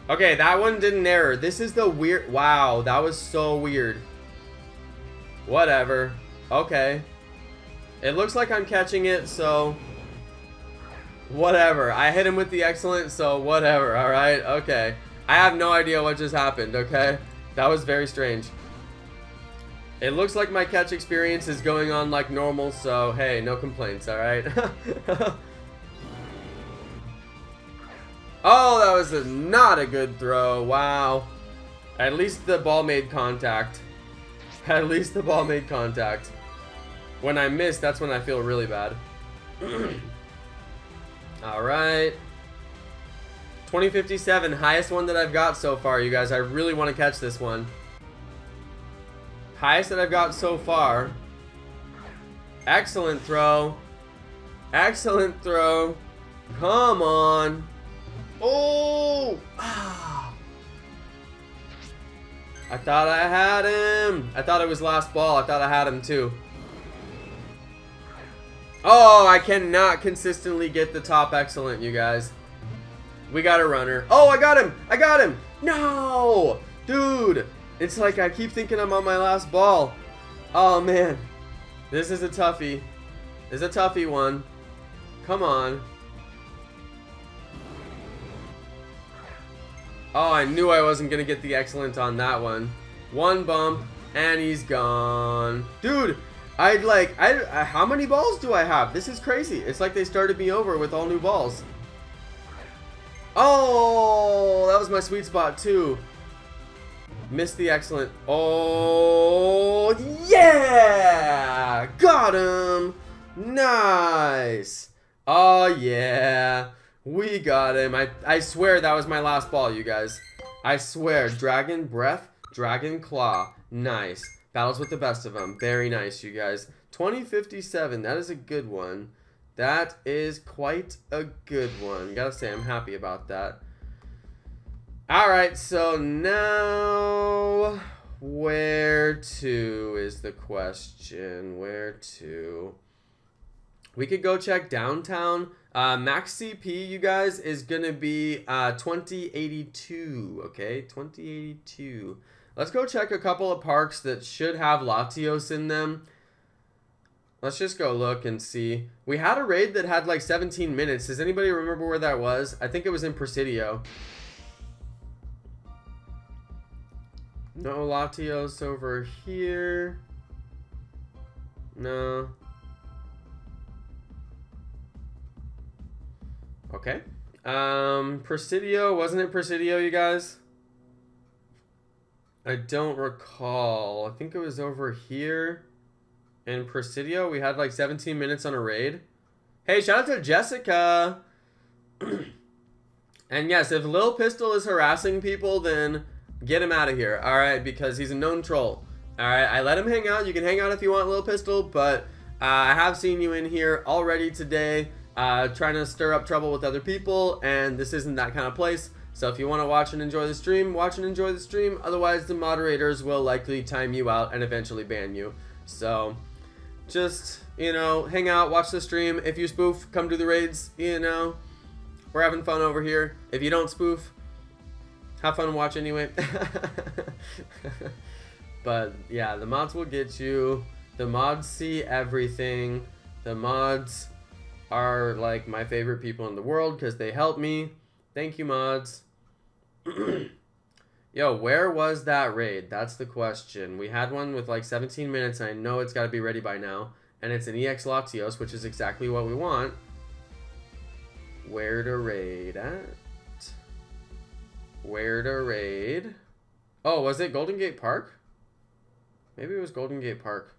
Okay, that one didn't error. This is the weird... Wow, that was so weird. Whatever. Okay. It looks like I'm catching it, so... Whatever. I hit him with the excellent, so whatever, alright? Okay. I have no idea what just happened, okay? That was very strange. It looks like my catch experience is going on like normal, so hey, no complaints, alright? Oh, that was a, not a good throw, wow. At least the ball made contact. At least the ball made contact. When I miss, that's when I feel really bad. Alright. twenty fifty-seven, highest one that I've got so far, you guys. I really want to catch this one. Highest that I've got so far. Excellent throw. Excellent throw. Come on. Oh! Ah. I thought I had him. I thought it was last ball. I thought I had him too. Oh, I cannot consistently get the top excellent, you guys. We got a runner. Oh, I got him. I got him. No! Dude. It's like I keep thinking I'm on my last ball. Oh man, this is a toughie. This is a toughie one. Come on. Oh, I knew I wasn't gonna get the excellent on that one. One bump and he's gone. Dude, I'd like, I, I how many balls do I have? This is crazy. It's like they started me over with all new balls. Oh, that was my sweet spot too. Missed the excellent. Oh, yeah! Got him! Nice! Oh, yeah. We got him. I, I swear that was my last ball, you guys. I swear. Dragon Breath, Dragon Claw. Nice. Battles with the best of them. Very nice, you guys. twenty fifty-seven. That is a good one. That is quite a good one. Gotta say, I'm happy about that. Alright, so now, where to is the question, where to? We could go check downtown. Uh, max C P, you guys, is going to be uh, twenty eighty-two, okay, twenty eighty-two. Let's go check a couple of parks that should have Latios in them. Let's just go look and see. We had a raid that had like seventeen minutes. Does anybody remember where that was? I think it was in Presidio. No Latios over here. No. Okay. Um, Presidio. Wasn't it Presidio, you guys? I don't recall. I think it was over here. In Presidio, we had like seventeen minutes on a raid. Hey, shout out to Jessica. And yes, if Lil Pistol is harassing people, then... get him out of here, alright, because he's a known troll. Alright, I let him hang out. You can hang out if you want, Lil Pistol, but uh, I have seen you in here already today, uh, trying to stir up trouble with other people, and this isn't that kind of place. So if you want to watch and enjoy the stream, watch and enjoy the stream. Otherwise, the moderators will likely time you out and eventually ban you. So just, you know, hang out, watch the stream. If you spoof, come do the raids, you know. We're having fun over here. If you don't spoof, have fun and watch anyway. But yeah, the mods will get you. The mods see everything. The mods are like my favorite people in the world because they help me. Thank you, mods. Yo, where was that raid? That's the question. We had one with like seventeen minutes. And I know it's got to be ready by now. And it's an E X Latios, which is exactly what we want. Where to raid at? Where to raid? Oh, was it Golden Gate Park? Maybe it was Golden Gate Park.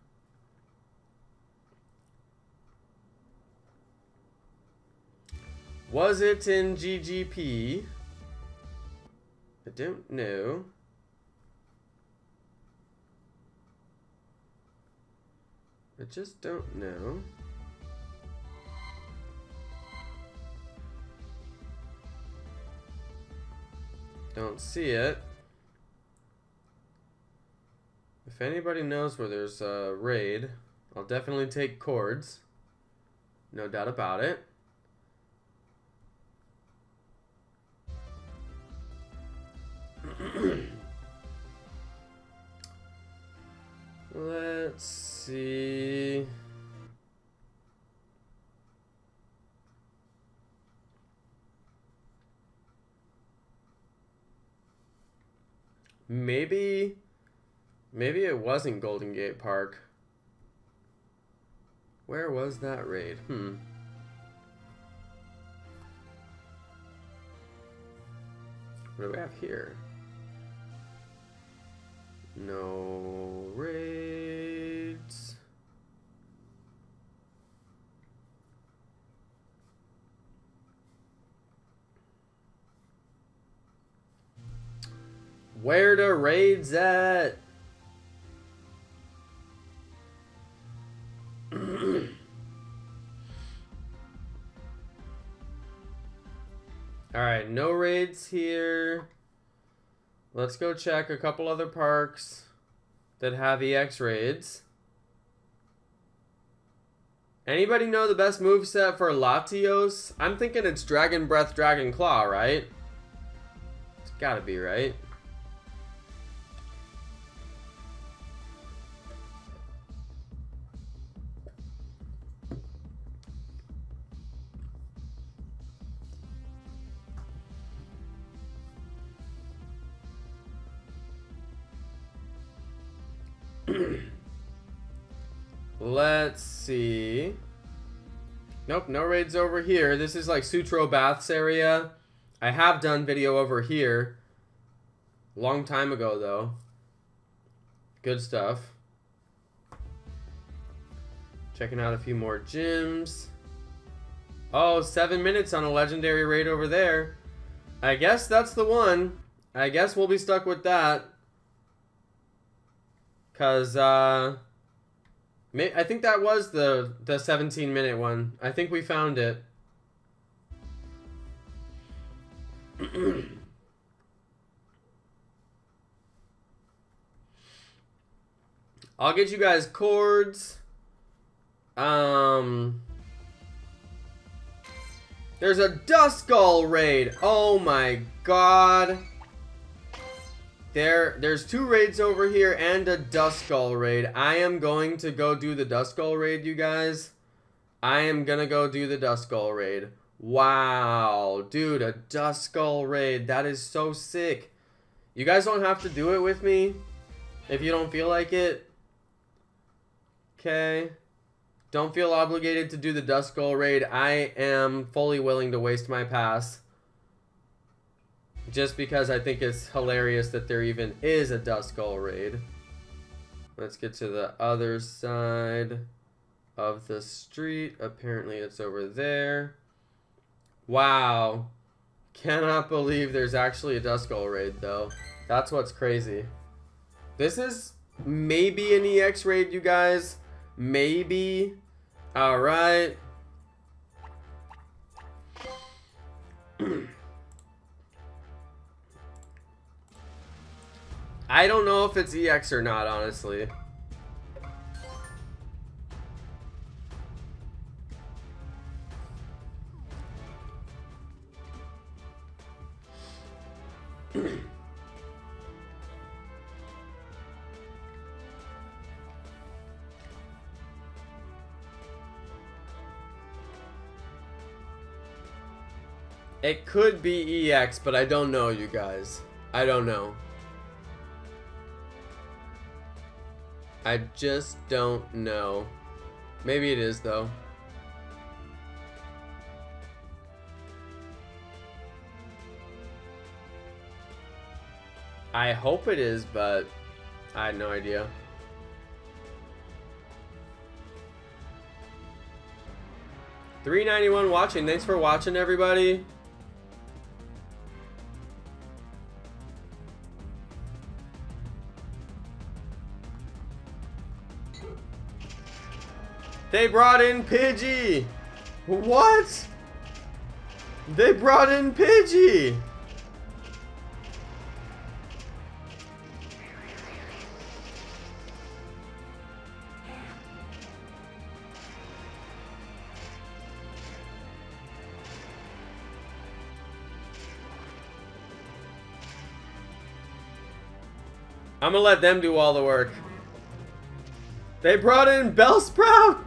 Was it in G G P? I don't know. I just don't know. Don't see it. If anybody knows where there's a raid, I'll definitely take cords. No doubt about it. Let's see. Maybe, maybe it wasn't Golden Gate Park. Where was that raid? Hmm. What do we have here? No raids. Where to raids at? Alright, no raids here. Let's go check a couple other parks that have E X raids. Anybody know the best moveset for Latios? I'm thinking it's Dragon Breath, Dragon Claw, right? It's gotta be, right? Let's see. Nope, no raids over here. This is like Sutro Baths area. I have done video over here. Long time ago though. Good stuff. Checking out a few more gyms. Oh, seven minutes on a legendary raid over there. I guess that's the one. I guess we'll be stuck with that. Cause uh, I think that was the the seventeen minute one. I think we found it. I'll get you guys cords. Um, there's a Duskull raid. Oh my god. There, there's two raids over here and a Duskull raid. I am going to go do the Duskull raid, you guys. I am gonna go do the Duskull raid. Wow, dude, a Duskull raid. That is so sick. You guys don't have to do it with me if you don't feel like it. Okay. Don't feel obligated to do the Duskull raid. I am fully willing to waste my pass. Just because I think it's hilarious that there even is a Duskull raid. Let's get to the other side of the street. Apparently it's over there. Wow. Cannot believe there's actually a Duskull raid though. That's what's crazy. This is maybe an E X raid, you guys. Maybe. Alright. I don't know if it's E X or not, honestly. It could be E X, but I don't know, you guys. I don't know. I just don't know. Maybe it is, though. I hope it is, but I had no idea. three ninety-one watching. Thanks for watching, everybody. They brought in Pidgey! What? They brought in Pidgey! I'm gonna let them do all the work. They brought in Bellsprout!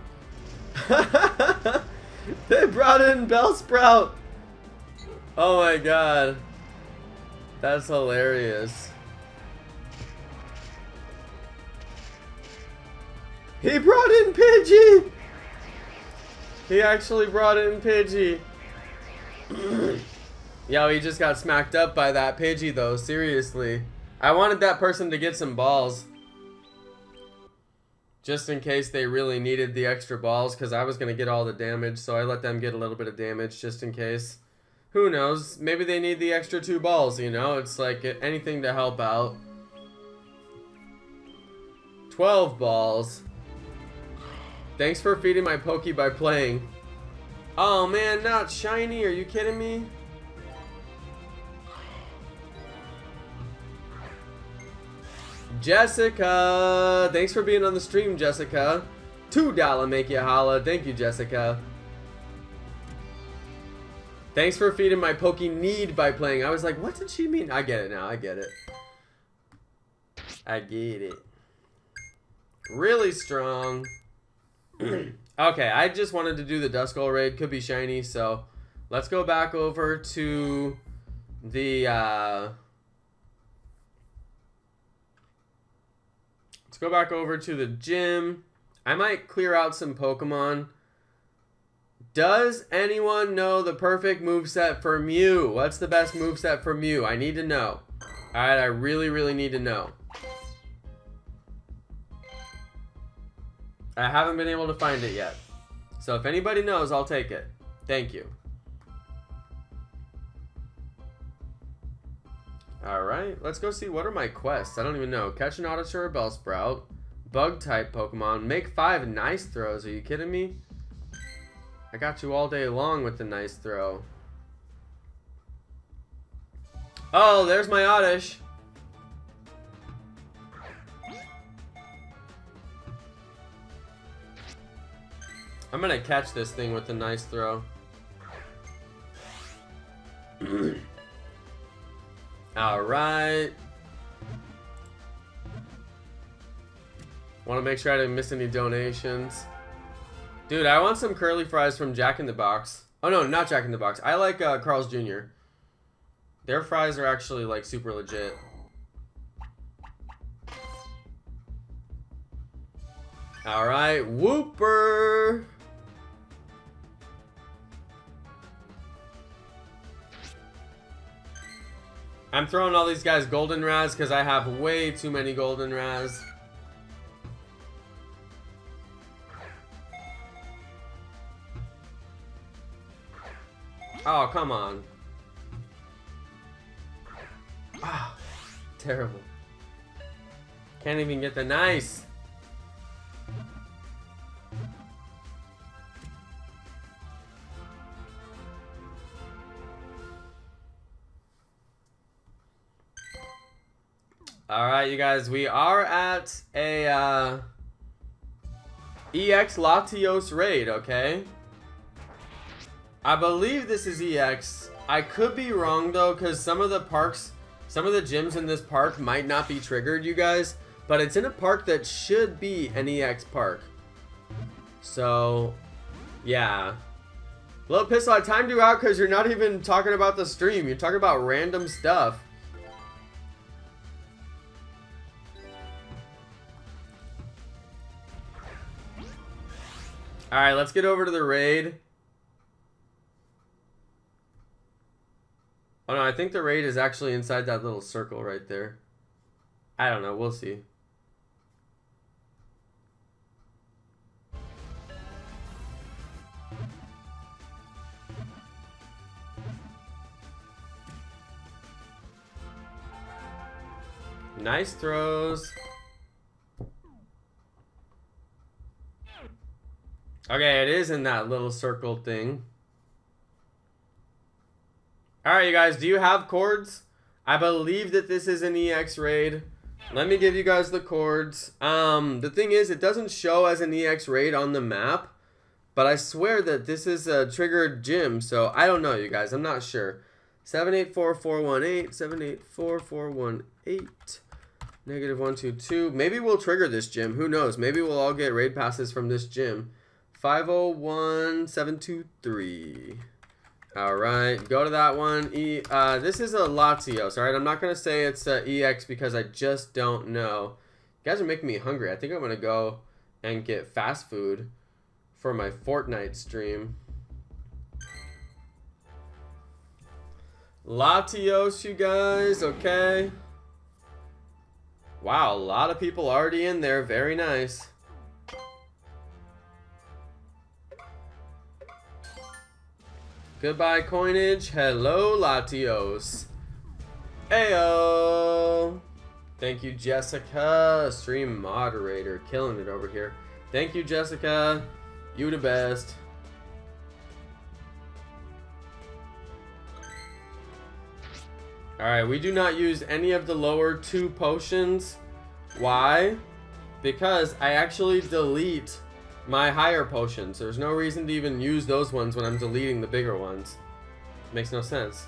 They brought in Bellsprout! Oh my god. That's hilarious. He brought in Pidgey! He actually brought in Pidgey. Yo, he just got smacked up by that Pidgey though, seriously. I wanted that person to get some balls. Just in case they really needed the extra balls, because I was going to get all the damage, so I let them get a little bit of damage just in case. Who knows? Maybe they need the extra two balls, you know? It's like anything to help out. twelve balls. Thanks for feeding my Poke by playing. Oh man, not shiny, are you kidding me? Jessica, thanks for being on the stream, Jessica. two dollar make you holla. Thank you, Jessica. Thanks for feeding my Poke need by playing. I was like, what did she mean? I get it now. I get it. I get it. Really strong. Okay, I just wanted to do the Duskull raid. Could be shiny, so let's go back over to the... Uh, Go back over to the gym. I might clear out some Pokemon. Does anyone know the perfect moveset for Mew? What's the best moveset for Mew? I need to know. Alright, I really, really need to know. I haven't been able to find it yet. So if anybody knows, I'll take it. Thank you. Alright, let's go see what are my quests. I don't even know. Catch an Oddish or a Bellsprout. Bug-type Pokemon. Make five nice throws. Are you kidding me? I got you all day long with the nice throw. Oh, there's my Oddish. I'm going to catch this thing with the nice throw. Alright. Want to make sure I didn't miss any donations. Dude, I want some curly fries from Jack in the Box. Oh no, not Jack in the Box. I like uh, Carl's Junior Their fries are actually like super legit. Alright, Wooper! I'm throwing all these guys Golden Raz because I have way too many Golden Raz. Oh, come on. Ah, terrible. Can't even get the nice. All right, you guys, we are at a uh, E X Latios raid, okay? I believe this is E X. I could be wrong though, because some of the parks, some of the gyms in this park might not be triggered, you guys, but it's in a park that should be an E X park. So, yeah. Little Pistol, I timed you out because you're not even talking about the stream. You're talking about random stuff. All right, let's get over to the raid. Oh no, I think the raid is actually inside that little circle right there. I don't know, we'll see. Nice throws. Okay, it is in that little circle thing. All right, you guys, do you have cords? I believe that this is an E X raid. Let me give you guys the cords. Um, the thing is, it doesn't show as an E X raid on the map, but I swear that this is a triggered gym, so I don't know, you guys. I'm not sure. seven eight four four one eight, seven eight four four one eight. Negative one two two. Maybe we'll trigger this gym. Who knows? Maybe we'll all get raid passes from this gym. Five oh one seven two three. All right, go to that one. E. Uh, this is a Latios. All right, I'm not gonna say it's uh, E X because I just don't know. You guys are making me hungry. I think I'm gonna go and get fast food for my Fortnite stream. Latios, you guys. Okay. Wow, a lot of people already in there. Very nice. Goodbye, coinage. Hello, Latios. Ayo. Thank you, Jessica. Stream moderator. Killing it over here. Thank you, Jessica. You the best. Alright, we do not use any of the lower two potions. Why? Because I actually delete my higher potions. There's no reason to even use those ones when I'm deleting the bigger ones. Makes no sense.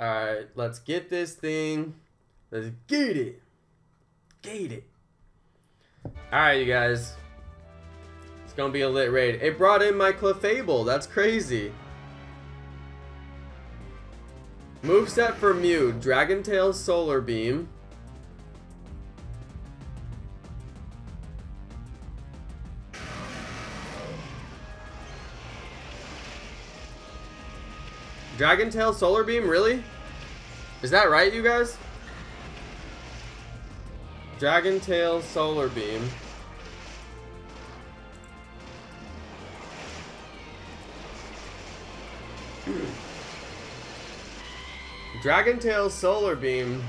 Alright, let's get this thing. Let's get it. Get it. Alright, you guys. It's gonna be a lit raid. It brought in my Clefable. That's crazy. Moveset for Mew, Dragon Tail Solar Beam. Dragon Tail Solar Beam, really? Is that right, you guys? Dragon Tail Solar Beam. Dragon Tail Solar Beam.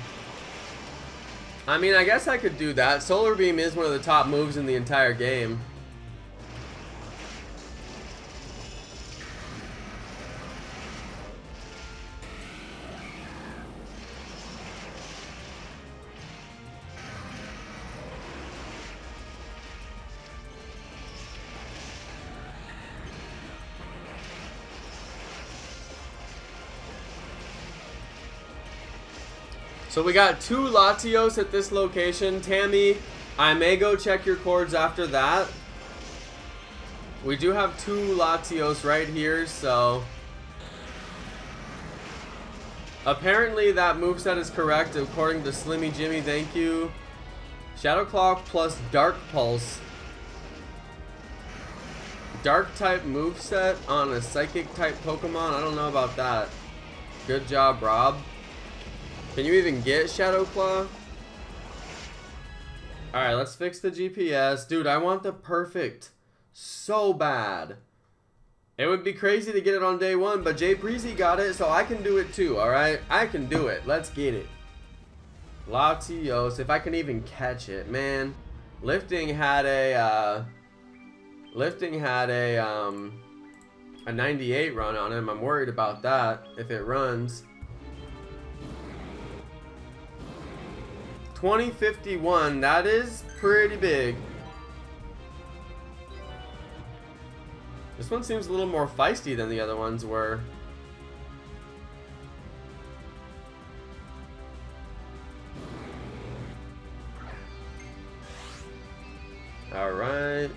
I mean, I guess I could do that. Solar Beam is one of the top moves in the entire game. So we got two Latios at this location. Tammy, I may go check your cords after that. We do have two Latios right here, so... Apparently that moveset is correct according to Slimmy Jimmy, thank you. Shadow Claw plus Dark Pulse. Dark type moveset on a Psychic type Pokemon? I don't know about that. Good job, Rob. Can you even get Shadow Claw? Alright, let's fix the G P S. Dude, I want the perfect so bad. It would be crazy to get it on day one, but Jay Preezy got it, so I can do it too, alright? I can do it. Let's get it. Latios, if I can even catch it, man. Lifting had a, uh... Lifting had a, um... a ninety-eight run on him. I'm worried about that if it runs. twenty fifty-one, that is pretty big. This one seems a little more feisty than the other ones were. All right.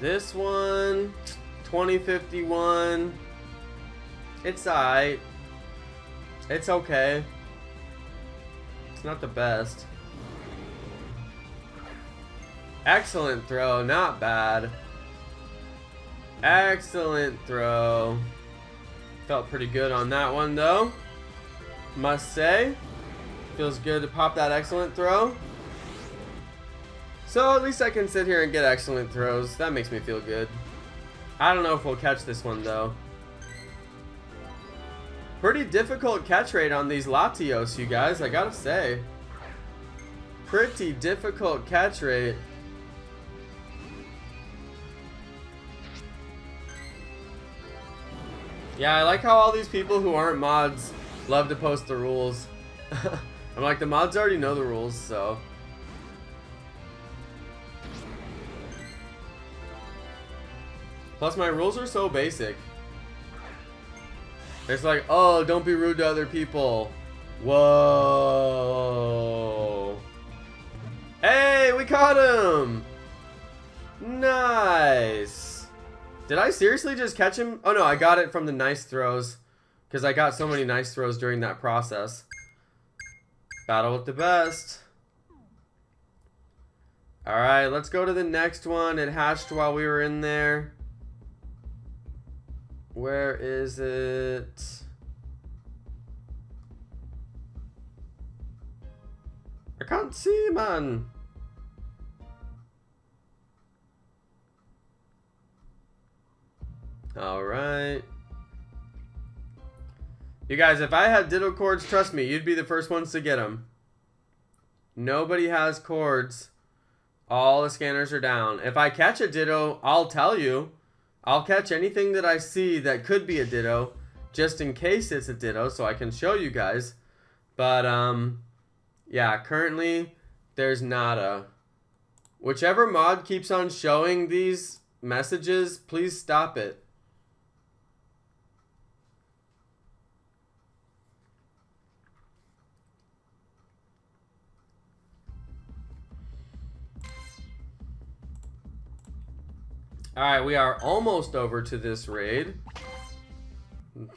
This one, twenty fifty-one, it's alright, it's okay, it's not the best. Excellent throw, not bad. Excellent throw, felt pretty good on that one though, must say. Feels good to pop that excellent throw. So at least I can sit here and get excellent throws. That makes me feel good. I don't know if we'll catch this one though. Pretty difficult catch rate on these Latios, you guys, I gotta say. Pretty difficult catch rate. Yeah, I like how all these people who aren't mods love to post the rules. I'm like, the mods already know the rules, so. Plus, my rules are so basic. It's like, oh, don't be rude to other people. Whoa. Hey, we caught him. Nice. Did I seriously just catch him? Oh, no, I got it from the nice throws, because I got so many nice throws during that process. Battle with the best. All right, let's go to the next one. It hatched while we were in there. Where is it? I can't see, man. All right. You guys, if I had ditto cords, trust me, you'd be the first ones to get them. Nobody has cords. All the scanners are down. If I catch a ditto, I'll tell you. I'll catch anything that I see that could be a ditto, just in case it's a ditto, so I can show you guys. But, um, yeah, currently there's nada. Whichever mod keeps on showing these messages, please stop it. Alright, we are almost over to this raid.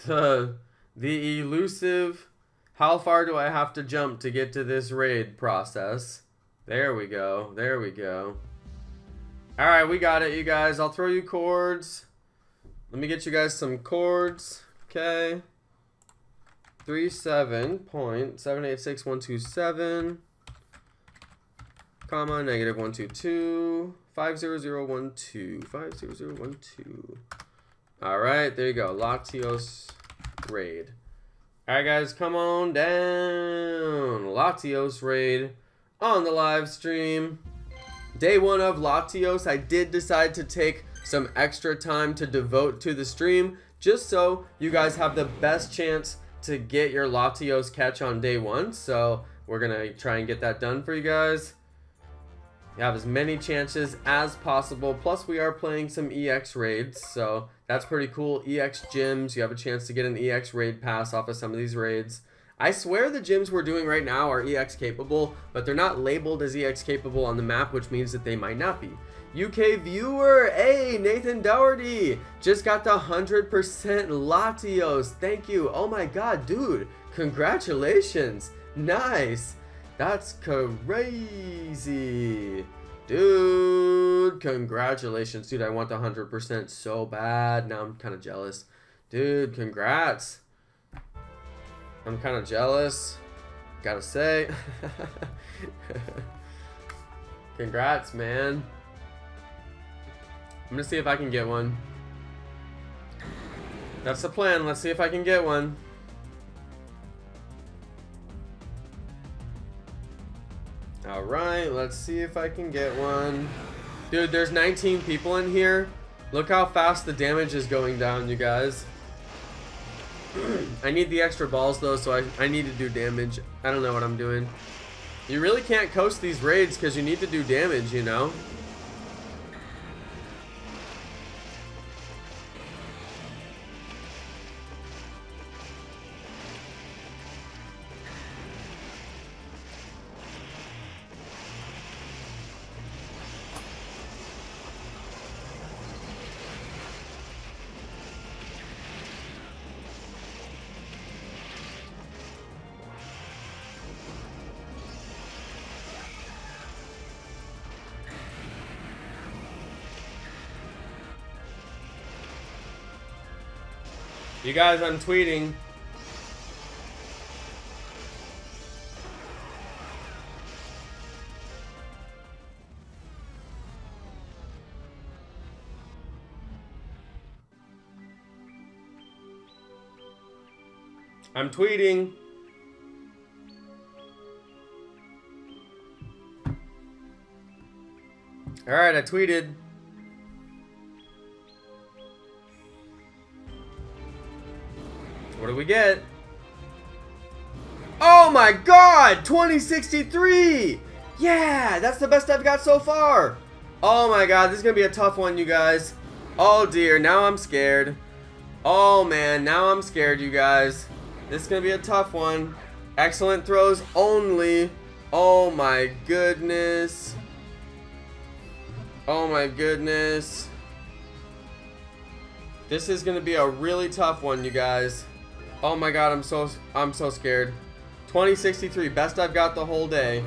The, the elusive, how far do I have to jump to get to this raid process? There we go, there we go. Alright, we got it, you guys. I'll throw you cords. Let me get you guys some cords. Okay. thirty-seven point seven eight six one two seven, comma, negative one two two. five zero zero one two. five zero zero one two. Alright, there you go. Latios raid. Alright, guys, come on down. Latios raid on the live stream. Day one of Latios. I did decide to take some extra time to devote to the stream just so you guys have the best chance to get your Latios catch on day one. So we're going to try and get that done for you guys. You have as many chances as possible. Plus, we are playing some E X raids, so that's pretty cool. E X gyms, you have a chance to get an E X raid pass off of some of these raids. I swear the gyms we're doing right now are E X capable, but they're not labeled as E X capable on the map, which means that they might not be. U K viewer, hey, Nathan Dougherty, just got the one hundred percent Latios. Thank you. Oh my god, dude, congratulations. Nice. That's crazy. Dude, congratulations. Dude, I want the one hundred percent so bad. Now I'm kind of jealous. Dude, congrats. I'm kind of jealous. Gotta say. Congrats, man. I'm gonna see if I can get one. That's the plan. Let's see if I can get one. All right, let's see if I can get one. Dude, there's nineteen people in here. Look how fast the damage is going down, you guys. I need the extra balls, though, so I, I need to do damage. I don't know what I'm doing. You really can't coast these raids because you need to do damage, you know? You guys, I'm tweeting. I'm tweeting. All right, I tweeted. What do we get? Oh my god! twenty sixty-three! Yeah! That's the best I've got so far! Oh my god, this is gonna be a tough one, you guys. Oh dear, now I'm scared. Oh man, now I'm scared, you guys. This is gonna be a tough one. Excellent throws only. Oh my goodness. Oh my goodness. This is gonna be a really tough one, you guys. Oh my god, I'm so I'm so scared. twenty sixty-three, best I've got the whole day.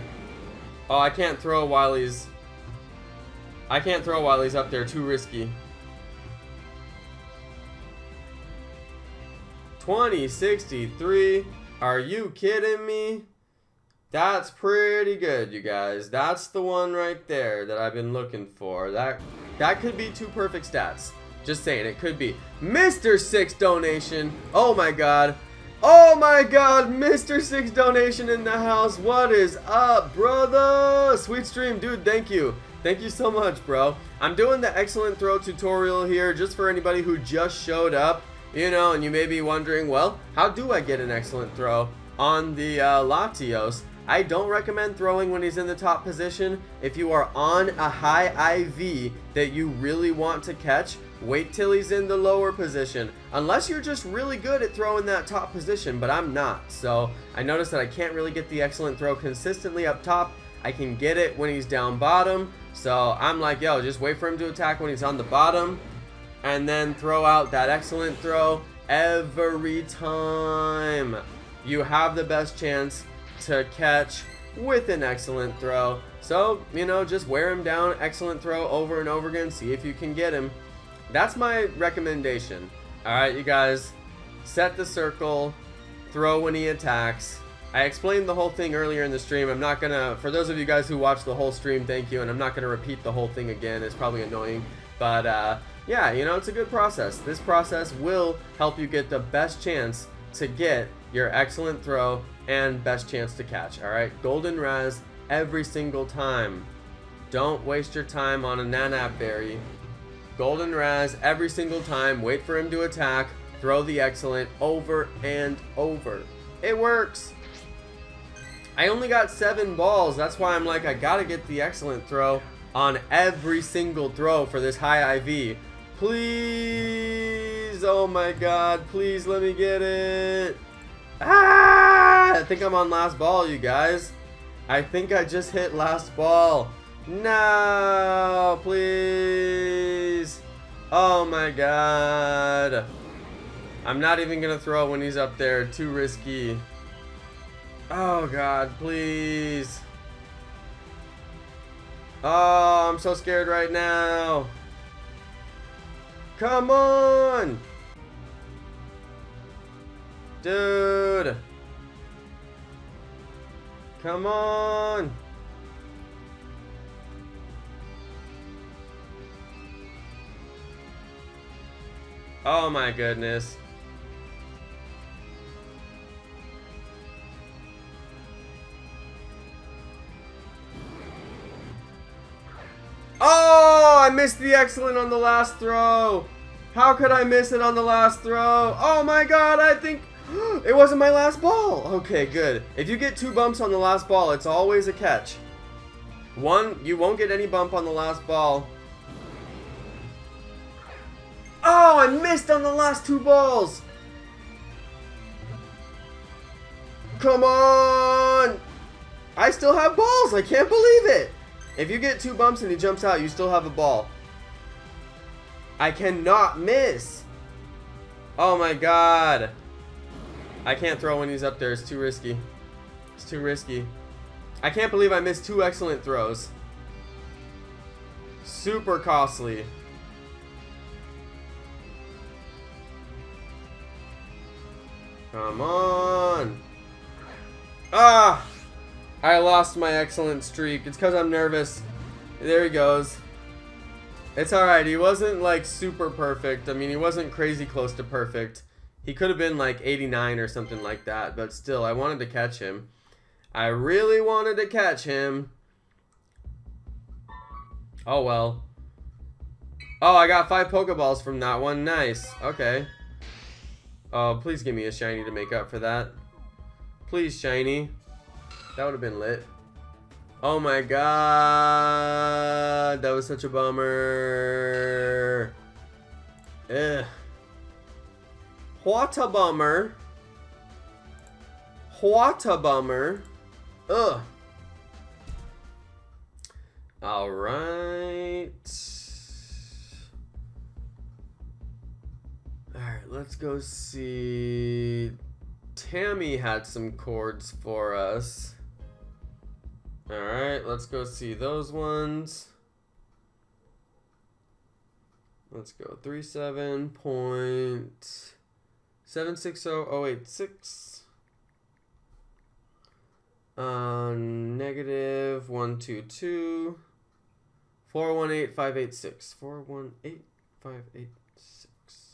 Oh, I can't throw while he's I can't throw while he's up there, too risky. twenty sixty-three. Are you kidding me? That's pretty good, you guys. That's the one right there that I've been looking for. That that could be two perfect stats. Just saying, it could be. Mister Six donation. Oh my god. Oh my god, Mister Six donation in the house. What is up, brother? Sweet stream, dude, thank you. Thank you so much, bro. I'm doing the excellent throw tutorial here just for anybody who just showed up, you know, and you may be wondering, well, how do I get an excellent throw on the uh, Latios? I don't recommend throwing when he's in the top position. If you are on a high I V that you really want to catch, wait till he's in the lower position, unless you're just really good at throwing that top position, but I'm not. So I noticed that I can't really get the excellent throw consistently up top. I can get it when he's down bottom, so I'm like, yo, just wait for him to attack when he's on the bottom and then throw out that excellent throw every time. You have the best chance to catch with an excellent throw, so you know, just wear him down, excellent throw over and over again, see if you can get him. That's my recommendation. Alright, you guys, set the circle, throw when he attacks. I explained the whole thing earlier in the stream. I'm not gonna, for those of you guys who watched the whole stream, thank you, and I'm not gonna repeat the whole thing again. It's probably annoying, but uh, yeah, you know, it's a good process. This process will help you get the best chance to get your excellent throw and best chance to catch. Alright, golden raz every single time. Don't waste your time on a nanap berry. Golden raz every single time, wait for him to attack, throw the excellent over and over. It works. I only got seven balls, that's why I'm like, I gotta get the excellent throw on every single throw for this high I V. Please, oh my god, please let me get it. Ah! I think I'm on last ball, you guys. I think I just hit last ball. No, please. Oh my god. I'm not even gonna throw when he's up there, too risky. Oh god, please. Oh, I'm so scared right now. Come on. Dude. Come on. Oh my goodness. I missed the excellent on the last throw. How could I miss it on the last throw? Oh my god, I think it wasn't my last ball. Okay, good. If you get two bumps on the last ball, it's always a catch. One, you won't get any bump on the last ball. Oh, I missed on the last two balls. Come on. I still have balls. I can't believe it. If you get two bumps and he jumps out, you still have a ball. I cannot miss. Oh my god. I can't throw when he's up there. It's too risky. It's too risky. I can't believe I missed two excellent throws. Super costly. Come on. Ah! I lost my excellent streak. It's because I'm nervous. There he goes. It's alright. He wasn't like super perfect. I mean, he wasn't crazy close to perfect. He could have been like eighty-nine or something like that. But still, I wanted to catch him. I really wanted to catch him. Oh, well. Oh, I got five Pokeballs from that one. Nice. Okay. Oh, please give me a shiny to make up for that. Please, shiny. That would have been lit. Oh my god. That was such a bummer. Ugh. What a bummer. What a bummer. Ugh. Alright. Alright, let's go see. Tammy had some chords for us. Alright, let's go see those ones. Let's go thirty-seven point seven six zero zero eight six. Uh, negative one two two. four one eight five eight six. four one eight five eight six.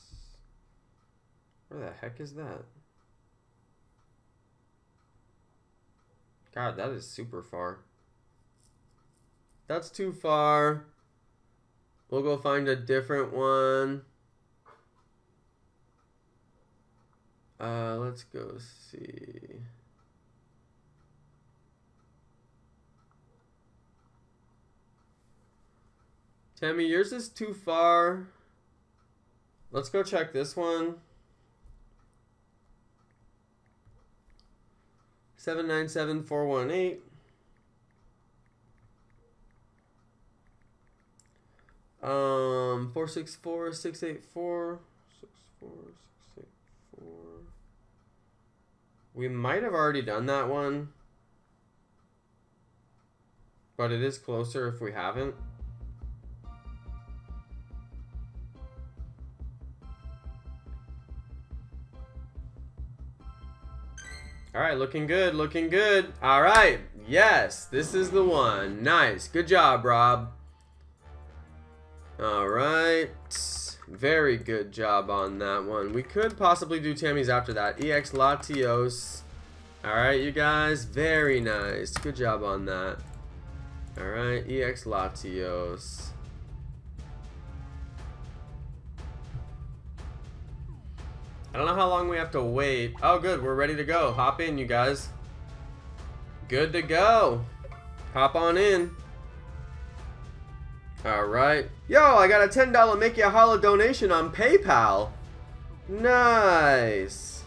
Where the heck is that? God, that is super far. That's too far. We'll go find a different one. Uh, let's go see. Tammy, yours is too far. Let's go check this one. Seven nine seven four one eight. Um, four six four six eight four six four six eight four. We might have already done that one, but it is closer if we haven't. Alright, looking good, looking good. Alright, yes, this is the one. Nice, good job, Rob. Alright, very good job on that one. We could possibly do Tammy's after that. E X Latios. Alright, you guys, very nice. Good job on that. Alright, E X Latios. I don't know how long we have to wait. Oh, good. We're ready to go. Hop in, you guys. Good to go. Hop on in. All right. Yo, I got a ten dollar Make Ya Holla donation on PayPal. Nice.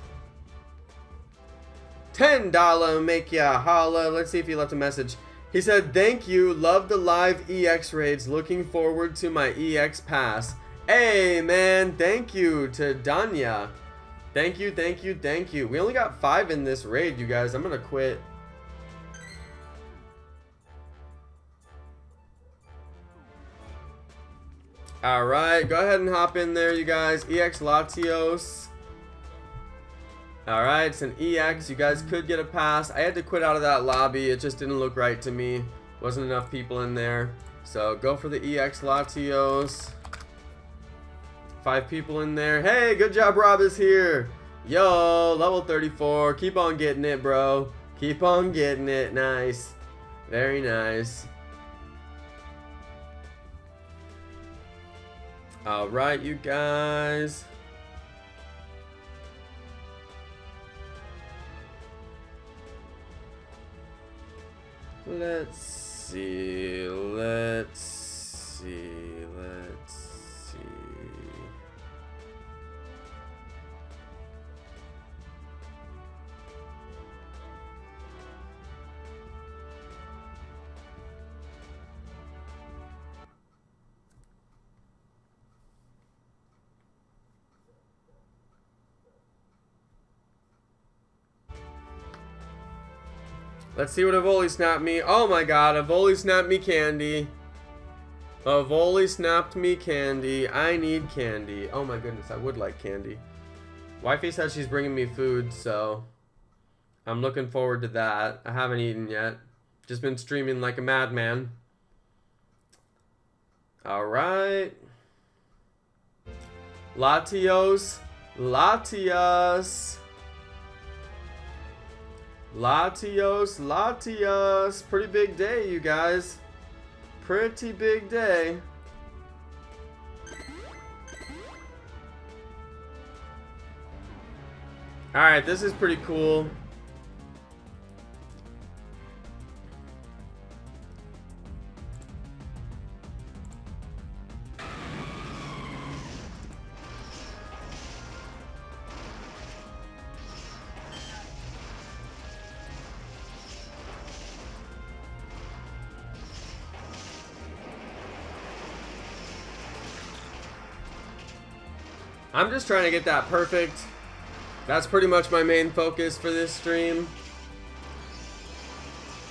ten dollar Make Ya Holla. Let's see if he left a message. He said, thank you. Love the live E X raids. Looking forward to my E X pass. Hey, man. Thank you to Danya. Thank you, thank you, thank you. We only got five in this raid, you guys. I'm gonna quit. Alright, go ahead and hop in there, you guys. E X Latios. Alright, it's an E X. You guys could get a pass. I had to quit out of that lobby. It just didn't look right to me. Wasn't enough people in there. So, go for the E X Latios. Five people in there. Hey, good job, Rob is here. Yo, level thirty-four. Keep on getting it, bro. Keep on getting it. Nice. Very nice. All right, you guys. Let's see, let's see, let's see. Let's see what Avoli snapped me. Oh my god, Avoli snapped me candy. Avoli snapped me candy. I need candy. Oh my goodness, I would like candy. Wifey says she's bringing me food, so I'm looking forward to that. I haven't eaten yet. Just been streaming like a madman. Alright. Latios. Latias. Latios, Latias. Pretty big day, you guys. Pretty big day. Alright, this is pretty cool. I'm just trying to get that perfect. That's pretty much my main focus for this stream.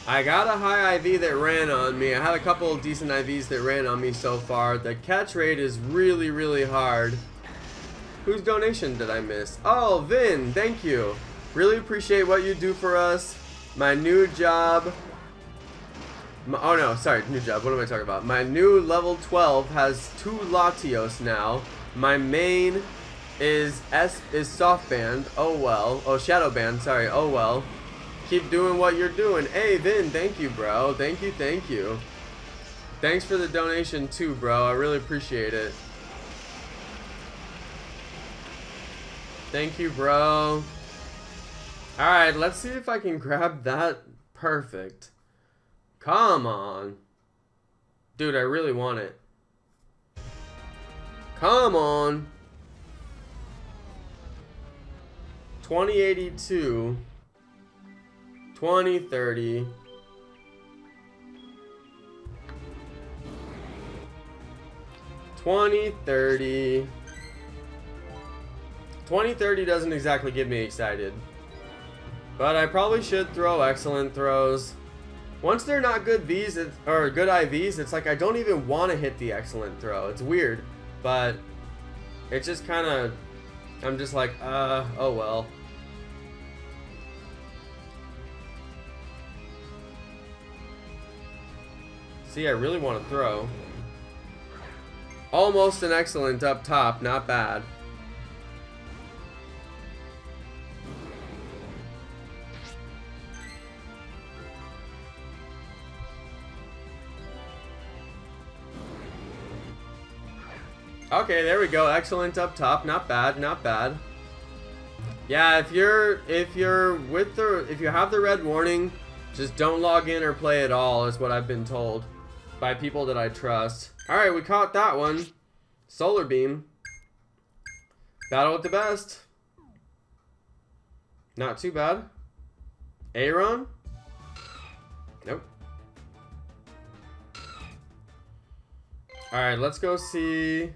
I got a high I V that ran on me. I had a couple of decent I Vs that ran on me so far. The catch rate is really, really hard. Whose donation did I miss? Oh, Vin, thank you. Really appreciate what you do for us. My new job. My, oh no, sorry, new job. What am I talking about? My new level twelve has two Latios now. My main is S is soft band. Oh well. Oh, shadow band. Sorry. Oh well. Keep doing what you're doing. Hey, Vin. Thank you, bro. Thank you. Thank you. Thanks for the donation too, bro. I really appreciate it. Thank you, bro. All right. Let's see if I can grab that perfect. Come on, dude. I really want it. Come on. twenty eighty-two. twenty thirty. twenty thirty. twenty thirty doesn't exactly get me excited. But I probably should throw excellent throws. Once they're not good V's or good I Vs, it's like I don't even want to hit the excellent throw. It's weird. But it's just kind of, I'm just like, uh, oh well. See, I really want to throw. Almost an excellent up top, not bad. Okay, there we go. Excellent up top. Not bad. Not bad. Yeah, if you're if you're with the if you have the red warning, just don't log in or play at all is what I've been told by people that I trust. All right, we caught that one. Solar beam. Battle with the best. Not too bad. Aeron? Nope. All right, let's go see.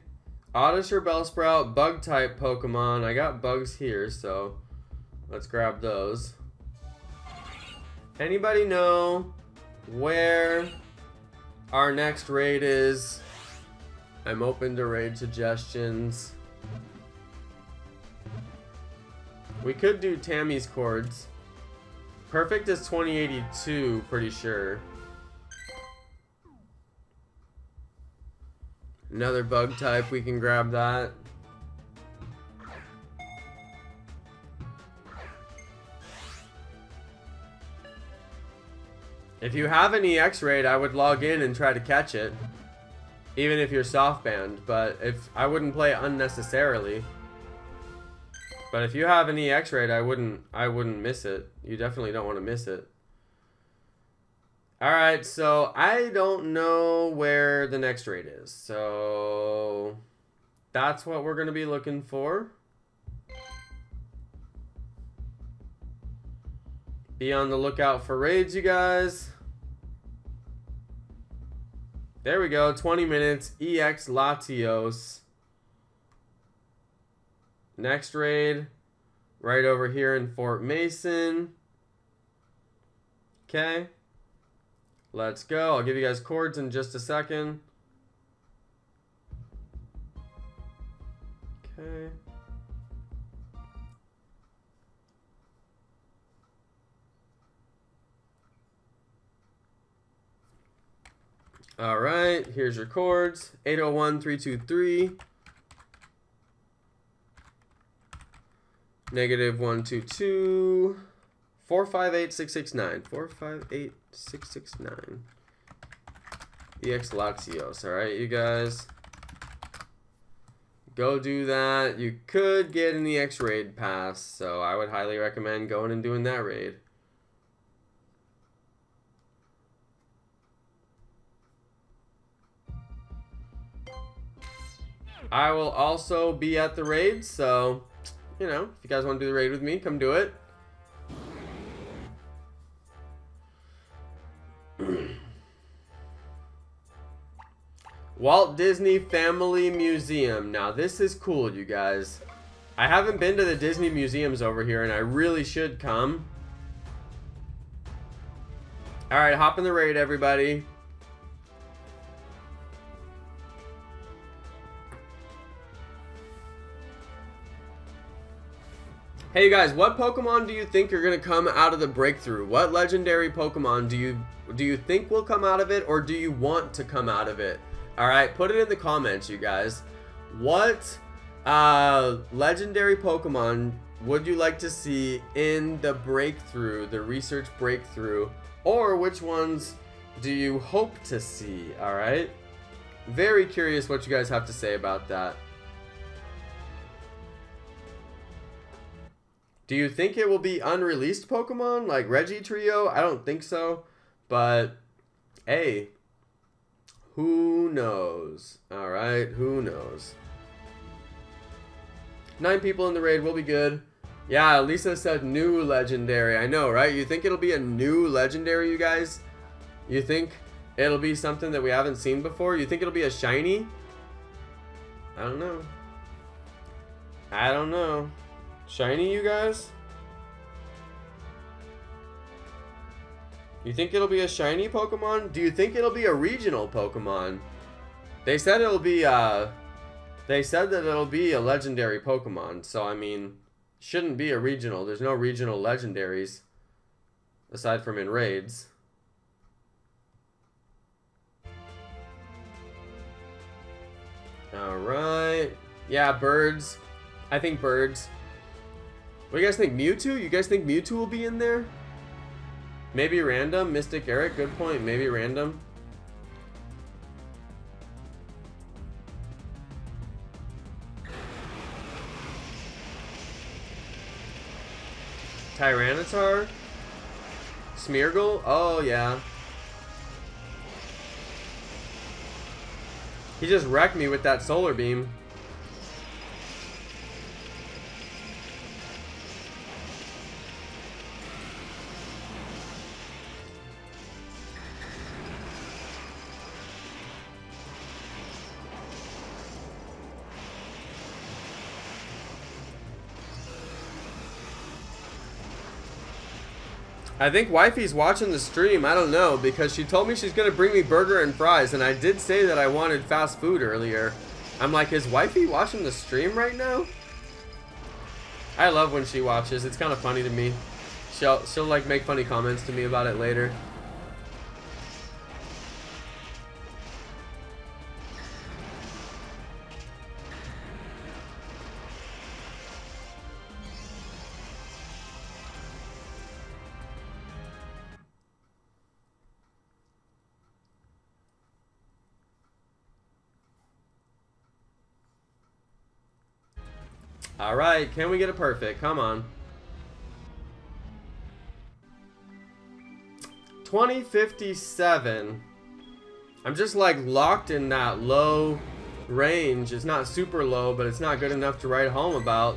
Oddish or Bellsprout, bug type Pokemon. I got bugs here, so let's grab those. Anybody know where our next raid is? I'm open to raid suggestions. We could do Tammy's Chords. Perfect is twenty eighty-two, pretty sure. Another bug type, we can grab that. If you have an E X raid, I would log in and try to catch it. Even if you're soft banned, but if I wouldn't play unnecessarily. But if you have an E X raid, I wouldn't I wouldn't miss it. You definitely don't want to miss it. Alright, so I don't know where the next raid is. So that's what we're going to be looking for. Be on the lookout for raids, you guys. There we go, twenty minutes, E X Latios. Next raid, right over here in Fort Mason. Okay. Let's go. I'll give you guys chords in just a second. Okay. All right, here's your chords. eight oh one, three two three. Negative one two two. four five eight six six nine. four five eight six six nine. E X Latios. Alright, you guys. Go do that. You could get an E X raid pass, so I would highly recommend going and doing that raid. I will also be at the raid, so, you know, if you guys want to do the raid with me, come do it. Walt Disney Family Museum. Now this is cool, you guys. I haven't been to the Disney museums over here and I really should come. Alright, hop in the raid, everybody. Hey you guys, what Pokemon do you think are gonna come out of the breakthrough? What legendary Pokemon do you do you think will come out of it, or do you want to come out of it? All right, put it in the comments, you guys. What uh, legendary Pokemon would you like to see in the breakthrough, the research breakthrough, or which ones do you hope to see? All right, very curious what you guys have to say about that. Do you think it will be unreleased Pokemon like Registrio? I don't think so, but hey, who knows? All right, who knows? Nine people in the raid will be good. Yeah, Lisa said new legendary. I know, right? You think it'll be a new legendary, you guys? You think it'll be something that we haven't seen before? You think it'll be a shiny? I don't know. I don't know. Shiny, you guys? You think it'll be a shiny Pokemon? Do you think it'll be a regional Pokemon? They said it'll be uh they said that it'll be a legendary Pokemon, so I mean, shouldn't be a regional. There's no regional legendaries aside from in raids. All right. Yeah, birds. I think birds. What do you guys think? Mewtwo? You guys think Mewtwo will be in there? Maybe random. Mystic Eric, good point. Maybe random. Tyranitar? Smeargle? Oh, yeah. He just wrecked me with that solar beam. I think wifey's watching the stream, I don't know, because she told me she's gonna bring me burger and fries, and I did say that I wanted fast food earlier. I'm like, is wifey watching the stream right now? I love when she watches, it's kind of funny to me. She'll, she'll like make funny comments to me about it later. Alright, can we get a perfect? Come on. twenty fifty-seven. I'm just like locked in that low range. It's not super low, but it's not good enough to write home about.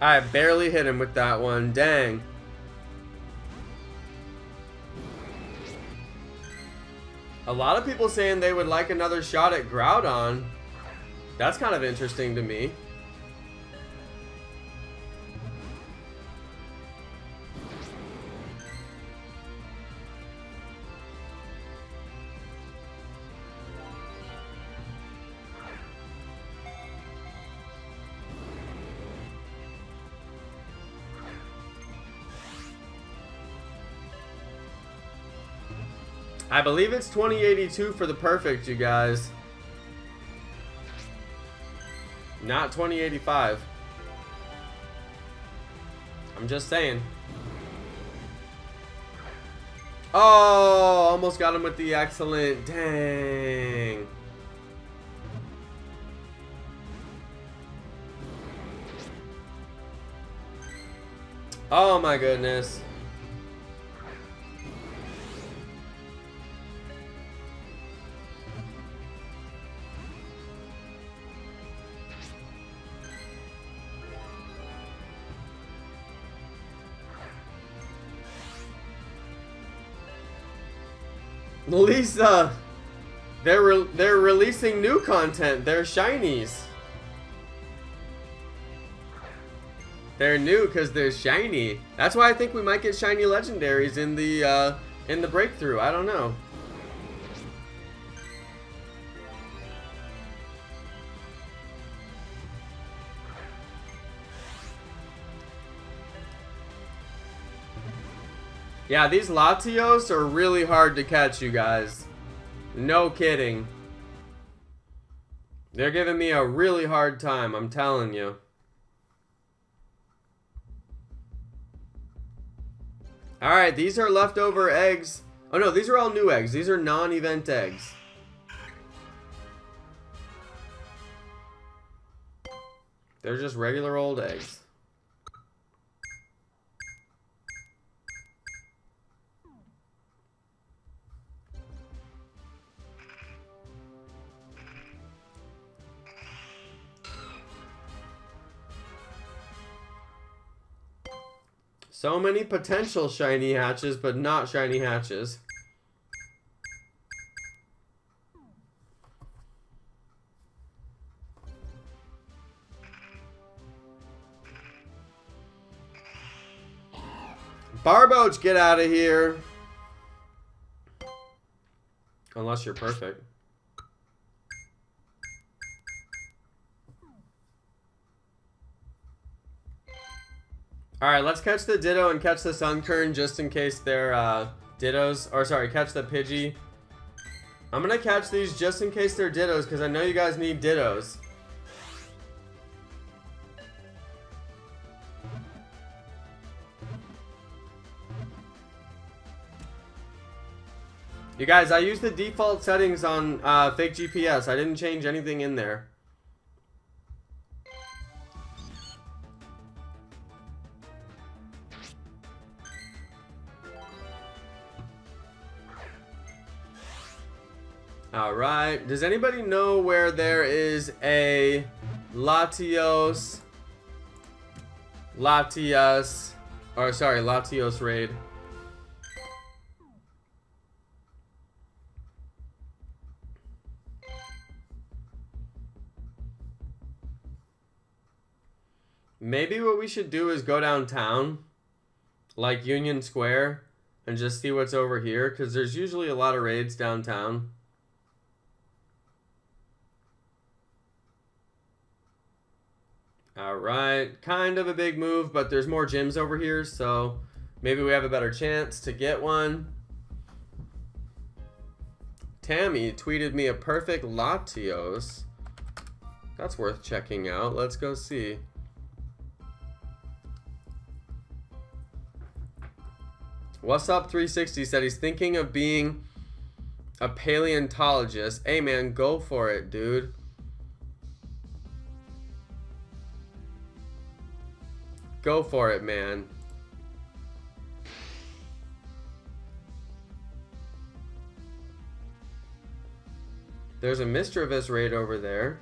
I barely hit him with that one. Dang. A lot of people saying they would like another shot at Groudon. That's kind of interesting to me. I believe it's twenty eighty-two for the perfect, you guys. Not twenty eighty-five. I'm just saying. Oh, almost got him with the excellent. Dang. Oh my goodness. Lisa, they're re they're releasing new content. They're shinies. They're new because they're shiny. That's why I think we might get shiny legendaries in the uh, in the breakthrough. I don't know. Yeah, these Latios are really hard to catch, you guys. No kidding. They're giving me a really hard time, I'm telling you. Alright, these are leftover eggs. Oh no, these are all new eggs. These are non-event eggs. They're just regular old eggs. So many potential shiny hatches, but not shiny hatches. Barboach, get out of here. Unless you're perfect. Alright, let's catch the Ditto and catch the Sunkern just in case they're uh, Dittos. Or sorry, catch the Pidgey. I'm going to catch these just in case they're Dittos because I know you guys need Dittos. You guys, I used the default settings on uh, Fake G P S. I didn't change anything in there. Alright, does anybody know where there is a Latios, Latias, or sorry, Latios raid? Maybe what we should do is go downtown, like Union Square, and just see what's over here, because there's usually a lot of raids downtown. Alright, kind of a big move, but there's more gyms over here, so maybe we have a better chance to get one. Tammy tweeted me a perfect Latios. That's worth checking out. Let's go see. What's up, three sixty said he's thinking of being a paleontologist. Hey man, go for it, dude. Go for it, man. There's a mischievous raid over there.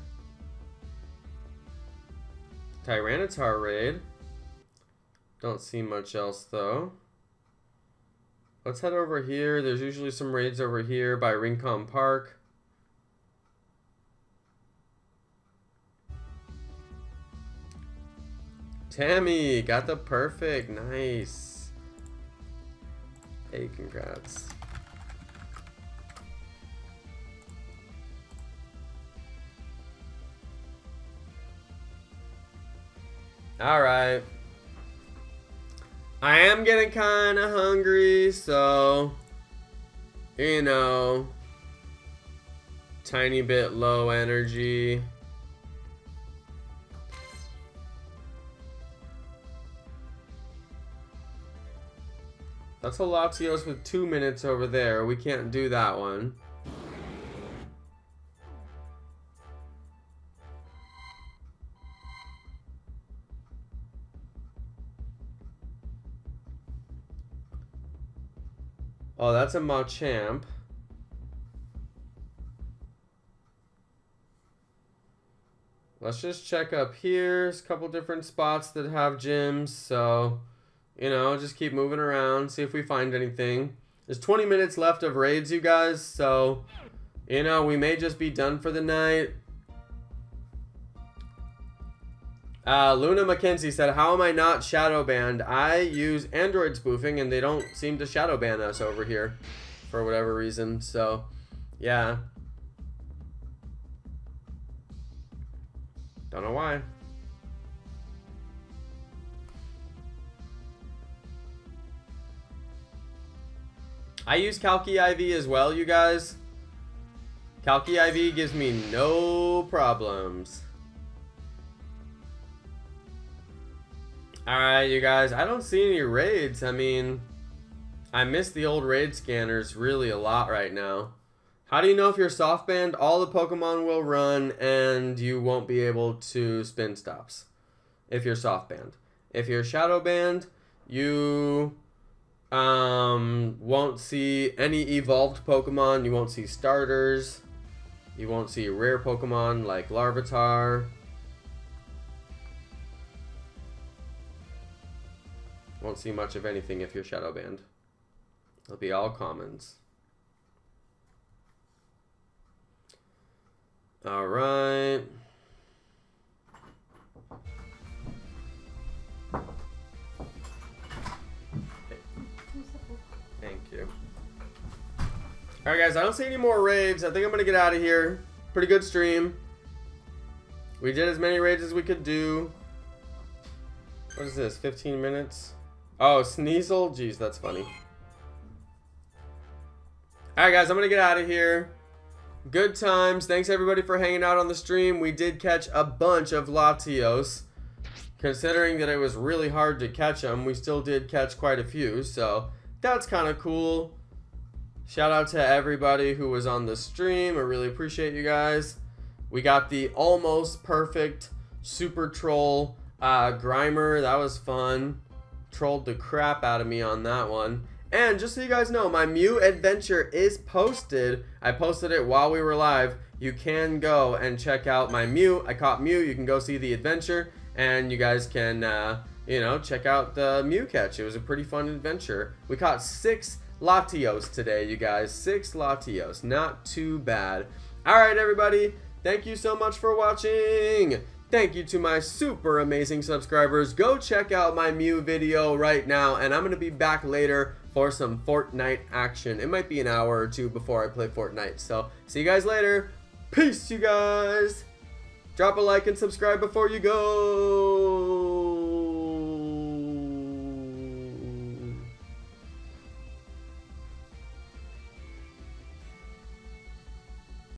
Tyranitar raid. Don't see much else though. Let's head over here. There's usually some raids over here by Rincon Park. Tammy got the perfect. Nice. Hey, congrats. All right. I am getting kind of hungry, so, you know, tiny bit low energy. That's a Latios with two minutes over there. We can't do that one. Oh, that's a Machamp. Let's just check up here. There's a couple different spots that have gyms, so, you know, just keep moving around, see if we find anything. There's twenty minutes left of raids, you guys, so, you know, we may just be done for the night. Uh, Luna McKenzie said, how am I not shadow banned? I use Android spoofing and they don't seem to shadow ban us over here for whatever reason. So, yeah. Don't know why. I use Kalki four as well, you guys. Kalki four gives me no problems. Alright, you guys, I don't see any raids. I mean, I miss the old raid scanners really a lot right now. How do you know if you're soft banned? All the Pokemon will run and you won't be able to spin stops if you're soft banned. If you're shadow banned, you um, won't see any evolved Pokemon. You won't see starters. You won't see rare Pokemon like Larvitar. Won't see much of anything if you're shadow banned. It'll be all commons. All right. Thank you. All right, guys, I don't see any more raids. I think I'm gonna get out of here. Pretty good stream. We did as many raids as we could do. What is this, fifteen minutes? Oh, Sneasel? Jeez, that's funny. Alright guys, I'm going to get out of here. Good times. Thanks everybody for hanging out on the stream. We did catch a bunch of Latios. Considering that it was really hard to catch them, we still did catch quite a few. So, that's kind of cool. Shout out to everybody who was on the stream. I really appreciate you guys. We got the almost perfect Super Troll uh, Grimer. That was fun. Trolled the crap out of me on that one. And just so you guys know, my Mew adventure is posted. I posted it while we were live. You can go and check out my Mew. I caught Mew. You can go see the adventure and you guys can uh, you know, check out the Mew catch. It was a pretty fun adventure. We caught six Latios today, you guys. Six Latios. Not too bad. Alright everybody, thank you so much for watching. Thank you to my super amazing subscribers. Go check out my Mew video right now, and I'm going to be back later for some Fortnite action. It might be an hour or two before I play Fortnite. So, see you guys later. Peace, you guys. Drop a like and subscribe before you go.